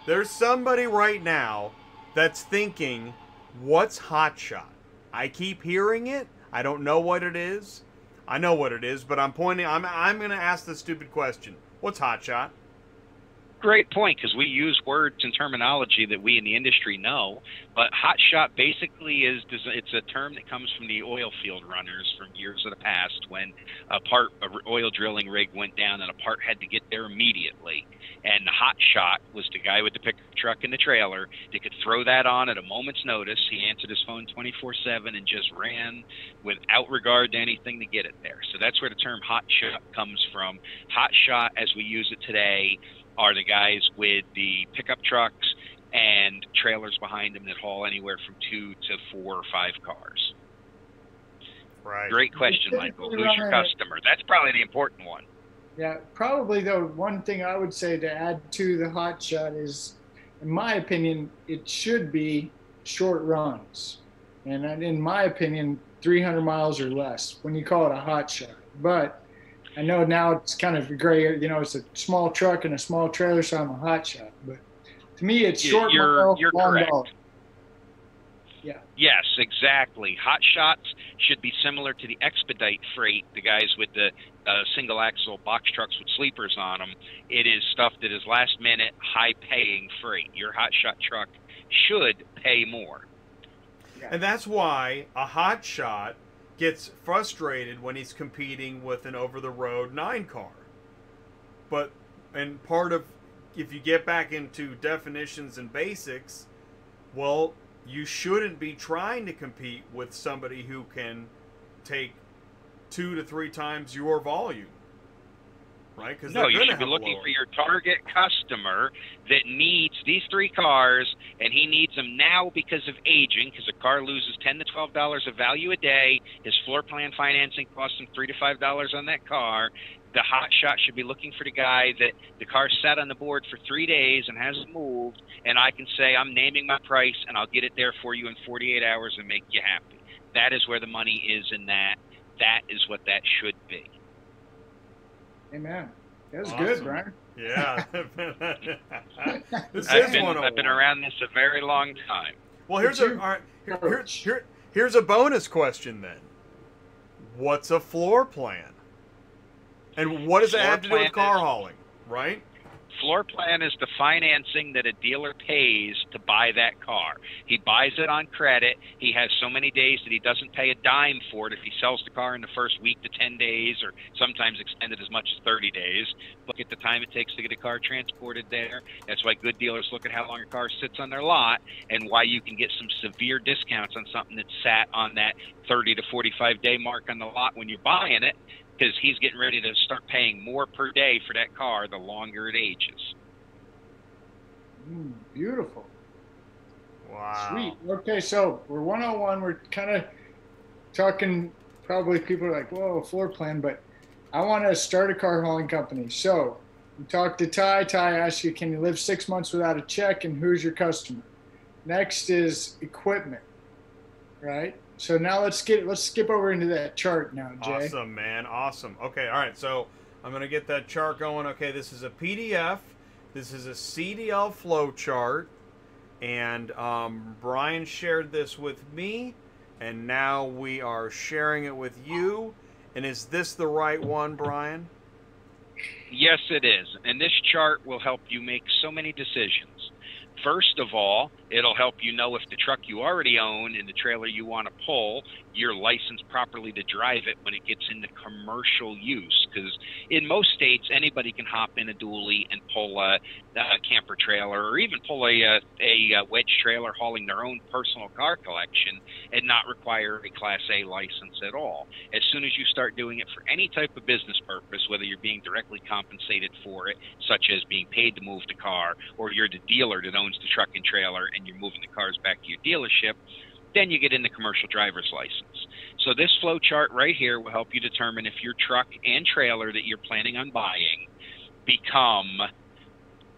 There's somebody right now that's thinking, what's hot shot? I keep hearing it. I don't know what it is. I know what it is, but I'm pointing. I'm I'm going to ask the stupid question. What's hotshot? Great point, because we use words and terminology that we in the industry know. But hotshot basically is it's a term that comes from the oil field runners from years of the past when a part a oil drilling rig went down and a part had to get there immediately. And the hotshot was the guy with the pickup truck and the trailer that could throw that on at a moment's notice. He answered his phone twenty-four seven and just ran without regard to anything to get it there. So that's where the term hotshot comes from. Hotshot, as we use it today, are the guys with the pickup trucks and trailers behind them that haul anywhere from two to four or five cars. Right. Great question, Michael. Who's your customer? That's probably the important one. Yeah, probably though, one thing I would say to add to the hot shot is, in my opinion, it should be short runs. And in my opinion, three hundred miles or less when you call it a hot shot. But I know now it's kind of gray, you know, it's a small truck and a small trailer, so I'm a hot shot. But to me, it's short mile, long dollar. Yeah. Yes, exactly. Hot shots should be similar to the expedite freight, the guys with the uh, single axle box trucks with sleepers on them. It is stuff that is last minute, high paying freight. Your hot shot truck should pay more. Yeah. And that's why a hot shot gets frustrated when he's competing with an over-the-road nine car. But, and part of, if you get back into definitions and basics, well, you shouldn't be trying to compete with somebody who can take two to three times your volume. Right? Because no, you should be looking for your target customer that needs these three cars, and he needs them now because of aging, because a car loses ten to twelve dollars of value a day. His floor plan financing costs him three to five dollars on that car. The hot shot should be looking for the guy that the car sat on the board for three days and hasn't moved, and I can say I'm naming my price, and I'll get it there for you in forty-eight hours and make you happy. That is where the money is in that. That is what that should be. Amen. That was awesome. Good, Brian. Yeah. This I've, is been, I've been around this a very long time. Well, here's a, right, here, here, here, here's a bonus question then. What's a floor plan? And what does floor it have to do with car is, hauling, right? Floor plan is the financing that a dealer pays to buy that car. He buys it on credit. He has so many days that he doesn't pay a dime for it if he sells the car in the first week to ten days, or sometimes extended as much as thirty days. Look at the time it takes to get a car transported there. That's why good dealers look at how long a car sits on their lot and why you can get some severe discounts on something that sat on that thirty to forty-five day mark on the lot when you're buying it, because he's getting ready to start paying more per day for that car the longer it ages. Mm, beautiful. Wow. Sweet. Okay, so we're one oh one. We're kind of talking, probably people are like, whoa, floor plan, but I want to start a car hauling company. So you talk to Ty. Ty asks you, can you live six months without a check, and who's your customer? Next is equipment, right? So now let's get let's skip over into that chart now, Jay. Awesome, man. Awesome. Okay, all right. So I'm going to get that chart going. Okay, this is a P D F. This is a C D L flow chart. And um, Brian shared this with me. And now we are sharing it with you. And is this the right one, Brian? Yes, it is. And this chart will help you make so many decisions. First of all, it'll help you know if the truck you already own and the trailer you want to pull, you're licensed properly to drive it when it gets into commercial use. Because in most states, anybody can hop in a dually and pull a, a camper trailer, or even pull a, a, a wedge trailer hauling their own personal car collection and not require a Class A license at all. As soon as you start doing it for any type of business purpose, whether you're being directly compensated for it, such as being paid to move the car, or you're the dealer that owns the truck and trailer and you're moving the cars back to your dealership, then you get in the commercial driver's license. So this flow chart right here will help you determine if your truck and trailer that you're planning on buying become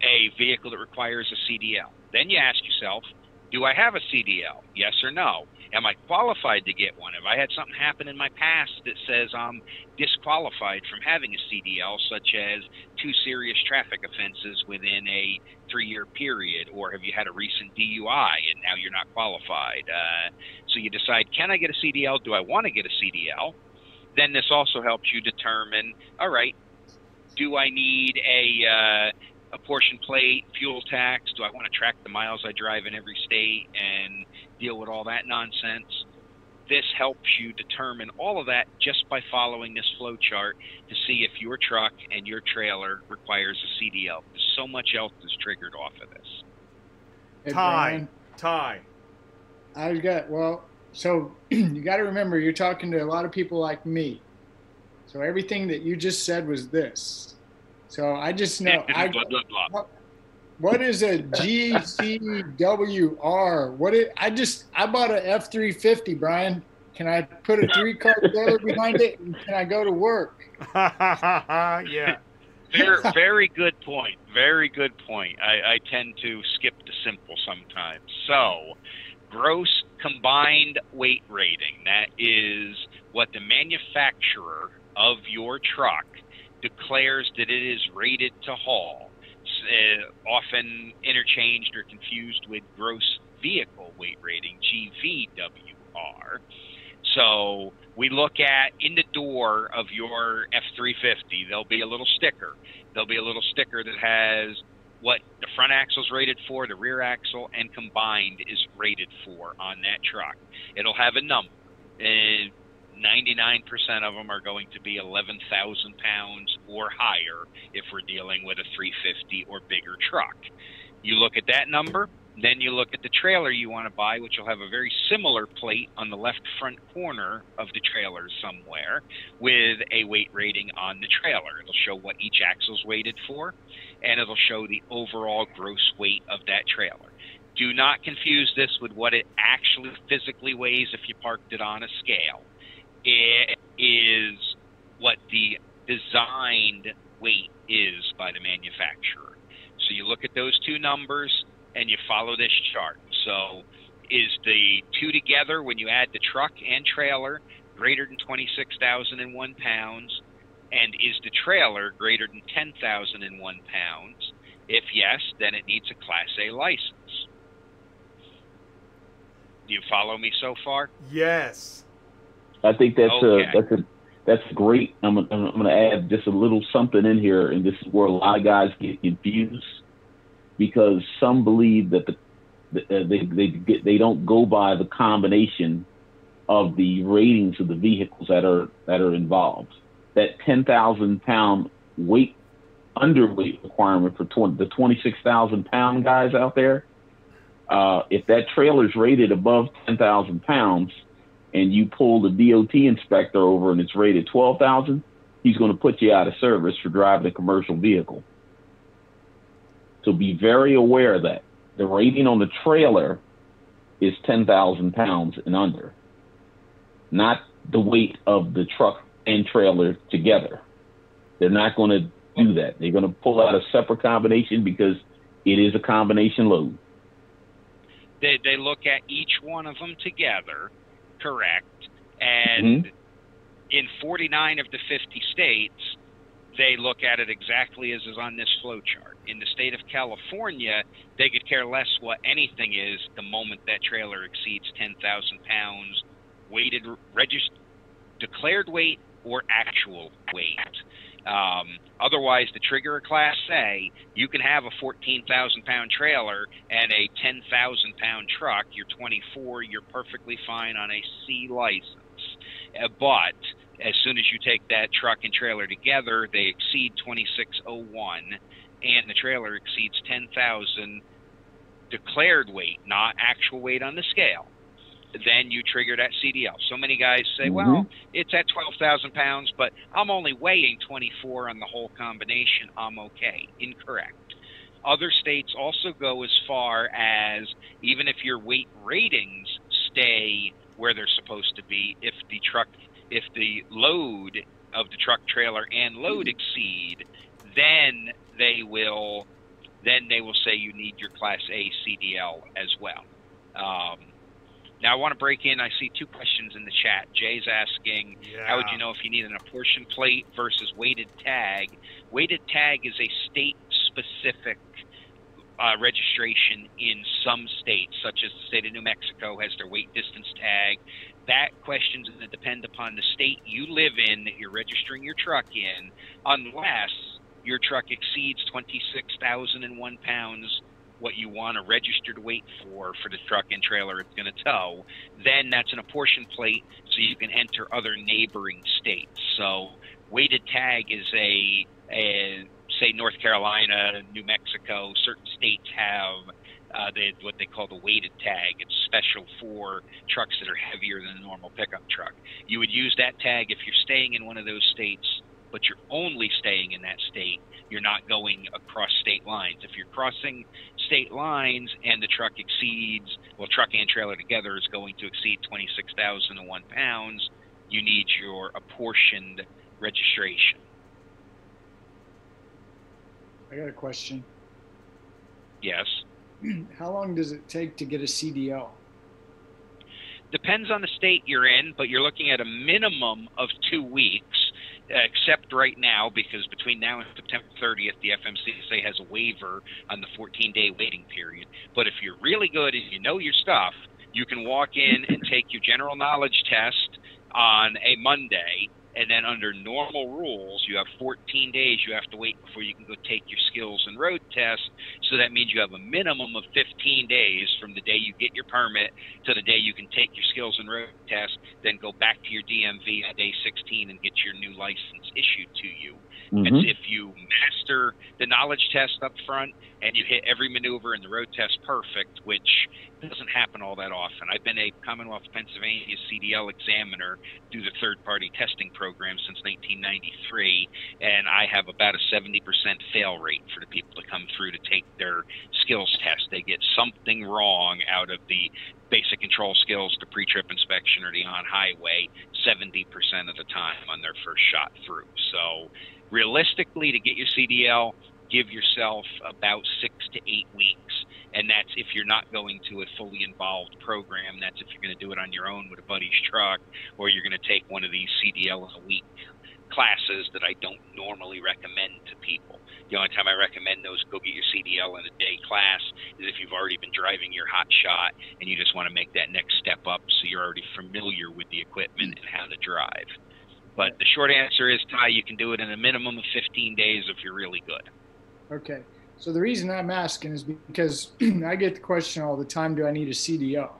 a vehicle that requires a C D L. Then you ask yourself, do I have a C D L? Yes or no? Am I qualified to get one? Have I had something happen in my past that says I'm disqualified from having a C D L, such as two serious traffic offenses within a three-year period? Or have you had a recent D U I and now you're not qualified? Uh, so you decide, can I get a C D L? Do I want to get a C D L? Then this also helps you determine, all right, do I need a... Uh, a portion plate, fuel tax? Do I want to track the miles I drive in every state and deal with all that nonsense? This helps you determine all of that just by following this flow chart to see if your truck and your trailer requires a C D L. There's so much else that's triggered off of this. Hey, Ty, Ty. I've got, well, so you got to remember, you're talking to a lot of people like me. So everything that you just said was this. So I just know, I, blah, blah, blah. What, what is a G V W R? What it, I just, I bought a F three fifty, Brian. Can I put a three-car trailer behind it? And can I go to work? Yeah. Very, very good point. Very good point. I, I tend to skip the simple sometimes. So gross combined weight rating, that is what the manufacturer of your truck declares that it is rated to haul, uh, often interchanged or confused with gross vehicle weight rating, G V W R. So we look at, in the door of your F three fifty, there'll be a little sticker. There'll be a little sticker that has what the front axle's rated for, the rear axle, and combined is rated for on that truck. It'll have a number. Uh, ninety-nine percent of them are going to be eleven thousand pounds or higher if we're dealing with a three fifty or bigger truck. You look at that number, then you look at the trailer you want to buy, which will have a very similar plate on the left front corner of the trailer somewhere with a weight rating on the trailer. It'll show what each axle's weighted for, and it'll show the overall gross weight of that trailer. Do not confuse this with what it actually physically weighs if you parked it on a scale. It is what the designed weight is by the manufacturer. So you look at those two numbers and you follow this chart. So is the two together, when you add the truck and trailer, greater than twenty-six thousand one pounds? And is the trailer greater than ten thousand one pounds? If yes, then it needs a Class A license. Do you follow me so far? Yes. I think that's okay. a that's a that's great. I'm, I'm, I'm going to add just a little something in here, and this is where a lot of guys get confused, because some believe that the, the uh, they they get, they don't go by the combination of the ratings of the vehicles that are that are involved. That ten thousand pound weight underweight requirement for twenty, the twenty-six thousand pound guys out there. Uh, if that trailer's rated above ten thousand pounds and you pull the D O T inspector over and it's rated twelve thousand, he's going to put you out of service for driving a commercial vehicle. So be very aware that the rating on the trailer is ten thousand pounds and under, not the weight of the truck and trailer together. They're not going to do that. They're going to pull out a separate combination because it is a combination load. They they look at each one of them together, correct? And mm-hmm. in forty-nine of the fifty states, they look at it exactly as is on this flow chart. In the state of California, they could care less what anything is the moment that trailer exceeds ten thousand pounds, weighted, registered, declared weight or actual weight. Um, otherwise, to trigger a Class A, you can have a fourteen thousand pound trailer and a ten thousand pound truck. You're twenty-four, you're perfectly fine on a C license. Uh, but as soon as you take that truck and trailer together, they exceed twenty-six oh one, and the trailer exceeds ten thousand declared weight, not actual weight on the scale. Then you trigger that C D L. So many guys say, mm-hmm. well, it's at twelve thousand pounds, but I'm only weighing twenty-four on the whole combination. I'm okay. Incorrect. Other states also go as far as even if your weight ratings stay where they're supposed to be, if the truck, if the load of the truck, trailer, and load exceed, then they will, then they will say you need your Class A C D L as well. Um, Now, I want to break in. I see two questions in the chat. Jay's asking, yeah. how would you know if you need an apportion plate versus weighted tag? Weighted tag is a state-specific uh, registration in some states, such as the state of New Mexico has their weight distance tag. That question's going to depend upon the state you live in that you're registering your truck in, unless your truck exceeds twenty-six thousand one pounds, what you want a registered weight for, for the truck and trailer it's going to tow, then that's an apportion plate, so you can enter other neighboring states. So weighted tag is a, a say, North Carolina, New Mexico, certain states have uh, they, what they call the weighted tag. It's special for trucks that are heavier than a normal pickup truck. You would use that tag if you're staying in one of those states, but you're only staying in that state. You're not going across state lines. If you're crossing state lines and the truck exceeds, well, truck and trailer together is going to exceed twenty-six thousand one pounds, you need your apportioned registration. I got a question. Yes. How long does it take to get a C D L? Depends on the state you're in, but you're looking at a minimum of two weeks. Except right now, because between now and September thirtieth, the F M C S A has a waiver on the fourteen day waiting period. But if you're really good and you know your stuff, you can walk in and take your general knowledge test on a Monday, and then under normal rules, you have fourteen days you have to wait before you can go take your skills and road test. So that means you have a minimum of fifteen days from the day you get your permit to the day you can take your skills and road test, then go back to your D M V on day sixteen and get your new license issued to you. Mm-hmm. And if you master the knowledge test up front and you hit every maneuver in the road test perfect, which doesn't happen all that often. I've been a Commonwealth of Pennsylvania C D L examiner through the third-party testing program since nineteen ninety-three, and I have about a seventy percent fail rate for the people to come through to take their skills test. They get something wrong out of the basic control skills, the pre-trip inspection, or the on-highway seventy percent of the time on their first shot through. So realistically, to get your C D L, give yourself about six to eight weeks, and that's if you're not going to a fully involved program. That's if you're going to do it on your own with a buddy's truck, or you're going to take one of these C D L in a week classes that I don't normally recommend to people. The only time I recommend those go get your C D L in a day class is if you've already been driving your hot shot and you just want to make that next step up so you're already familiar with the equipment and how to drive. But the short answer is, Ty, you can do it in a minimum of fifteen days if you're really good. Okay. So the reason I'm asking is because I get the question all the time, do I need a C D L?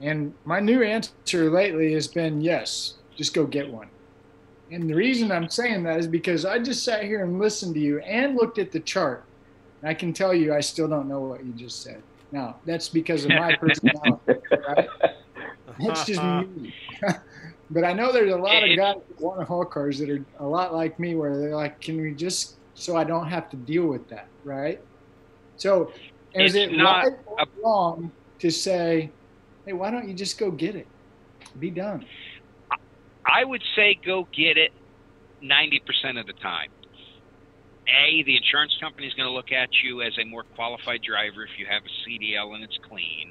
And my new answer lately has been yes, just go get one. And the reason I'm saying that is because I just sat here and listened to you and looked at the chart. And I can tell you I still don't know what you just said. Now, that's because of my personality, right? That's just me. But I know there's a lot of guys that want to haul cars that are a lot like me where they're like, can we just, so I don't have to deal with that, right? So is it not right or wrong to say, hey, why don't you just go get it? Be done. I would say go get it ninety percent of the time. A, the insurance company is going to look at you as a more qualified driver if you have a C D L and it's clean.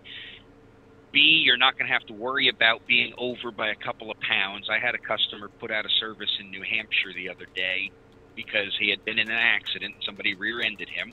B, you're not going to have to worry about being over by a couple of pounds. I had a customer put out a service in New Hampshire the other day because he had been in an accident. Somebody rear-ended him,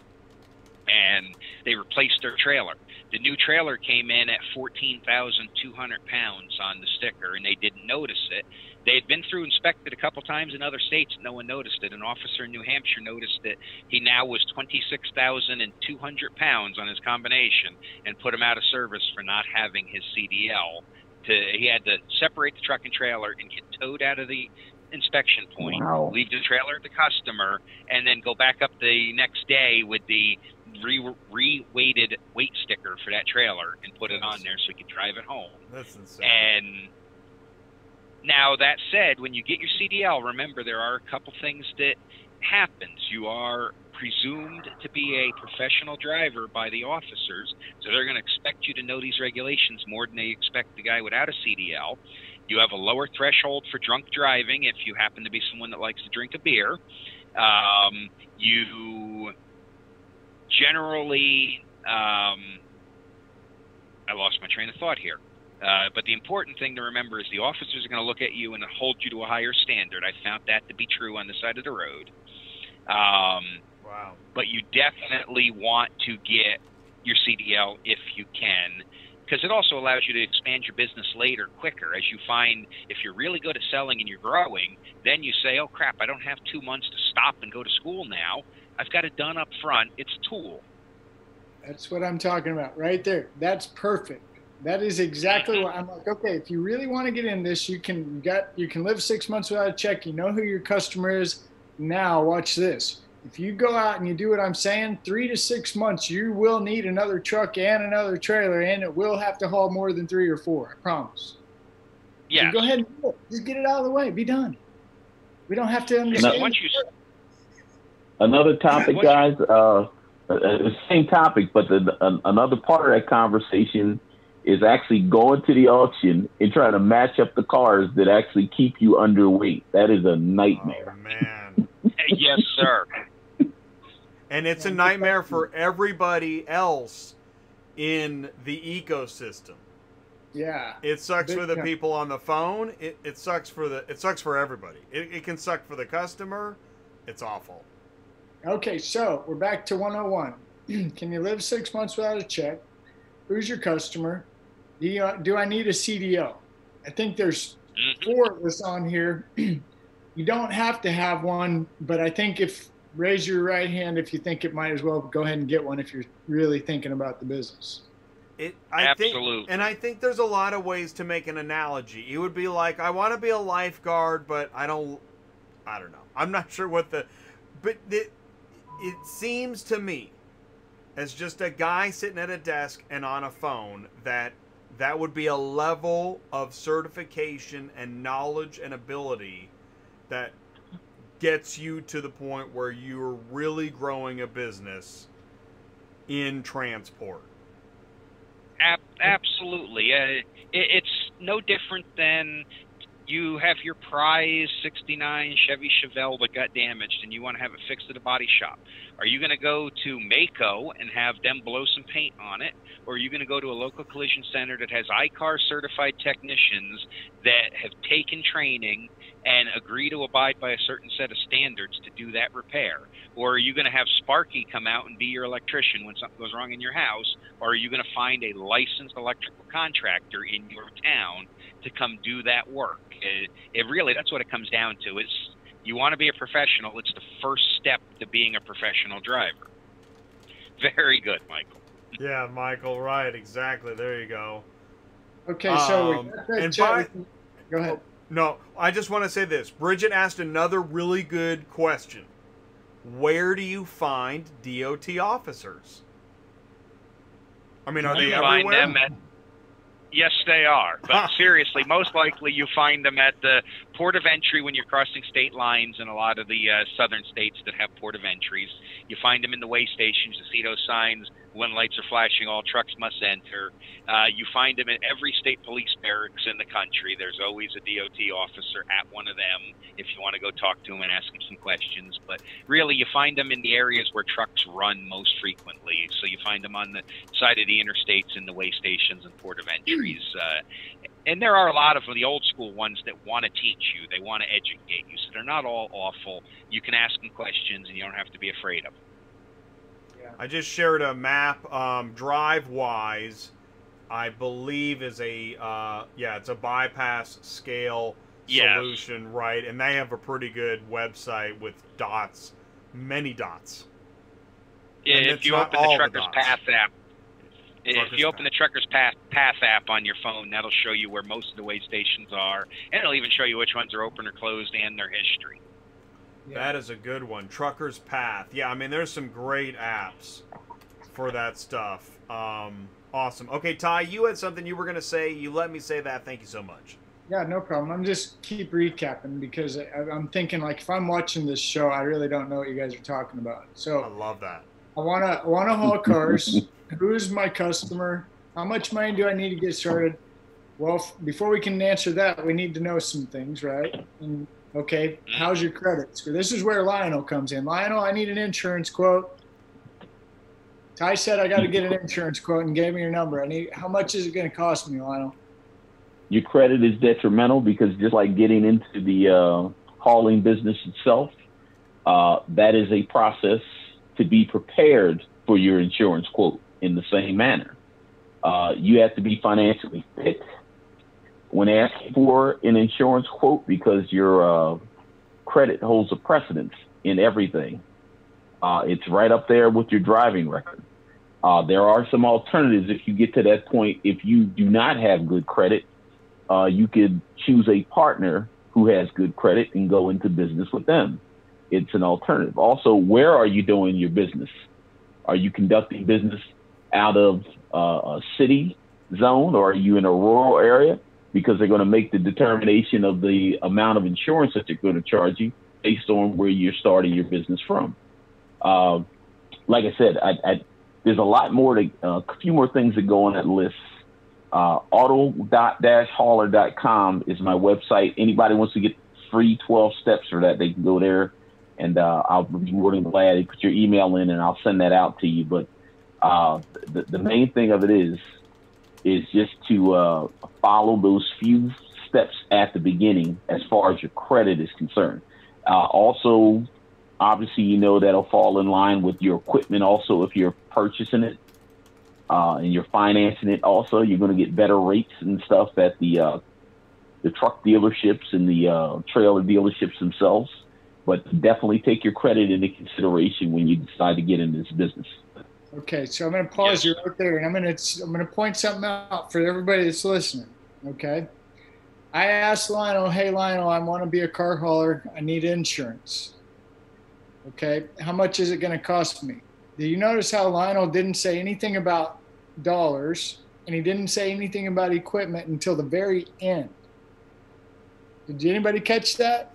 and they replaced their trailer. The new trailer came in at fourteen thousand two hundred pounds on the sticker, and they didn't notice it. They had been through inspected a couple times in other states. No one noticed it. An officer in New Hampshire noticed that he now was twenty-six thousand two hundred pounds on his combination and put him out of service for not having his C D L. To, he had to separate the truck and trailer and get towed out of the inspection point, wow. Leave the trailer at the customer, and then go back up the next day with the re, re weighted weight sticker for that trailer and put it on there so he could drive it home. That's insane. And now, that said, when you get your C D L, remember there are a couple things that happens. You are presumed to be a professional driver by the officers, so they're going to expect you to know these regulations more than they expect the guy without a C D L. You have a lower threshold for drunk driving if you happen to be someone that likes to drink a beer. Um, you generally um, – I lost my train of thought here. Uh, but the important thing to remember is the officers are going to look at you and hold you to a higher standard. I found that to be true on the side of the road. Um, wow. But you definitely want to get your C D L if you can, because it also allows you to expand your business later quicker. As you find, if you're really good at selling and you're growing, then you say, oh, crap, I don't have two months to stop and go to school now. I've got it done up front. It's a tool. That's what I'm talking about right there. That's perfect. That is exactly what I'm like. Okay, if you really want to get in this, you can you got you can live six months without a check. You know who your customer is. Now watch this. If you go out and you do what I'm saying, three to six months, you will need another truck and another trailer, and it will have to haul more than three or four. I promise. Yeah. So go ahead and do it. Just get it out of the way. Be done. We don't have to understand. Another, another topic, guys. Uh, same topic, but the, uh, another part of that conversation is actually going to the auction and trying to match up the cars that actually keep you underweight. That is a nightmare. Oh, man. Yes, sir. And it's a nightmare for everybody else in the ecosystem. Yeah. It sucks for the people on the phone. It, it sucks for the it sucks for everybody. It, it can suck for the customer. It's awful. Okay, so we're back to one oh one. Can you live six months without a check? Who's your customer? Do, you, do I need a C D L? I think there's four of us on here. You don't have to have one, but I think if raise your right hand if you think it might as well go ahead and get one if you're really thinking about the business. It, I Absolutely. Think, and I think there's a lot of ways to make an analogy. It would be like, I want to be a lifeguard, but I don't, I don't know. I'm not sure what the, but it, it seems to me, as just a guy sitting at a desk and on a phone, that that would be a level of certification and knowledge and ability that gets you to the point where you're really growing a business in transport. Absolutely. Uh, it's no different than you have your prize sixty-nine Chevy Chevelle that got damaged and you want to have it fixed at a body shop. Are you going to go to Maaco and have them blow some paint on it? Or are you going to go to a local collision center that has I C A R certified technicians that have taken training and agree to abide by a certain set of standards to do that repair? Or are you going to have Sparky come out and be your electrician when something goes wrong in your house? Or are you going to find a licensed electrical contractor in your town to come do that work? It, it really, that's what it comes down to. It's, you want to be a professional. It's the first step to being a professional driver. Very good, Michael. Yeah, Michael, right, exactly. There you go. Okay, so um, we and by, go ahead. No, I just want to say this. Bridget asked another really good question. Where do you find D O T officers? I mean, are you they find everywhere? Them at, yes, they are. But seriously, most likely you find them at the port of entry when you're crossing state lines in a lot of the uh, southern states that have port of entries. You find them in the way stations. You see those signs, when lights are flashing, all trucks must enter. Uh, you find them in every state police barracks in the country. There's always a D O T officer at one of them if you want to go talk to them and ask them some questions. But really, you find them in the areas where trucks run most frequently. So you find them on the side of the interstates, in the way stations and port of entries. Uh, and there are a lot of the old school ones that want to teach you. They want to educate you. So they're not all awful. You can ask them questions, and you don't have to be afraid of them. I just shared a map. Um, DriveWise, I believe, is a uh, yeah, it's a bypass scale yes. solution, right? And they have a pretty good website with dots, many dots. Yeah, if you open the Trucker's the Path app, if Trucker's you open Path. the Trucker's Path Path app on your phone, that'll show you where most of the way stations are, and it'll even show you which ones are open or closed and their history. Yeah. That is a good one. Trucker's Path. Yeah, I mean, there's some great apps for that stuff. Um, awesome. Okay, Ty, you had something you were going to say. You let me say that. Thank you so much. Yeah, no problem. I'm just keep recapping because I, I'm thinking, like, if I'm watching this show, I really don't know what you guys are talking about. So I love that. I want to I want to haul cars. Who's my customer? How much money do I need to get started? Well, f before we can answer that, we need to know some things, right? And, okay, how's your credit score? This is where Lionel comes in. Lionel, I need an insurance quote. Ty said I got to get an insurance quote and gave me your number. I need. How much is it going to cost me, Lionel? Your credit is detrimental because just like getting into the uh, hauling business itself, uh, that is a process to be prepared for your insurance quote in the same manner. Uh, you have to be financially fit when asked for an insurance quote, because your uh, credit holds a precedence in everything. Uh, it's right up there with your driving record. Uh, there are some alternatives if you get to that point. If you do not have good credit, uh, you could choose a partner who has good credit and go into business with them. It's an alternative. Also, where are you doing your business? Are you conducting business out of uh, a city zone, or are you in a rural area? Because they're going to make the determination of the amount of insurance that they're going to charge you based on where you're starting your business from. Uh, like I said, I, I, there's a lot more, to, uh, a few more things that go on that list. Uh, auto dash hauler dot com is my website. Anybody wants to get free twelve steps for that, they can go there, and uh, I'll be more than glad to put your email in and I'll send that out to you. But uh, the, the main thing of it is, is just to uh, follow those few steps at the beginning as far as your credit is concerned. Uh, also, obviously, you know, that'll fall in line with your equipment also if you're purchasing it uh, and you're financing it also. You're going to get better rates and stuff at the, uh, the truck dealerships and the uh, trailer dealerships themselves. But definitely take your credit into consideration when you decide to get into this business. Okay, so I'm going to pause you right there, and I'm going to I'm going to point something out for everybody that's listening. Okay, I asked Lionel, "Hey Lionel, I want to be a car hauler. I need insurance. Okay, how much is it going to cost me?" Do you notice how Lionel didn't say anything about dollars, and he didn't say anything about equipment until the very end? Did anybody catch that?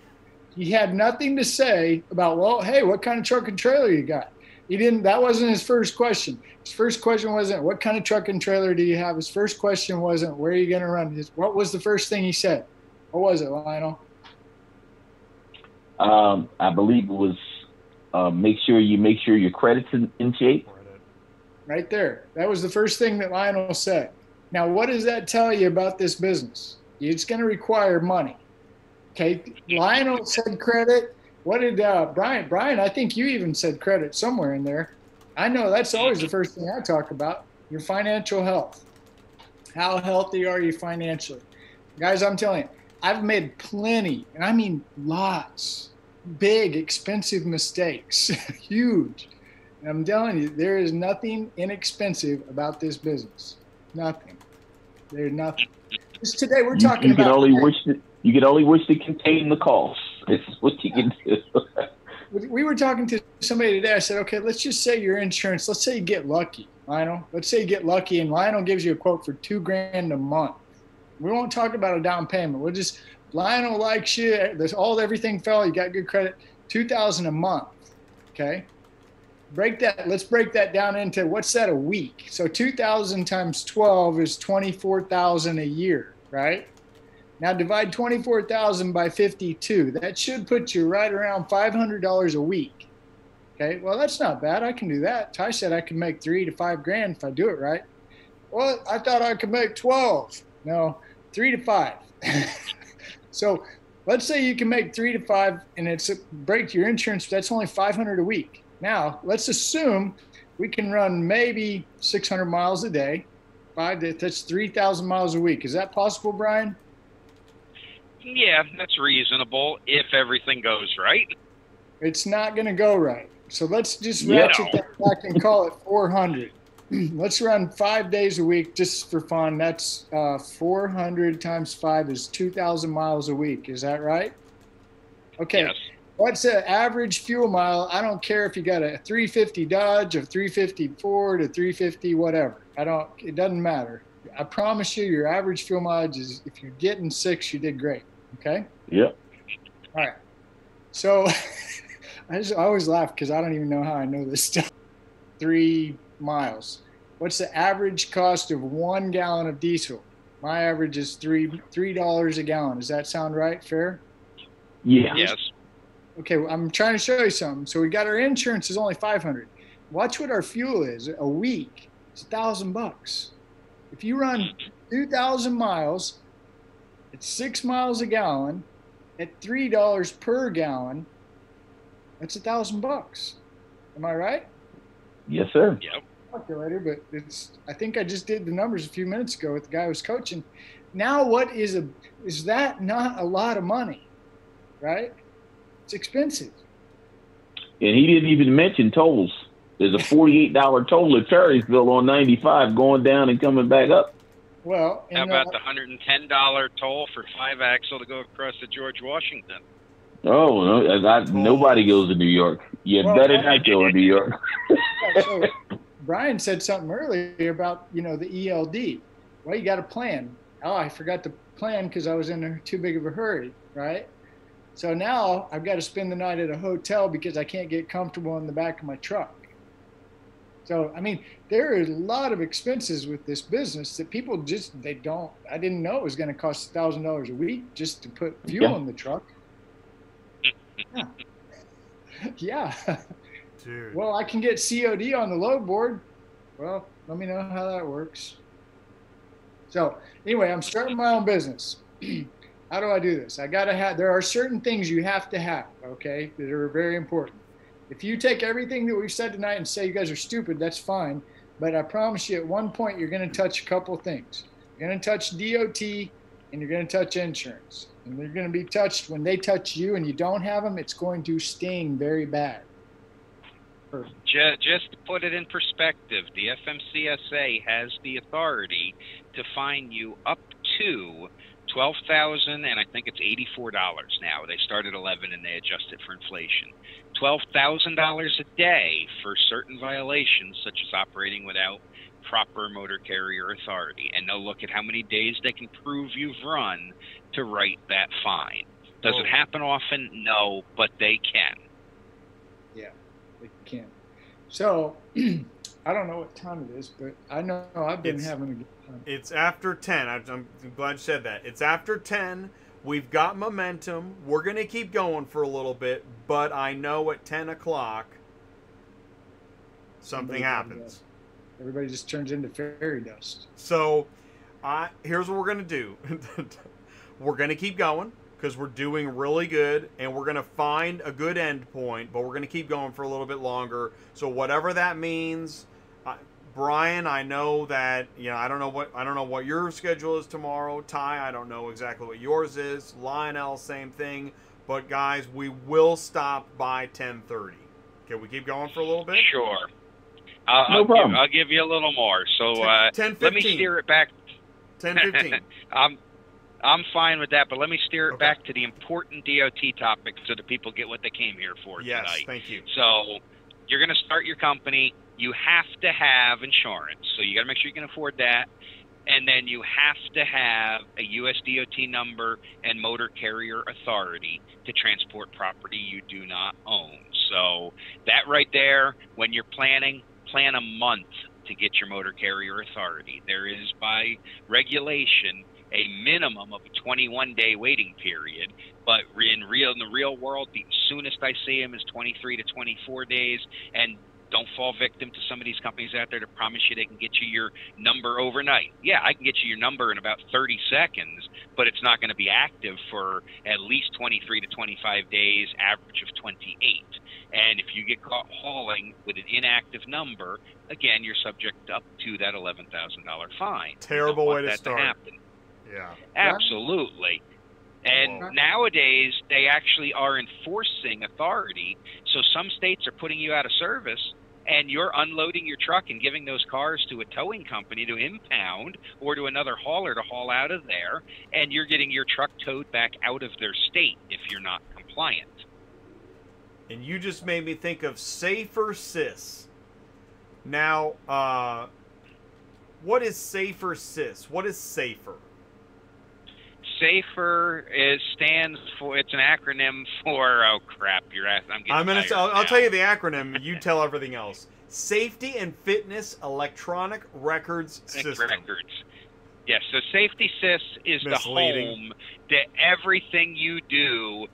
He had nothing to say about, well, hey, what kind of truck and trailer you got? He didn't, that wasn't his first question. His first question wasn't, what kind of truck and trailer do you have? His first question wasn't, where are you going to run? His, what was the first thing he said? What was it, Lionel? Um, I believe it was, uh, make sure you make sure your credit's in, in shape. Right there. That was the first thing that Lionel said. Now, what does that tell you about this business? It's going to require money. Okay. Lionel said credit. What did uh, Brian, Brian, I think you even said credit somewhere in there. I know that's always the first thing I talk about, your financial health. How healthy are you financially? Guys, I'm telling you, I've made plenty, and I mean lots, big, expensive mistakes, huge. And I'm telling you, there is nothing inexpensive about this business. Nothing. There's nothing. Just today we're talking you, you about. Can only wish to, you can only wish to contain the costs. It's what you can do. We were talking to somebody today. I said, okay, let's just say your insurance, let's say you get lucky, Lionel. Let's say you get lucky and Lionel gives you a quote for two grand a month. We won't talk about a down payment. We'll just, Lionel likes you. There's all, everything fell. You got good credit, two thousand a month. Okay. Break that. Let's break that down into what's that a week. So two thousand times twelve is twenty-four thousand a year, right? Now divide twenty-four thousand by fifty-two. That should put you right around five hundred dollars a week. Okay, well, that's not bad. I can do that. Ty said I can make three to five grand if I do it right. Well, I thought I could make twelve. No, three to five. So let's say you can make three to five and it's a break your insurance. That's only five hundred a week. Now let's assume we can run maybe six hundred miles a day. Five to, that's three thousand miles a week. Is that possible, Brian? Yeah, that's reasonable if everything goes right. It's not going to go right. So let's just ratchet that back and call it four hundred. Let's run five days a week just for fun. That's uh, four hundred times five is two thousand miles a week. Is that right? Okay. Yes. What's the average fuel mile? I don't care if you got a three fifty Dodge or three fifty Ford or three fifty whatever. I don't. It doesn't matter. I promise you, your average fuel mileage is, if you're getting six, you did great. Okay? Yeah. All right. So I just I always laugh because I don't even know how I know this stuff. Three miles. What's the average cost of one gallon of diesel? My average is three three dollars a gallon. Does that sound right? Fair? Yeah. Yes. Okay. Well, I'm trying to show you something. So we got our insurance is only five hundred. Watch what our fuel is a week. It's a thousand bucks. If you run two thousand miles at six miles a gallon at three dollars per gallon, that's a thousand bucks. Am I right? Yes, sir. Yep. Calculator, but it's, I think I just did the numbers a few minutes ago with the guy who was coaching. Now, what is a, is that not a lot of money, right? It's expensive. And he didn't even mention tolls. There's a forty-eight dollar toll at Cherrysville on ninety-five going down and coming back up. Well, and, how about uh, the one hundred ten dollar toll for five axle to go across to George Washington? Oh, no, I, nobody goes to New York. You well, better not go to New York. So Brian said something earlier about, you know, the E L D. Well, you got a plan. Oh, I forgot to plan because I was in a, too big of a hurry, right? So now I've got to spend the night at a hotel because I can't get comfortable in the back of my truck. So, I mean, there are a lot of expenses with this business that people just, they don't, I didn't know it was going to cost a thousand dollars a week just to put fuel yeah. in the truck. Yeah. Yeah. Dude. Well, I can get C O D on the load board. Well, let me know how that works. So, anyway, I'm starting my own business. How do I do this? I got to have, there are certain things you have to have, okay, that are very important. If you take everything that we've said tonight and say you guys are stupid, that's fine. But I promise you at one point you're going to touch a couple things. You're going to touch D O T and you're going to touch insurance. And they're going to be touched when they touch you and you don't have them, it's going to sting very bad. Perfect. Just to put it in perspective, the F M C S A has the authority to fine you up to twelve thousand dollars, and I think it's eighty-four dollars now. They start at eleven and they adjust it for inflation. twelve thousand dollars a day for certain violations, such as operating without proper motor carrier authority. And they'll look at how many days they can prove you've run to write that fine. Does oh. it happen often? No, but they can. Yeah, they can. So I don't know what time it is, but I know I've been it's, having a good time. It's after ten. I'm glad you said that. It's after ten. We've got momentum. We're going to keep going for a little bit, but I know at ten o'clock something everybody happens. Everybody just turns into fairy dust. So uh, here's what we're going to do. We're going to keep going because we're doing really good, and we're going to find a good end point, but we're going to keep going for a little bit longer. So whatever that means, uh, Brian, I know that, you know, I don't know what I don't know what your schedule is tomorrow. Ty, I don't know exactly what yours is. Lionel, same thing. But guys, we will stop by ten thirty. Can we keep going for a little bit? Sure. Uh, no I'll problem. Give, I'll give you a little more. So uh, ten fifteen. Let me steer it back. ten fifteen. I'm, I'm fine with that, but let me steer it okay. back to the important D O T topic so that people get what they came here for yes, tonight. Yes, thank you. So you're going to start your company. You have to have insurance, so you got to make sure you can afford that. And then you have to have a U S D O T number and motor carrier authority to transport property you do not own. So that right there, when you're planning, plan a month to get your motor carrier authority. There is, by regulation, a minimum of a twenty-one day waiting period, but in real in the real world, the soonest I see them is twenty-three to twenty-four days. And don't fall victim to some of these companies out there that promise you they can get you your number overnight. Yeah, I can get you your number in about thirty seconds, but it's not going to be active for at least twenty-three to twenty-five days, average of twenty-eight. And if you get caught hauling with an inactive number, again, you're subject up to that eleven thousand dollar fine. Terrible way to start. To happen. Yeah. Absolutely. And Whoa. Nowadays, they actually are enforcing authority. So some states are putting you out of service, and you're unloading your truck and giving those cars to a towing company to impound or to another hauler to haul out of there, and you're getting your truck towed back out of their state if you're not compliant. And you just made me think of Safer S I S. Now, uh, what is Safer S I S? What is Safer? Safer is stands for, it's an acronym for, oh crap, you're at, I'm getting I'm gonna I'll, I'll tell you the acronym, you tell everything else. Safety and Fitness Electronic Records System. Records. Yes, so Safety S I S is Misleading. The home to everything you do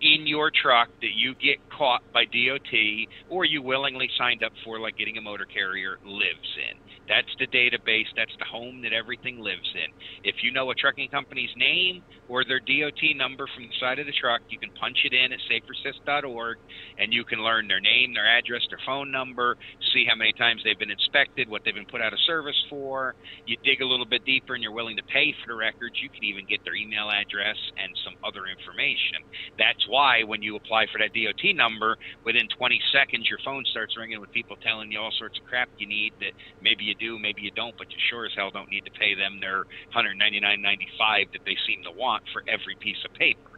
in your truck that you get caught by D O T or you willingly signed up for, like getting a motor carrier, lives in. That's the database. That's the home that everything lives in. If you know a trucking company's name or their D O T number from the side of the truck, you can punch it in at safer S I S dot org, and you can learn their name, their address, their phone number, see how many times they've been inspected, what they've been put out of service for. You dig a little bit deeper and you're willing to pay for the records, you can even get their email address and some other information. That's why when you apply for that D O T number, within twenty seconds your phone starts ringing with people telling you all sorts of crap you need that maybe you do, maybe you don't, but you sure as hell don't need to pay them their one hundred ninety-nine dollars and ninety-five cents that they seem to want for every piece of paper.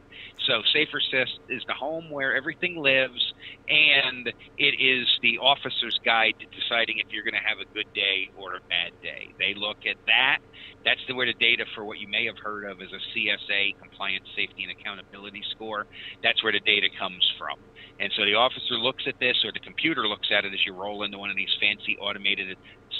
So Safer S I S is the home where everything lives, and it is the officer's guide to deciding if you're going to have a good day or a bad day. They look at that. That's the where the data for what you may have heard of as a C S A, Compliance, Safety, and Accountability Score. That's where the data comes from. And so the officer looks at this, or the computer looks at it as you roll into one of these fancy automated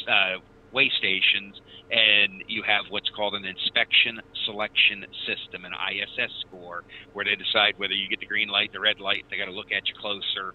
uh, way stations, and you have what's called an inspection selection system, an I S S score, where they decide whether you get the green light, the red light, they got to look at you closer.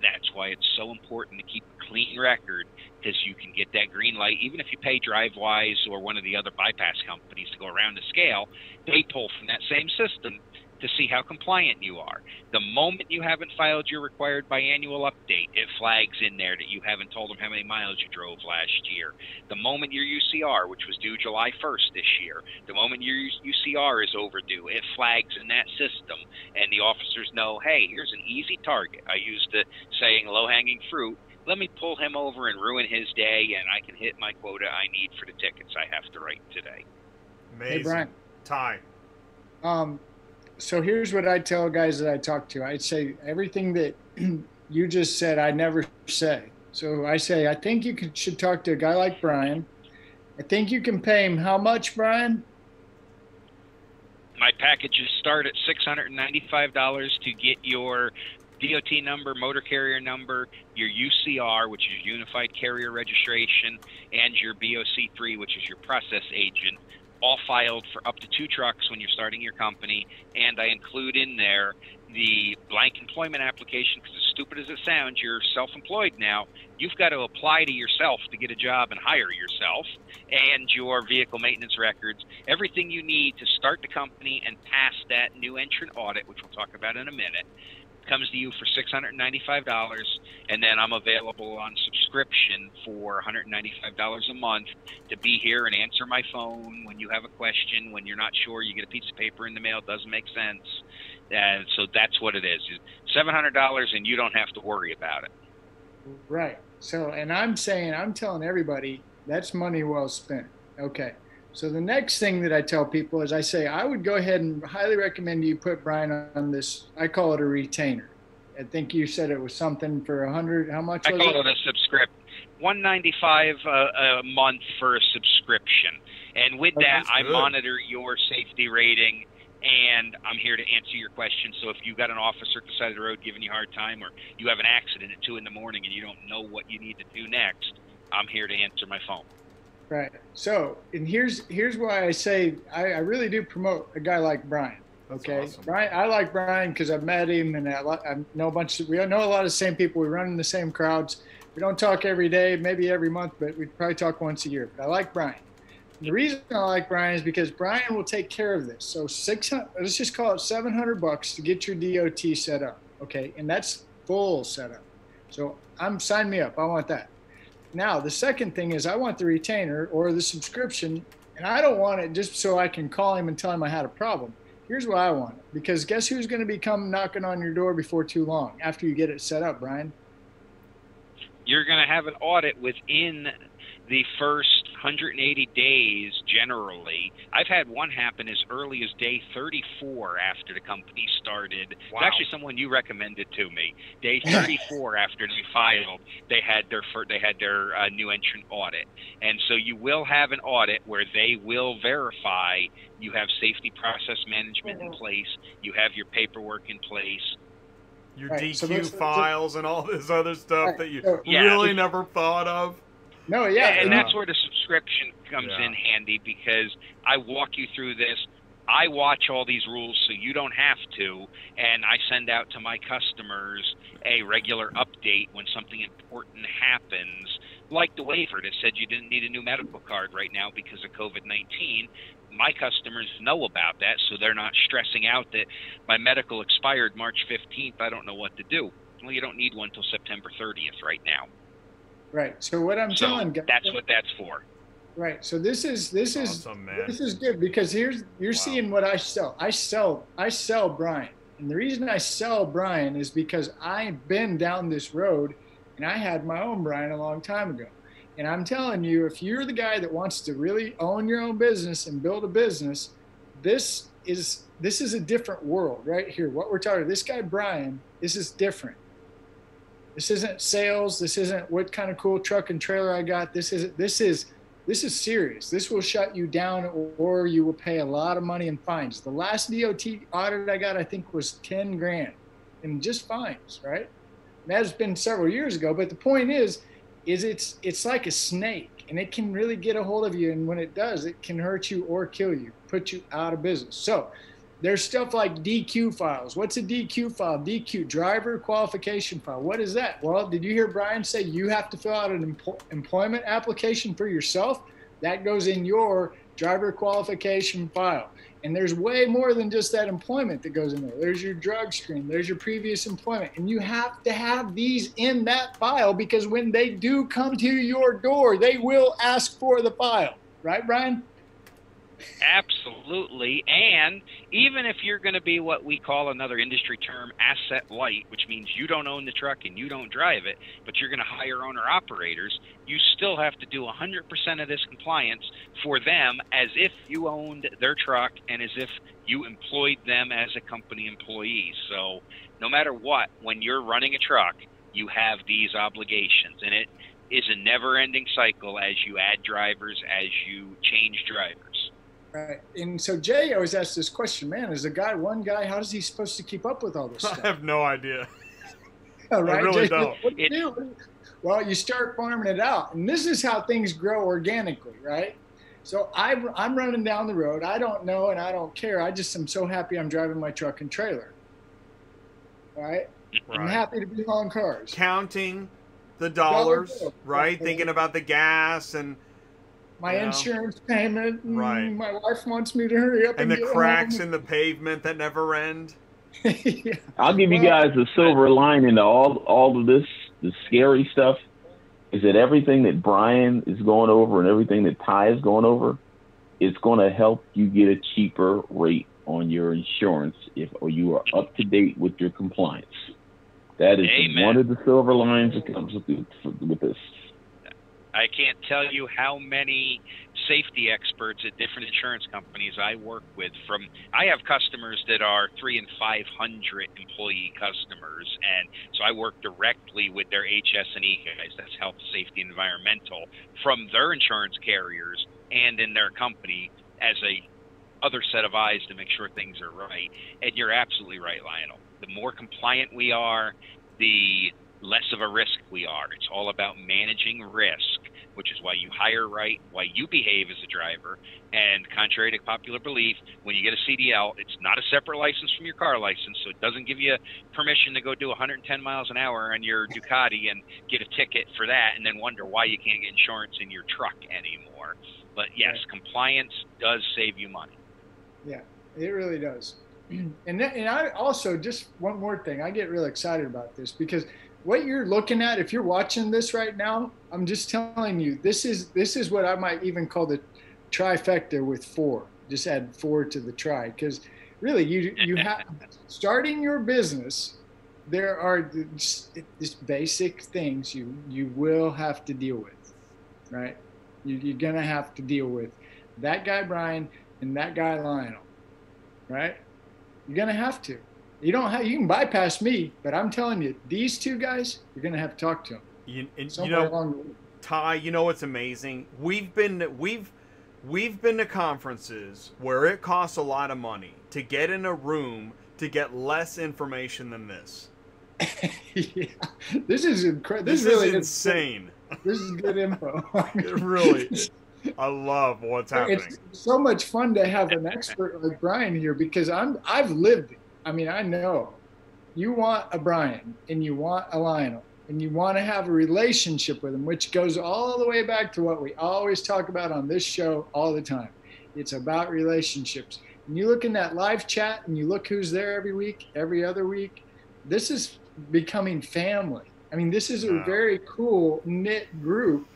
That's why it's so important to keep a clean record, because you can get that green light. Even if you pay DriveWise or one of the other bypass companies to go around the scale, they pull from that same system to see how compliant you are. The moment you haven't filed your required biannual update, it flags in there that you haven't told them how many miles you drove last year. The moment your U C R, which was due July first this year, the moment your U C R is overdue, it flags in that system, and the officers know, hey, here's an easy target. I use the saying low-hanging fruit. Let me pull him over and ruin his day, and I can hit my quota I need for the tickets I have to write today. Amazing. Hey, Brian. Ty. Um, So here's what I tell guys that I talk to. I'd say everything that you just said, I never say. So I say, I think you could, should talk to a guy like Brian. I think you can pay him. How much, Brian? My packages start at six hundred ninety-five dollars to get your D O T number, motor carrier number, your U C R, which is Unified Carrier Registration, and your B O C three, which is your process agent, all filed for up to two trucks when you're starting your company. And I include in there the blank employment application, because as stupid as it sounds, you're self-employed now. You've got to apply to yourself to get a job and hire yourself, and your vehicle maintenance records, everything you need to start the company and pass that new entrant audit, which we'll talk about in a minute. comes to you for six hundred ninety-five dollars, and then I'm available on subscription for one hundred ninety-five dollars a month to be here and answer my phone when you have a question, when you're not sure, you get a piece of paper in the mail, it doesn't make sense. And so that's what it is, seven hundred dollars, and you don't have to worry about it. Right. So, and I'm saying, I'm telling everybody that's money well spent. Okay. So the next thing that I tell people is I say, I would go ahead and highly recommend you put Brian on this. I call it a retainer. I think you said it was something for a hundred. How much? I was call it, it a subscription. one ninety-five a, a month for a subscription. And with oh, that, I good. monitor your safety rating, and I'm here to answer your questions. So if you've got an officer at the side of the road giving you a hard time, or you have an accident at two in the morning and you don't know what you need to do next, I'm here to answer my phone. Right. So, and here's here's why I say I, I really do promote a guy like Brian. Okay. Awesome. Brian, I like Brian because I've met him, and I, I know a bunch of, we know a lot of the same people. We run in the same crowds. We don't talk every day, maybe every month, but we probably talk once a year. But I like Brian. The reason I like Brian is because Brian will take care of this. So six hundred, let's just call it seven hundred bucks to get your D O T set up. Okay. And that's full setup. So I'm, sign me up. I want that. Now, the second thing is I want the retainer or the subscription, and I don't want it just so I can call him and tell him I had a problem. Here's why I want it, because guess who's going to be come knocking on your door before too long after you get it set up, Brian? You're going to have an audit within the first one hundred eighty days generally. I've had one happen as early as day thirty-four after the company started. Wow. It's actually someone you recommended to me. Day thirty-four after they filed, they had their they had their uh, new entrant audit. And so you will have an audit where they will verify you have safety process management in place, you have your paperwork in place, your right. D Q so those, files and all this other stuff right. that you so, really yeah. never thought of. No, yeah, and yeah. that's where the subscription comes yeah. in handy, because I walk you through this. I watch all these rules so you don't have to, and I send out to my customers a regular update when something important happens, like the waiver that said you didn't need a new medical card right now because of COVID nineteen. My customers know about that, so they're not stressing out that my medical expired March fifteenth. I don't know what to do. Well, you don't need one till September thirtieth right now. Right. So what I'm so telling guys, that's what that's for. Right. So this is this is awesome, this is good, because here's you're wow. seeing what I sell. I sell I sell Brian. And the reason I sell Brian is because I've been down this road, and I had my own Brian a long time ago. And I'm telling you, if you're the guy that wants to really own your own business and build a business, this is this is a different world right here. What we're talking about, this guy Brian, this is different. This isn't sales. This isn't what kind of cool truck and trailer I got. This is this is this is serious. This will shut you down, or you will pay a lot of money in fines. The last D O T audit I got, I think, was ten grand, in just fines, right? And that's been several years ago. But the point is, is it's it's like a snake, and it can really get a hold of you. And when it does, it can hurt you or kill you, put you out of business. So there's stuff like D Q files. What's a D Q file? D Q, driver qualification file. What is that? Well, did you hear Brian say you have to fill out an empl- employment application for yourself? That goes in your driver qualification file. And there's way more than just that employment that goes in there. There's your drug screen. There's your previous employment. And you have to have these in that file, because when they do come to your door, they will ask for the file. Right, Brian? Absolutely. And even if you're going to be what we call another industry term, asset light, which means you don't own the truck and you don't drive it, but you're going to hire owner operators, you still have to do one hundred percent of this compliance for them as if you owned their truck and as if you employed them as a company employee. So no matter what, when you're running a truck, you have these obligations, and it is a never-ending cycle as you add drivers, as you change drivers. Right. And so Jay always asks this question, man, is a guy, one guy, how is he supposed to keep up with all this stuff? I have no idea. Yeah, right? I really Jay, don't. What do you do? Well, you start farming it out. And this is how things grow organically, right? So I, I'm running down the road. I don't know and I don't care. I just am so happy I'm driving my truck and trailer. Right? right. I'm happy to be hauling cars. Counting the dollars, Dollar right? Okay. Thinking about the gas and my yeah. insurance payment, right. my wife wants me to hurry up and, and the get cracks home. In the pavement that never end. Yeah. I'll give you guys the silver lining to all all of this. The scary stuff is that everything that Brian is going over and everything that Ty is going over, it's going to help you get a cheaper rate on your insurance if or you are up to date with your compliance. That is Amen. One of the silver lines that comes with, with this. I can't tell you how many safety experts at different insurance companies I work with. From I have customers that are three and five hundred employee customers, and so I work directly with their H S and E guys. That's health, safety, environmental, from their insurance carriers and in their company as a other set of eyes to make sure things are right. And you're absolutely right, Lionel. The more compliant we are, the less of a risk we are. It's all about managing risk, which is why you hire right, why you behave as a driver. And contrary to popular belief, when you get a C D L, it's not a separate license from your car license, so it doesn't give you permission to go do one hundred ten miles an hour on your Ducati and get a ticket for that and then wonder why you can't get insurance in your truck anymore. But yes, right. Compliance does save you money. Yeah, it really does. And, that, and I also, just one more thing, I get really excited about this because what you're looking at, if you're watching this right now, I'm just telling you, this is this is what I might even call the trifecta with four. Just add four to the tri, because really, you you have starting your business. There are just basic things you you will have to deal with, right? You, you're gonna have to deal with that guy Brian and that guy Lionel, right? You're gonna have to. You don't have. You can bypass me, but I'm telling you, these two guys, you're gonna have to talk to them. You, and you know, along the way. Ty, you know what's amazing? We've been we've we've been to conferences where it costs a lot of money to get in a room to get less information than this. Yeah, this is incredible. This, this really is insane. Good, this is good info. It really is. I love what's happening. It's so much fun to have an expert like Brian here because I'm I've lived it. I mean, I know you want a Brian and you want a Lionel and you want to have a relationship with them, which goes all the way back to what we always talk about on this show all the time. It's about relationships. And you look in that live chat and you look who's there every week, every other week. This is becoming family. I mean, this is a wow. very cool knit group.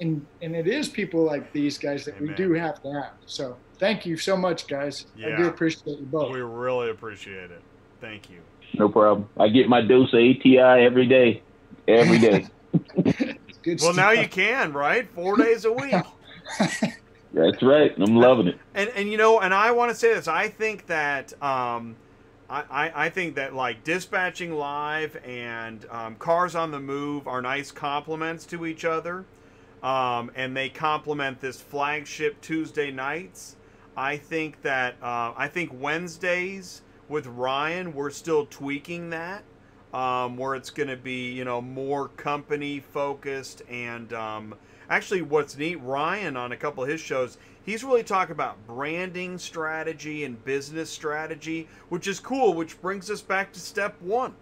And, and it is people like these guys that Amen. We do have to have. So thank you so much, guys. Yeah. I do appreciate you both. We really appreciate it. Thank you. No problem. I get my dose of A T I every day. Every day. Well, stuff. Now you can, right? Four days a week. That's right. I'm loving it. And, and you know, and I want to say this. I think that um, I, I, I think that, like, Dispatching Live and um, Cars on the Move are nice compliments to each other. Um, and they complement this flagship Tuesday nights. I think that uh, I think Wednesdays with Ryan, we're still tweaking that, um, where it's going to be, you know, more company focused. And um, actually, what's neat, Ryan on a couple of his shows, he's really talking about branding strategy and business strategy, which is cool. Which brings us back to step one,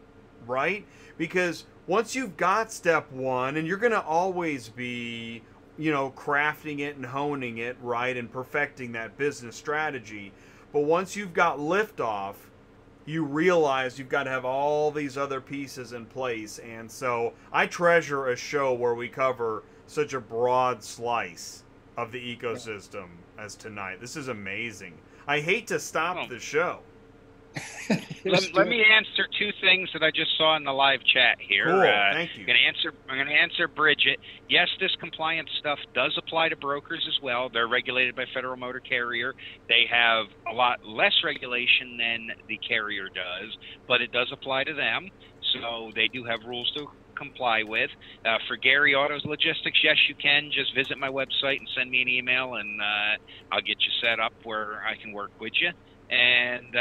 right? Because once you've got step one, and you're going to always be, you know, crafting it and honing it, right, and perfecting that business strategy. But once you've got liftoff, you realize you've got to have all these other pieces in place. And so I treasure a show where we cover such a broad slice of the ecosystem as tonight. This is amazing. I hate to stop oh. the show. let, let me answer two things that I just saw in the live chat here. Cool, uh, thank you. I'm going to answer, I'm going to answer Bridget. Yes, this compliance stuff does apply to brokers as well. They're regulated by Federal Motor Carrier. They have a lot less regulation than the carrier does, but it does apply to them. So they do have rules to comply with. Uh, for Gary Autos Logistics, yes, you can. Just visit my website and send me an email, and uh, I'll get you set up where I can work with you. And uh,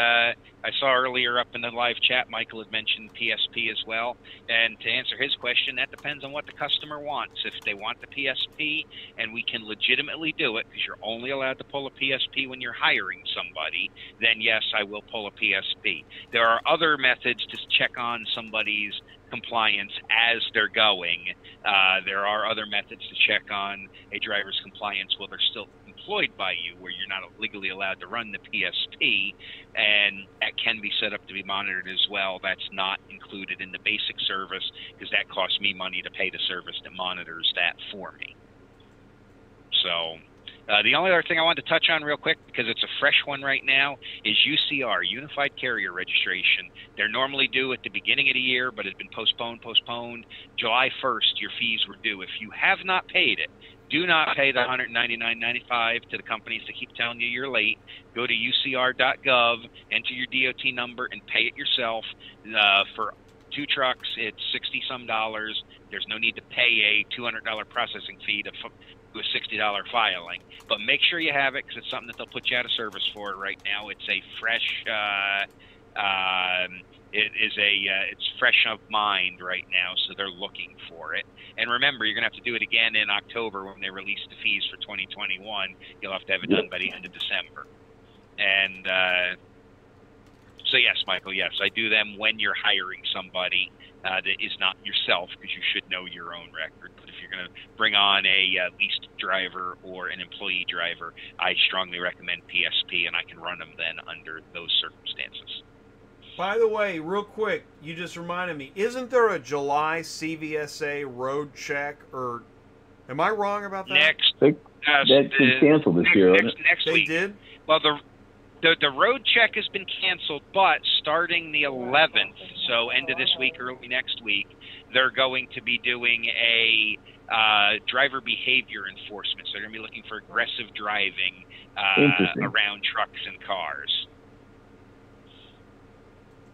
I saw earlier up in the live chat, Michael had mentioned P S P as well. And to answer his question, that depends on what the customer wants. If they want the P S P, and we can legitimately do it, because you're only allowed to pull a P S P when you're hiring somebody, then yes, I will pull a P S P. There are other methods to check on somebody's compliance as they're going. Uh, there are other methods to check on a driver's compliance while they're still employed by you, where you're not legally allowed to run the P S P, and that can be set up to be monitored as well. That's not included in the basic service because that costs me money to pay the service that monitors that for me. So uh, the only other thing I wanted to touch on real quick, because it's a fresh one right now, is U C R, Unified Carrier Registration. They're normally due at the beginning of the year, but it's been postponed, postponed. July first, your fees were due. If you have not paid it, do not pay the one hundred ninety-nine dollars and ninety-five cents to the companies that keep telling you you're late. Go to U C R dot gov, enter your D O T number, and pay it yourself. Uh, for two trucks, it's sixty some dollars. There's no need to pay a two hundred dollar processing fee to a sixty dollar filing, but make sure you have it because it's something that they'll put you out of service for right now. It's a fresh, uh, uh, it is a, uh, it's fresh of mind right now, so they're looking for it. And remember, you're gonna have to do it again in October when they release the fees for twenty twenty-one. You'll have to have it done by the end of December. And uh, so yes, Michael, yes, I do them when you're hiring somebody uh, that is not yourself, because you should know your own record. But if you're going to bring on a uh, leased driver or an employee driver, I strongly recommend P S P, and I can run them then under those circumstances. By the way, real quick, you just reminded me, isn't there a July C V S A road check, or am I wrong about that? Next, they, uh, that's uh, been canceled this next, year. Next, next they week. did? Well, the... The, the road check has been canceled, but starting the eleventh, so end of this week, early next week, they're going to be doing a uh, driver behavior enforcement. So they're going to be looking for aggressive driving uh, around trucks and cars.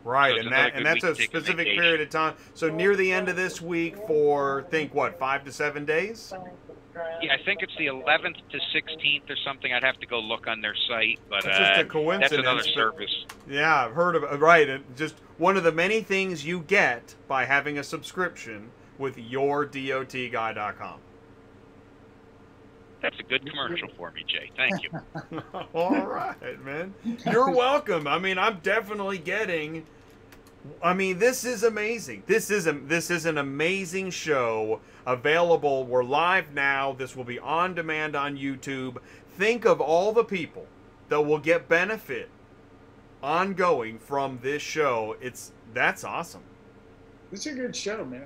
Right, so and, that, and that's a specific period of time. So near the end of this week for, think, what, five to seven days? Yeah, I think it's the eleventh to sixteenth or something. I'd have to go look on their site, but that's, just a coincidence. Uh, that's another service. Yeah, I've heard of it. Right, and just one of the many things you get by having a subscription with your dot guy dot com. That's a good commercial for me, Jay. Thank you. All right, man. You're welcome. I mean, I'm definitely getting... I mean, this is amazing. This is a, this is an amazing show. Available. We're live now. This will be on demand on YouTube. Think of all the people that will get benefit ongoing from this show. It's that's awesome. It's a good show, man.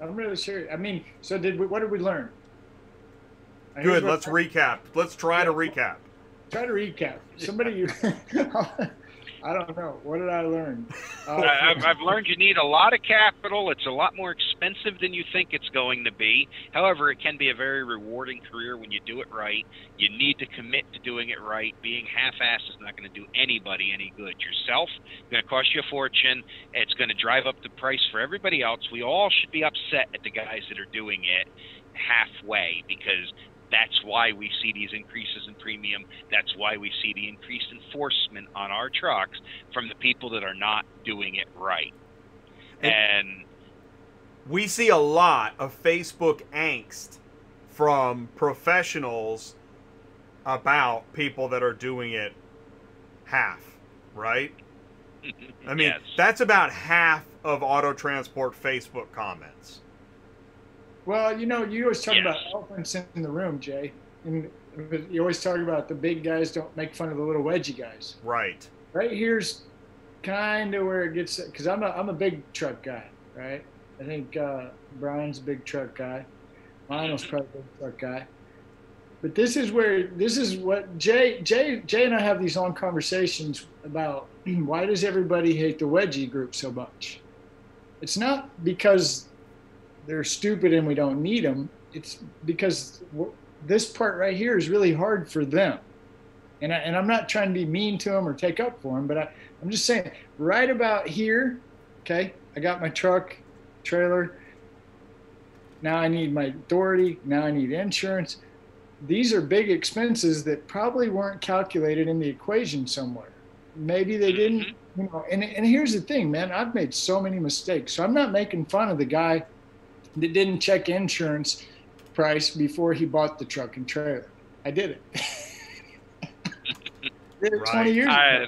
I'm really sure. I mean, so did we, what did we learn? Good. Let's recap. Let's try to recap. Try to recap. Somebody. I don't know. What did I learn? Uh, I've, I've learned you need a lot of capital. It's a lot more expensive than you think it's going to be. However, it can be a very rewarding career when you do it right. You need to commit to doing it right. Being half-assed is not going to do anybody any good. Yourself, it's going to cost you a fortune. It's going to drive up the price for everybody else. We all should be upset at the guys that are doing it halfway, because that's why we see these increases in premium. That's why we see the increased enforcement on our trucks from the people that are not doing it right. And we see a lot of Facebook angst from professionals about people that are doing it half, right? I mean, yes. That's about half of auto transport Facebook comments. Well, you know, you always talk yes. about elephants in the room, Jay. And you always talk about the big guys don't make fun of the little wedgie guys. Right. Right here's kind of where it gets, because I'm a, I'm a big truck guy, right? I think uh, Brian's a big truck guy. Lionel's probably a big truck guy. But this is where, this is what, Jay, Jay, Jay and I have these long conversations about why does everybody hate the wedgie group so much? It's not because they're stupid and we don't need them. It's because this part right here is really hard for them. And, I, and I'm not trying to be mean to them or take up for them, but I, I'm just saying right about here, okay, I got my truck, trailer. Now I need my authority. Now I need insurance. These are big expenses that probably weren't calculated in the equation somewhere. Maybe they didn't. You know. And, and here's the thing, man, I've made so many mistakes. So I'm not making fun of the guy that didn't check insurance price before he bought the truck and trailer. I did it. did it right. twenty years ago.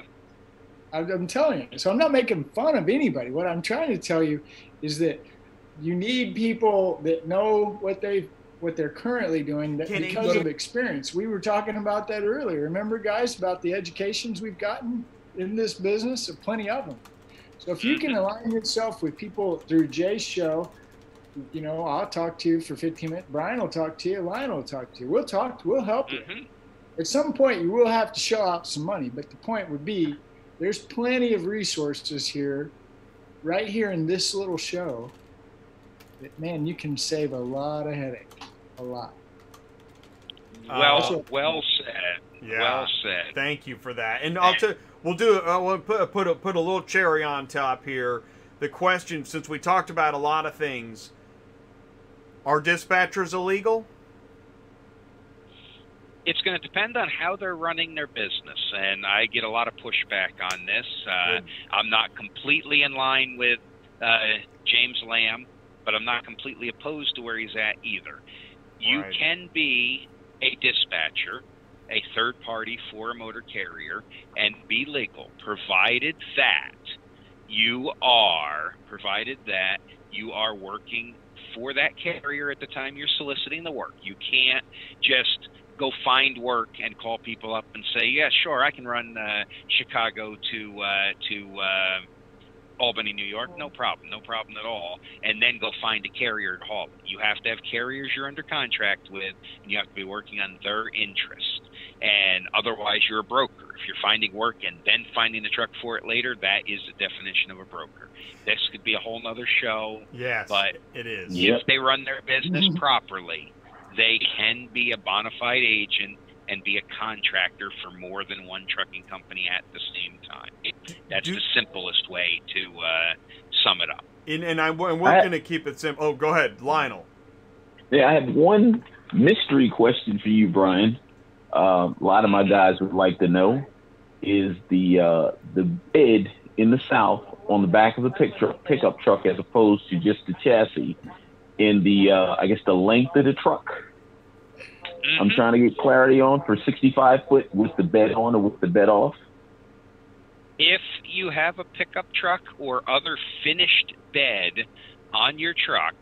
I, I'm telling you. So I'm not making fun of anybody. What I'm trying to tell you is that you need people that know what they what they're currently doing that because of experience. We were talking about that earlier. Remember, guys, about the educations we've gotten in this business, plenty of them. So if you can align yourself with people through Jay's show, you know, I'll talk to you for fifteen minutes. Brian will talk to you. Lionel will talk to you. We'll talk. We'll help you. Mm-hmm. At some point, you will have to shell out some money. But the point would be there's plenty of resources here, right here in this little show, that, man, you can save a lot of headache. A lot. Well, uh, well said. Yeah. Well said. Thank you for that. And I'll t we'll do I will put, put, a, put a little cherry on top here. The question, since we talked about a lot of things, are dispatchers illegal? It's going to depend on how they're running their business, and I get a lot of pushback on this. Uh, I'm not completely in line with uh, James Lamb, but I'm not completely opposed to where he's at either. You right. can be a dispatcher, a third party for a motor carrier, and be legal, provided that you are, provided that you are working for that carrier at the time you're soliciting the work. You can't just go find work and call people up and say, yeah, sure, I can run uh, Chicago to uh, to uh, Albany, New York. No problem. No problem at all. And then go find a carrier to haul it. You have to have carriers you're under contract with, and you have to be working on their interest. And otherwise, you're a broker. If you're finding work and then finding the truck for it later, that is the definition of a broker. This could be a whole nother show. Yes, but it is. If yep. they run their business properly, they can be a bona fide agent and be a contractor for more than one trucking company at the same time. That's Do, the simplest way to uh, sum it up. And, and, I, and we're going to keep it simple. Oh, go ahead, Lionel. Yeah, I have one mystery question for you, Brian. Uh, a lot of my guys would like to know is the uh, the bed in the South on the back of the pick truck, pickup truck as opposed to just the chassis in the, uh, I guess, the length of the truck. Mm-hmm. I'm trying to get clarity on for sixty-five foot with the bed on or with the bed off. If you have a pickup truck or other finished bed on your truck,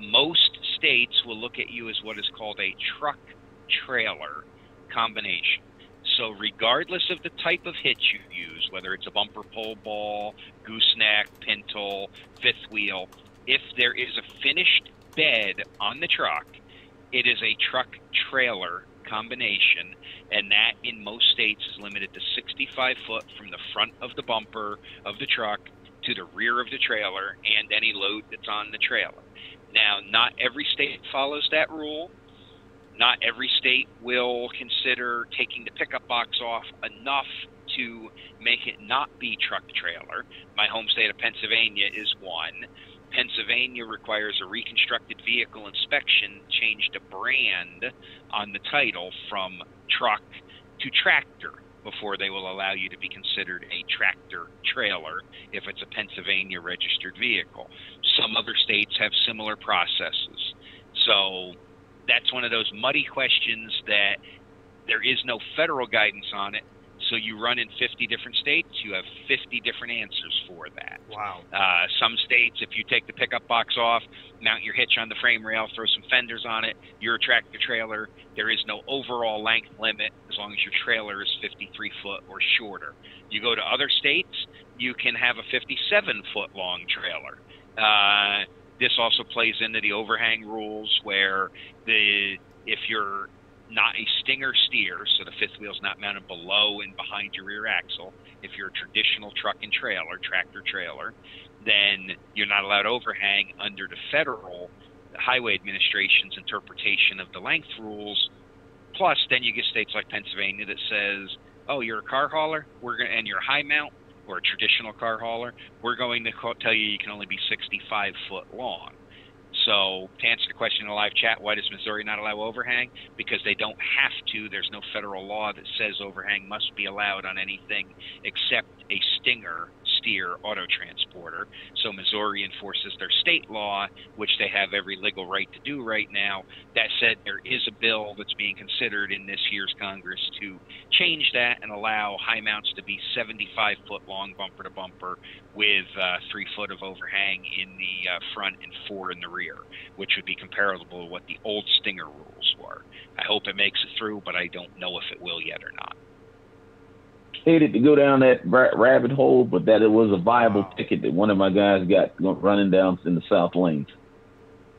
most states will look at you as what is called a truck trailer combination. So regardless of the type of hitch you use, whether it's a bumper pole ball, gooseneck, pintle, fifth wheel, if there is a finished bed on the truck, it is a truck trailer combination, and that in most states is limited to sixty-five foot from the front of the bumper of the truck to the rear of the trailer and any load that's on the trailer. Now, not every state follows that rule. Not every state will consider taking the pickup box off enough to make it not be truck trailer. My home state of Pennsylvania is one. Pennsylvania requires a reconstructed vehicle inspection, change the brand on the title from truck to tractor before they will allow you to be considered a tractor trailer if it's a Pennsylvania registered vehicle. Some other states have similar processes. So that's one of those muddy questions that there is no federal guidance on it. So you run in fifty different states, you have fifty different answers for that. Wow. Uh, some states, if you take the pickup box off, mount your hitch on the frame rail, throw some fenders on it, you're a tractor trailer. There is no overall length limit as long as your trailer is fifty-three foot or shorter. You go to other states, you can have a fifty-seven foot long trailer. Uh, this also plays into the overhang rules where the if you're not a stinger steer, so the fifth wheel's not mounted below and behind your rear axle. If you're a traditional truck and trailer, tractor trailer, then you're not allowed overhang under the Federal Highway Administration's interpretation of the length rules. Plus, then you get states like Pennsylvania that says, oh, you're a car hauler, we're gonna, and you're a high mount or a traditional car hauler, we're going to tell you you can only be sixty-five foot long. So to answer the question in the live chat, why does Missouri not allow overhang? Because they don't have to. There's no federal law that says overhang must be allowed on anything except a stinger steer auto transporter. So Missouri enforces their state law, which they have every legal right to do right now. That said, there is a bill that's being considered in this year's Congress to change that and allow high mounts to be seventy-five foot long bumper to bumper with uh, three foot of overhang in the uh, front and four in the rear, which would be comparable to what the old Stinger rules were. I hope it makes it through, but I don't know if it will yet or not. Hated to go down that rabbit hole, but that it was a viable ticket that one of my guys got running down in the south lanes.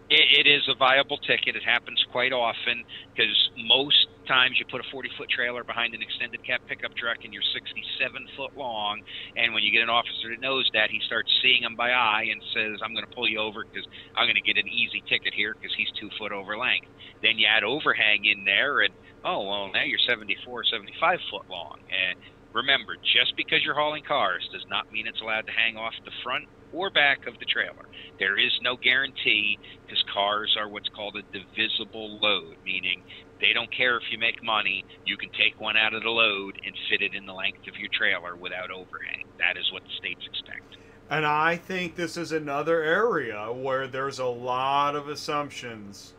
It, it is a viable ticket. It happens quite often because most times you put a forty foot trailer behind an extended cab pickup truck and you're sixty-seven foot long, and when you get an officer that knows that, he starts seeing them by eye and says, I'm going to pull you over because I'm going to get an easy ticket here because he's two foot over length. Then you add overhang in there and, oh, well, now you're seventy-four, seventy-five foot long. And remember, just because you're hauling cars does not mean it's allowed to hang off the front or back of the trailer. There is no guarantee because cars are what's called a divisible load, meaning they don't care if you make money. You can take one out of the load and fit it in the length of your trailer without overhang. That is what the states expect. And I think this is another area where there's a lot of assumptions.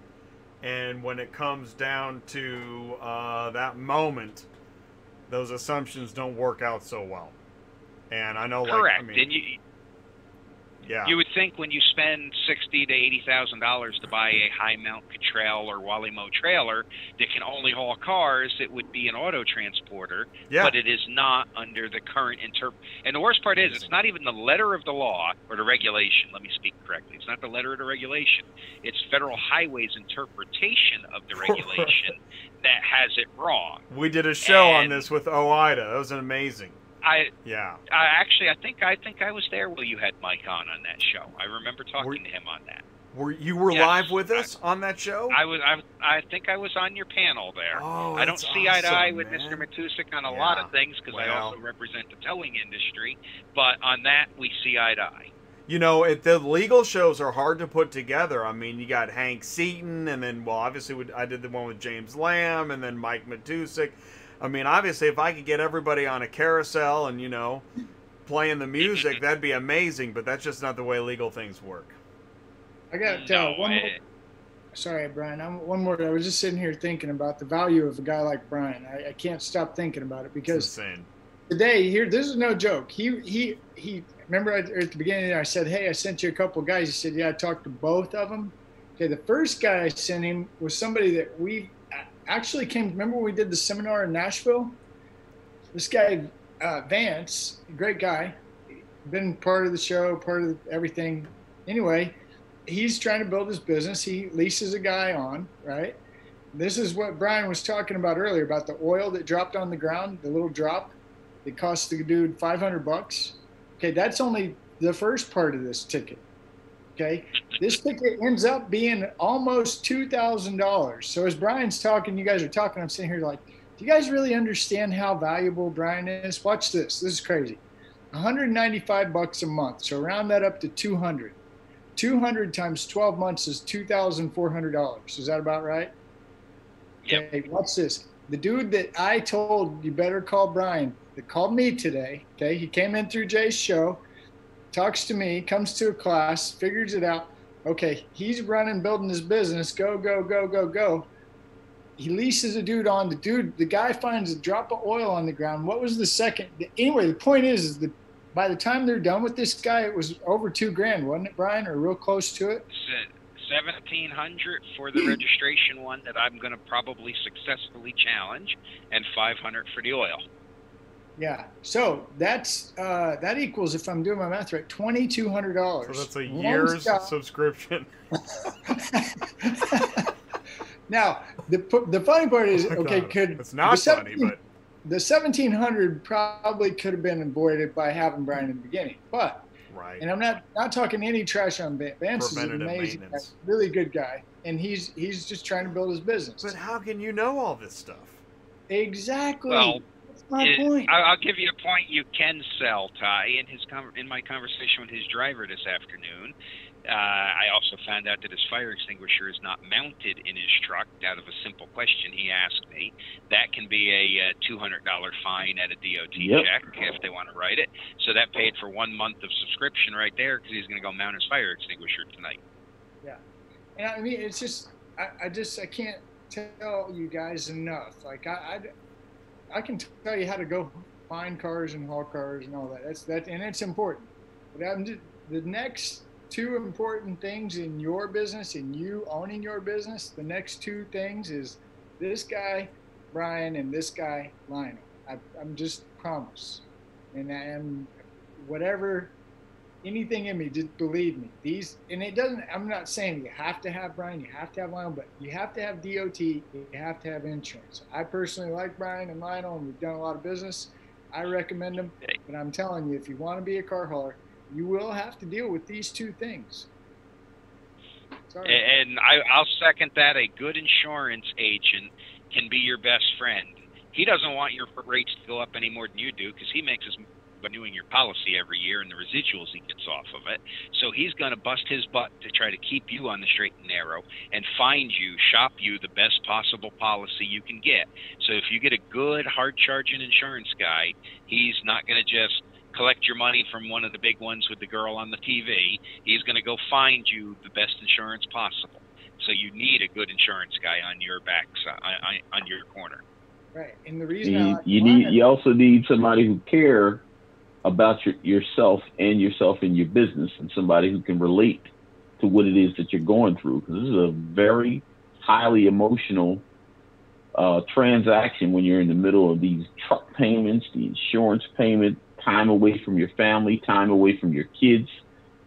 And when it comes down to uh, that moment, those assumptions don't work out so well. And I know, like, correct. I mean, and you, yeah. You would think when you spend sixty to eighty thousand dollars to buy a high mount Cottrell or Wallimo trailer that can only haul cars, it would be an auto transporter. Yeah. But it is not under the current interp. And the worst part is, it's not even the letter of the law or the regulation. Let me speak correctly. It's not the letter of the regulation. It's Federal Highway's interpretation of the regulation that has it wrong. We did a show and on this with O I D A. It was amazing. I, yeah. I actually, I think I think I was there when you had Mike on on that show. I remember talking were, to him on that. Were you were yes, live with us I, on that show? I was. I, I think I was on your panel there. Oh, I don't see awesome, eye to eye with man. Mister Matusik on a yeah. lot of things because well. I also represent the towing industry. But on that, we see eye to eye. You know, if the legal shows are hard to put together. I mean, you got Hank Seaton, and then well, obviously we, I did the one with James Lamb, and then Mike Matusik. I mean, obviously, if I could get everybody on a carousel and, you know, playing the music, that'd be amazing. But that's just not the way legal things work. I got to tell no one more. Sorry, Brian. I'm, one more. I was just sitting here thinking about the value of a guy like Brian. I, I can't stop thinking about it because today here, this is no joke. He he he. Remember I, at the beginning, I said, hey, I sent you a couple of guys. He said, yeah, I talked to both of them. Okay, the first guy I sent him was somebody that we actually came, remember when we did the seminar in Nashville? This guy, uh, Vance, great guy, been part of the show, part of everything. Anyway, he's trying to build his business. He leases a guy on, right? This is what Brian was talking about earlier, about the oil that dropped on the ground, the little drop that cost the dude five hundred bucks. Okay, that's only the first part of this ticket. Okay, this ticket ends up being almost two thousand dollars. So as Brian's talking, you guys are talking, I'm sitting here like, do you guys really understand how valuable Brian is? Watch this. This is crazy. one hundred ninety-five bucks a month. So round that up to two hundred. two hundred times twelve months is two thousand four hundred dollars. Is that about right? Yep. Okay, watch this. The dude that I told you better call Brian that called me today. Okay, he came in through Jay's show. Talks to me, comes to a class, figures it out. Okay, he's running, building his business. Go, go, go, go, go. He leases a dude on. The dude, the guy finds a drop of oil on the ground. What was the second? Anyway, the point is, is that by the time they're done with this guy, it was over two grand, wasn't it, Brian, or real close to it? seventeen hundred for the registration one that I'm going to probably successfully challenge, and five hundred for the oil. Yeah, so that's uh, that equals, if I'm doing my math right, twenty-two hundred dollars. So that's a year's subscription. Now, the the funny part is, okay, could it's not funny, but the seventeen hundred probably could have been avoided by having Brian in the beginning. But right, and I'm not not talking any trash on Vance. Vance is an amazing, guy, really good guy, and he's he's just trying to build his business. But how can you know all this stuff? Exactly. Well, my point. I'll give you a point you can sell, Ty. In his in my conversation with his driver this afternoon, Uh, I also found out that his fire extinguisher is not mounted in his truck out of a simple question he asked me. That can be a uh, two hundred dollars fine at a D O T yep. check if they want to write it. So that paid for one month of subscription right there because he's going to go mount his fire extinguisher tonight. Yeah. And I mean, it's just, I, I just, I can't tell you guys enough. Like, I, I, I can tell you how to go find cars and haul cars and all that. That's that, and it's important. But I'm just, the next two important things in your business, in you owning your business, the next two things is this guy, Brian, and this guy, Lionel. I, I'm just promise. And I am whatever, anything in me, just believe me. These, and it doesn't, I'm not saying you have to have Brian, you have to have Lionel, but you have to have D O T, you have to have insurance. I personally like Brian and Lionel, and we've done a lot of business. I recommend them, but I'm telling you, if you want to be a car hauler, you will have to deal with these two things. Sorry. And I, I'll second that. A good insurance agent can be your best friend. He doesn't want your rates to go up any more than you do because he makes his money by renewing your policy every year and the residuals he gets off of it. So he's going to bust his butt to try to keep you on the straight and narrow and find you, shop you the best possible policy you can get. So if you get a good, hard-charging insurance guy, he's not going to just collect your money from one of the big ones with the girl on the T V. He's going to go find you the best insurance possible. So you need a good insurance guy on your back, on, on your corner. Right, and the reason you, I like you need, you also need somebody who care about your, yourself and yourself and your business, and somebody who can relate to what it is that you're going through. Because this is a very highly emotional uh, transaction when you're in the middle of these truck payments, the insurance payment, time away from your family, time away from your kids.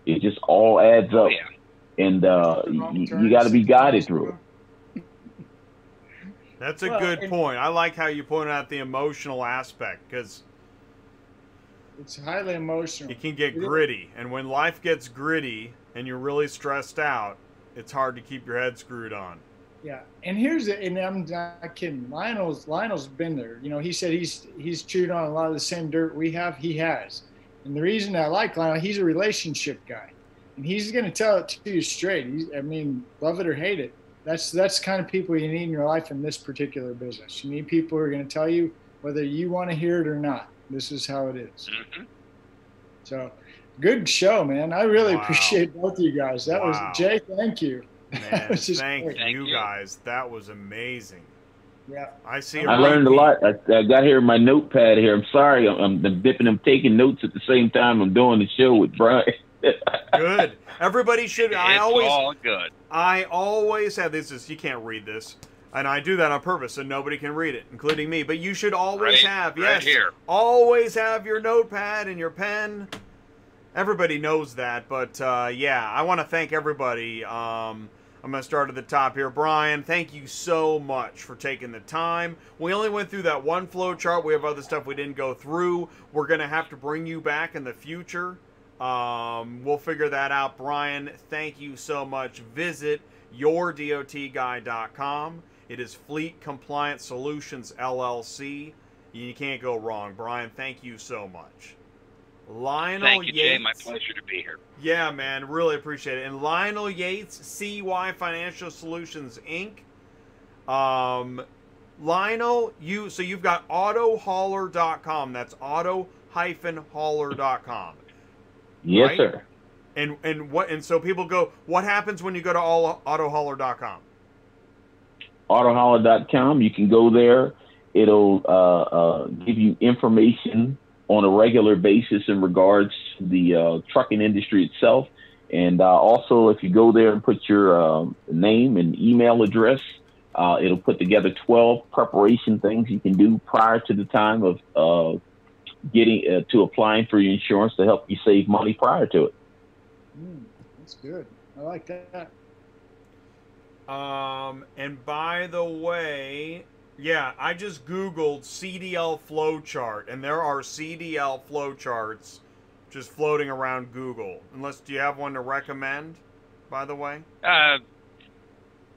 It just all adds up. Oh, yeah. And uh, you, you got to be guided through it. That's a well, good point. I like how you point out the emotional aspect, because it's highly emotional. It can get gritty. And when life gets gritty and you're really stressed out, it's hard to keep your head screwed on. Yeah, and here's the, and I'm not kidding. Lionel's Lionel's been there. You know, he said he's he's chewed on a lot of the same dirt we have. He has, and the reason I like Lionel, he's a relationship guy, and he's going to tell it to you straight. He's, I mean, love it or hate it, that's that's the kind of people you need in your life in this particular business. You need people who are going to tell you whether you want to hear it or not. This is how it is. Mm-hmm. So, good show, man. I really wow. appreciate both of you guys. That wow. was Jay. Thank you. Man, thank great. you guys. That was amazing. Yeah, I see. I learned a lot. I, I got here in my notepad here. I'm sorry. I'm, I'm dipping. I'm taking notes at the same time I'm doing the show with Brian. Good. Everybody should. It's I always. All good. I always have this. Is you can't read this, and I do that on purpose so nobody can read it, including me. But you should always right, have yes, right here. always have your notepad and your pen. Everybody knows that, but uh, yeah, I want to thank everybody. Um, I'm going to start at the top here. Brian, thank you so much for taking the time. We only went through that one flow chart. We have other stuff we didn't go through. We're going to have to bring you back in the future. Um, we'll figure that out. Brian, thank you so much. Visit your dot guy dot com. It is Fleet Compliance Solutions L L C. You can't go wrong. Brian, thank you so much. Lionel Thank you, Yates. Jay. My pleasure to be here. Yeah, man. Really appreciate it. And Lionel Yates, C Y Financial Solutions Incorporated. Um, Lionel, you so you've got auto hauler dot com. That's auto dash hauler dot com. Yes, right? sir. And and what and so people go, what happens when you go to auto hauler dot com? auto hauler dot com. You can go there. It'll uh, uh, give you information on a regular basis in regards to the uh, trucking industry itself. And uh, also, if you go there and put your uh, name and email address, uh, it'll put together twelve preparation things you can do prior to the time of uh, getting uh, to applying for your insurance to help you save money prior to it. Mm, that's good. I like that. Um, and by the way, yeah, I just Googled C D L flowchart, and there are C D L flowcharts just floating around Google. Unless, do you have one to recommend, by the way? Uh,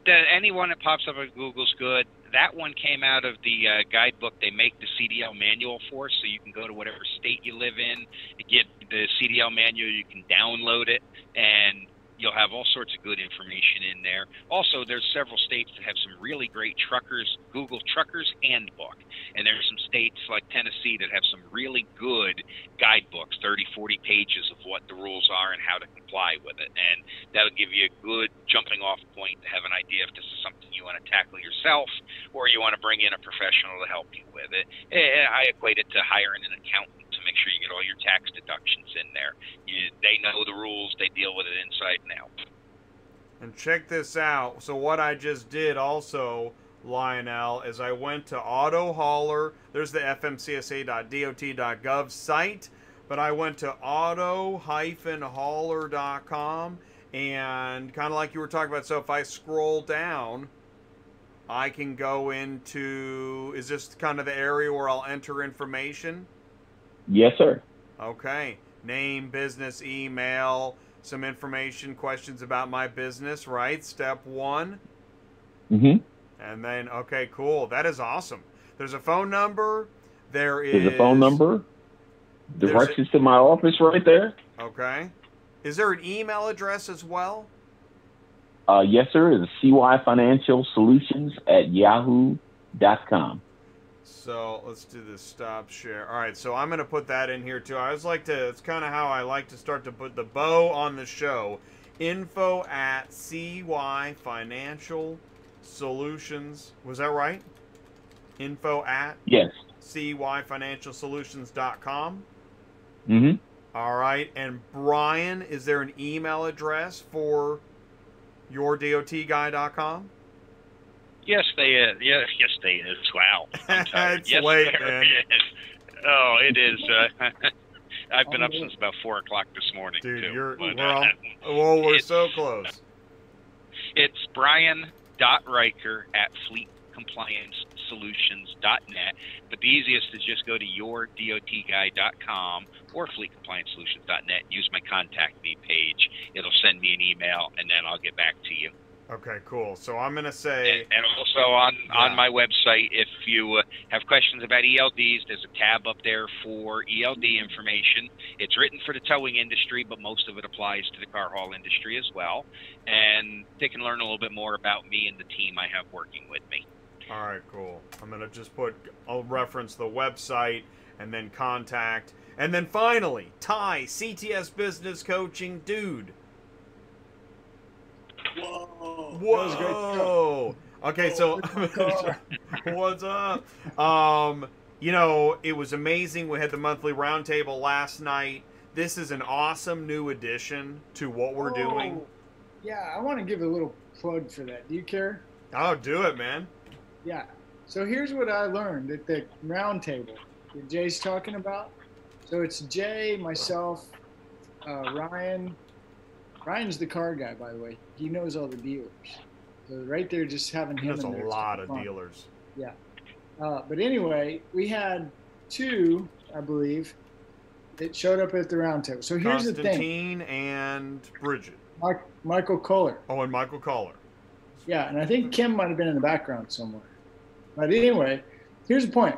the, anyone that pops up on Google's good. That one came out of the uh, guidebook they make the C D L manual for, so you can go to whatever state you live in, get the C D L manual, you can download it, and You'll have all sorts of good information in there. Also, there's several states that have some really great truckers, Google Truckers Handbook. And there's some states like Tennessee that have some really good guidebooks, thirty, forty pages of what the rules are and how to comply with it. And that'll give you a good jumping off point to have an idea if this is something you want to tackle yourself or you want to bring in a professional to help you with it. And I equate it to hiring an accountant. Make sure you get all your tax deductions in there. You, they know the rules. They deal with it inside and out. And check this out. So what I just did also, Lionel, is I went to Auto Hauler. There's the F M C S A dot D O T dot gov site, but I went to auto dash hauler dot com, and kind of like you were talking about, so if I scroll down, I can go into, is this kind of the area where I'll enter information? Yes, sir. Okay. Name, business, email, some information, questions about my business, right? Step one. Mm-hmm. And then, okay, cool. That is awesome. There's a phone number. There is... There's a phone number. Directions to my office right there. Okay. Is there an email address as well? Uh, yes, sir. It's C Y Financial Solutions at yahoo dot com. So let's do this stop share. All right, so I'm going to put that in here too. I always like to, it's kind of how I like to start to put the bow on the show. Info at C Y Financial Solutions. Was that right? Info at? Yes. C Y Financial Solutions dot com. Mm-hmm. All right, and Brian, is there an email address for your dot guy dot com? Yes, they is. Yes, yes, they is. Wow. I'm tired. It's yes, late, man. Is. Oh, it is. Uh, I've been oh, up since about four o'clock this morning, dude, too. You're, but, well, uh, well, we're so close. It's Brian.Riker at Fleet Compliance Solutions dot net, but the easiest is just go to your dot guy dot com or Fleet Compliance Solutions dot net. Use my contact me page. It'll send me an email, and then I'll get back to you. Okay, cool. So I'm going to say... And, and also on, yeah. on my website, if you uh, have questions about E L Ds, there's a tab up there for E L D information. It's written for the towing industry, but most of it applies to the car haul industry as well. And they can learn a little bit more about me and the team I have working with me. All right, cool. I'm going to just put... I'll reference the website and then contact. And then finally, Ty, C T S Business Coaching, dude. Whoa! Whoa! Okay, so what's up? Um, you know, it was amazing. We had the monthly roundtable last night. This is an awesome new addition to what we're Whoa. doing. Yeah, I want to give a little plug for that. Do you care? Oh, do it, man. Yeah. So here's what I learned at the roundtable that Jay's talking about. So it's Jay, myself, uh, Ryan. Ryan's the car guy, by the way. He knows all the dealers. So right there, just having him. There's a lot of dealers. Yeah. Uh, but anyway, we had two, I believe, that showed up at the round table. So here's the thing. Constantine and Bridget. Mark, Michael Culler. Oh, and Michael Culler. Yeah, and I think Kim might have been in the background somewhere. But anyway, here's the point.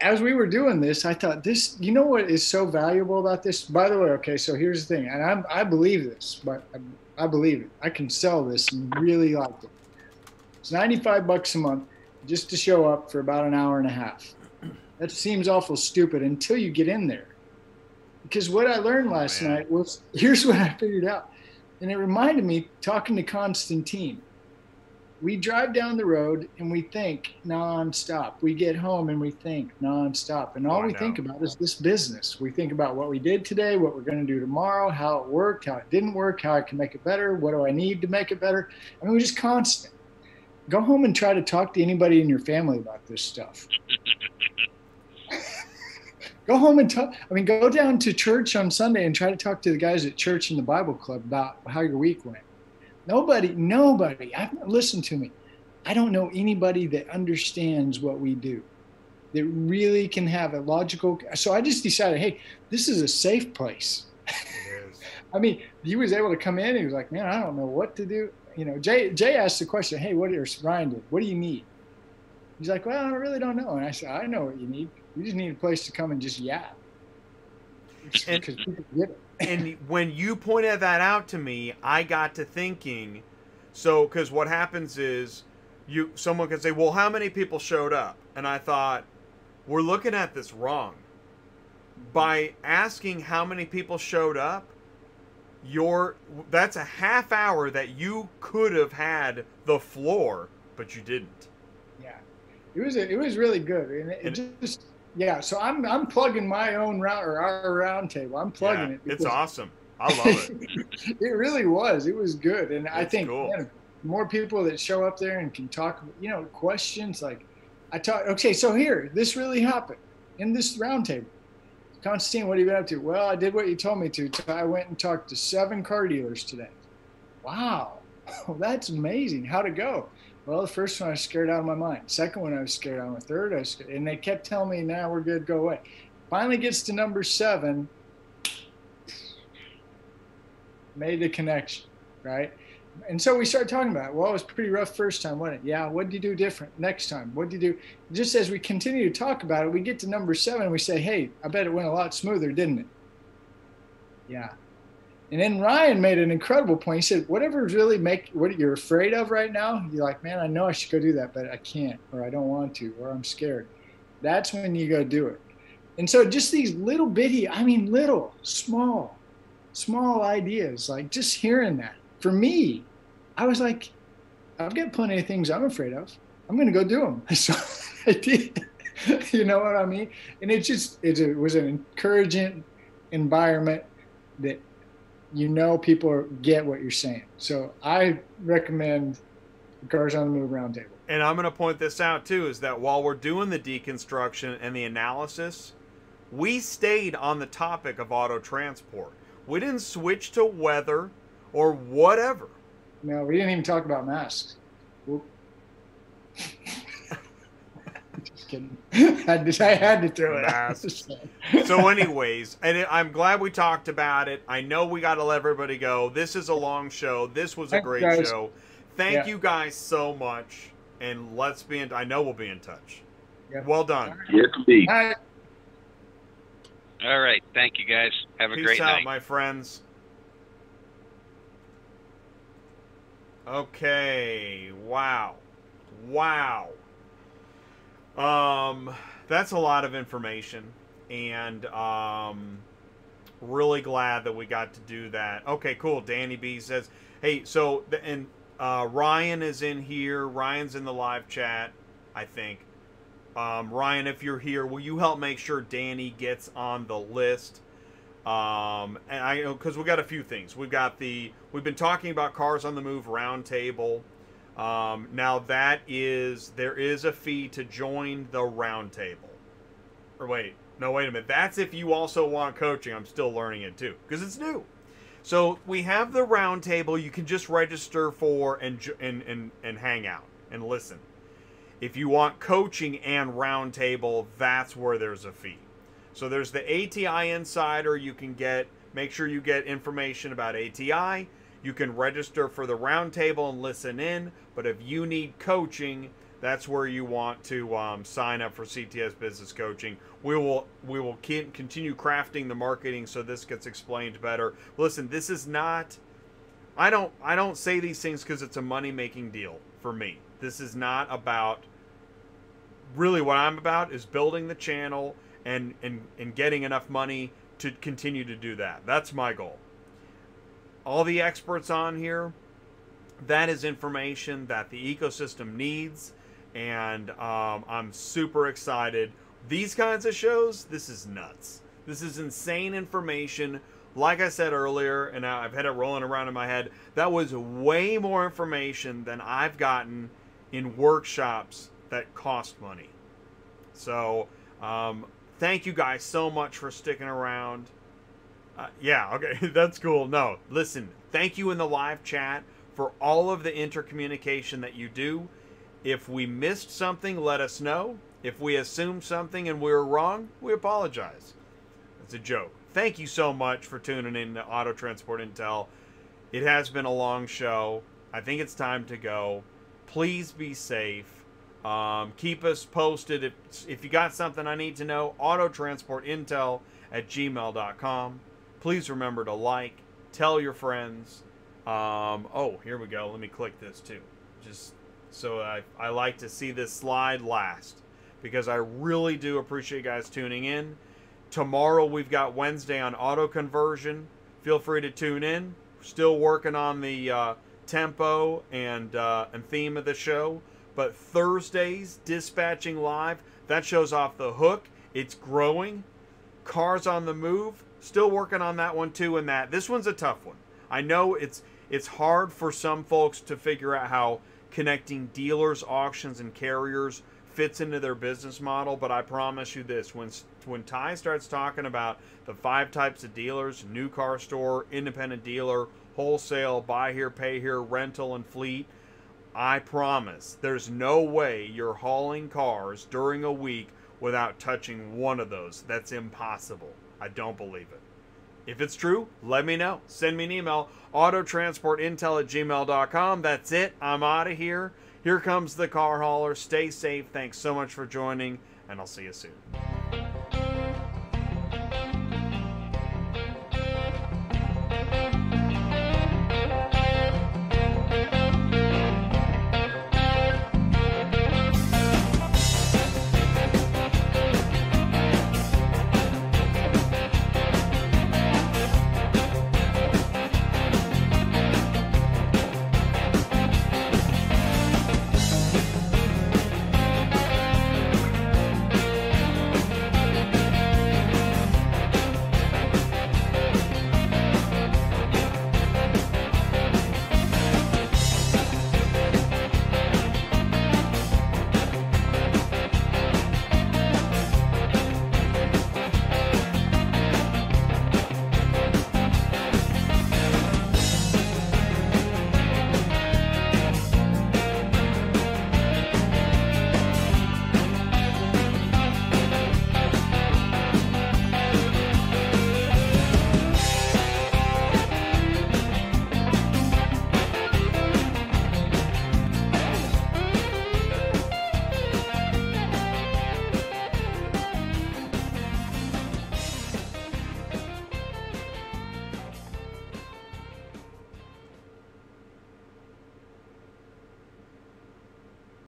As we were doing this, I thought this, you know what is so valuable about this? By the way, okay, so here's the thing, and I'm, I believe this, but I, I believe it. I can sell this and really like it. It's ninety-five bucks a month just to show up for about an hour and a half. That seems awful stupid until you get in there. Because what I learned last oh, man. night was, here's what I figured out. And it reminded me, talking to Constantine. We drive down the road and we think nonstop. We get home and we think nonstop. And all oh, we no. think about is this business. We think about what we did today, what we're going to do tomorrow, how it worked, how it didn't work, how I can make it better, what do I need to make it better. I mean, we're just constant. Go home and try to talk to anybody in your family about this stuff. Go home and talk. I mean, go down to church on Sunday and try to talk to the guys at church and the Bible club about how your week went. Nobody, nobody, I, listen to me. I don't know anybody that understands what we do, that really can have a logical. So I just decided, hey, this is a safe place. It is. I mean, he was able to come in and he was like, man, I don't know what to do. You know, Jay, Jay asked the question, hey, what or Ryan did, what do you need? He's like, well, I really don't know. And I said, I know what you need. You just need a place to come and just yap. And, and when you pointed that out to me, I got to thinking, so, because what happens is you someone could say, well, how many people showed up? And I thought, we're looking at this wrong. By asking how many people showed up, you're, that's a half hour that you could have had the floor, but you didn't. Yeah, it was a, it was really good, and it, it just yeah. So I'm I'm plugging my own round or our round table. I'm plugging yeah, it. It's awesome. I love it. It really was. It was good, and it's I think cool. man, more people that show up there and can talk, you know, questions like I talk. Okay, so here, this really happened in this round table. Constantine, what have you been up to? Well, I did what you told me to. I went and talked to seven car dealers today. Wow, oh, that's amazing. How'd it go? Well, the first one I was scared out of my mind. Second one I was scared out of my third. I was scared. And they kept telling me, now nah, we're good, go away. Finally gets to number seven, made the connection, right? And so we started talking about it. Well, it was pretty rough first time, wasn't it? Yeah, what did you do different next time? What did you do? Just as we continue to talk about it, we get to number seven and we say, hey, I bet it went a lot smoother, didn't it? Yeah. And then Ryan made an incredible point. He said, whatever really make what you're afraid of right now, you're like, man, I know I should go do that, but I can't, or I don't want to, or I'm scared. That's when you go do it. And so just these little bitty, I mean, little, small, small ideas, like just hearing that. For me, I was like, I've got plenty of things I'm afraid of. I'm going to go do them. So I did. You know what I mean? And it just it was an encouraging environment that, you know, people get what you're saying. So I recommend Cars on the Move Roundtable. And I'm going to point this out, too, is that while we're doing the deconstruction and the analysis, we stayed on the topic of auto transport. We didn't switch to weather or whatever. No, we didn't even talk about masks. Just kidding. I, just, I had to throw it out. So anyways, and I'm glad we talked about it. I know we got to let everybody go. This is a long show. This was a great Thanks, show. Thank yeah. you guys so much. And let's be in, I know we'll be in touch. Yeah. Well done. Yes, indeed. All right. All right. Thank you, guys. Have a Peace great out, night. my friends. Okay, wow, wow, um that's a lot of information, and um really glad that we got to do that. Okay, cool. Danny B says, hey, so and uh Ryan is in here. Ryan's in the live chat, I think. um Ryan, if you're here, will you help make sure Danny gets on the list? Um, and I know, because we got a few things. We've got the, we've been talking about Cars on the Move Roundtable. Um, now that is, there is a fee to join the roundtable. Or wait, no, wait a minute. That's if you also want coaching. I'm still learning it too, because it's new. So we have the roundtable. You can just register for and, and, and, and hang out and listen. If you want coaching and roundtable, that's where there's a fee. So there's the A T I Insider. You can get, make sure you get information about A T I. You can register for the roundtable and listen in. But if you need coaching, that's where you want to um, sign up for C T S Business Coaching. We will we will continue crafting the marketing so this gets explained better. Listen, this is not. I don't I don't say these things because it's a money-making deal for me. This is not about. Really, what I'm about is building the channel. And, and, and getting enough money to continue to do that. That's my goal. All the experts on here, that is information that the ecosystem needs. And um, I'm super excited. These kinds of shows, this is nuts. This is insane information. Like I said earlier, and I've had it rolling around in my head, that was way more information than I've gotten in workshops that cost money. So um, thank you guys so much for sticking around. Uh, yeah, okay, that's cool. No, listen, thank you in the live chat for all of the intercommunication that you do. If we missed something, let us know. If we assumed something and we were wrong, we apologize. It's a joke. Thank you so much for tuning in to Auto Transport Intel. It has been a long show. I think it's time to go. Please be safe. Um, keep us posted if, if you got something I need to know. Auto Transport Intel at gmail dot com. Please remember to like, tell your friends. Um, oh, here we go. Let me click this too. Just so I, I like to see this slide last, because I really do appreciate you guys tuning in. Tomorrow we've got Wednesday on auto conversion. Feel free to tune in. We're still working on the uh, tempo and, uh, and theme of the show. But Thursdays, Dispatching Live, that show's off the hook. It's growing. Cars on the move, still working on that one too. And that, this one's a tough one. I know it's it's hard for some folks to figure out how connecting dealers, auctions, and carriers fits into their business model, but I promise you this, when when Ty starts talking about the five types of dealers, new car store, independent dealer, wholesale, buy here, pay here, rental, and fleet, I promise there's no way you're hauling cars during a week without touching one of those. That's impossible. I don't believe it. If it's true, let me know. Send me an email, autotransportintel at gmail dot com. That's it. I'm out of here. Here comes the car hauler. Stay safe. Thanks so much for joining, and I'll see you soon.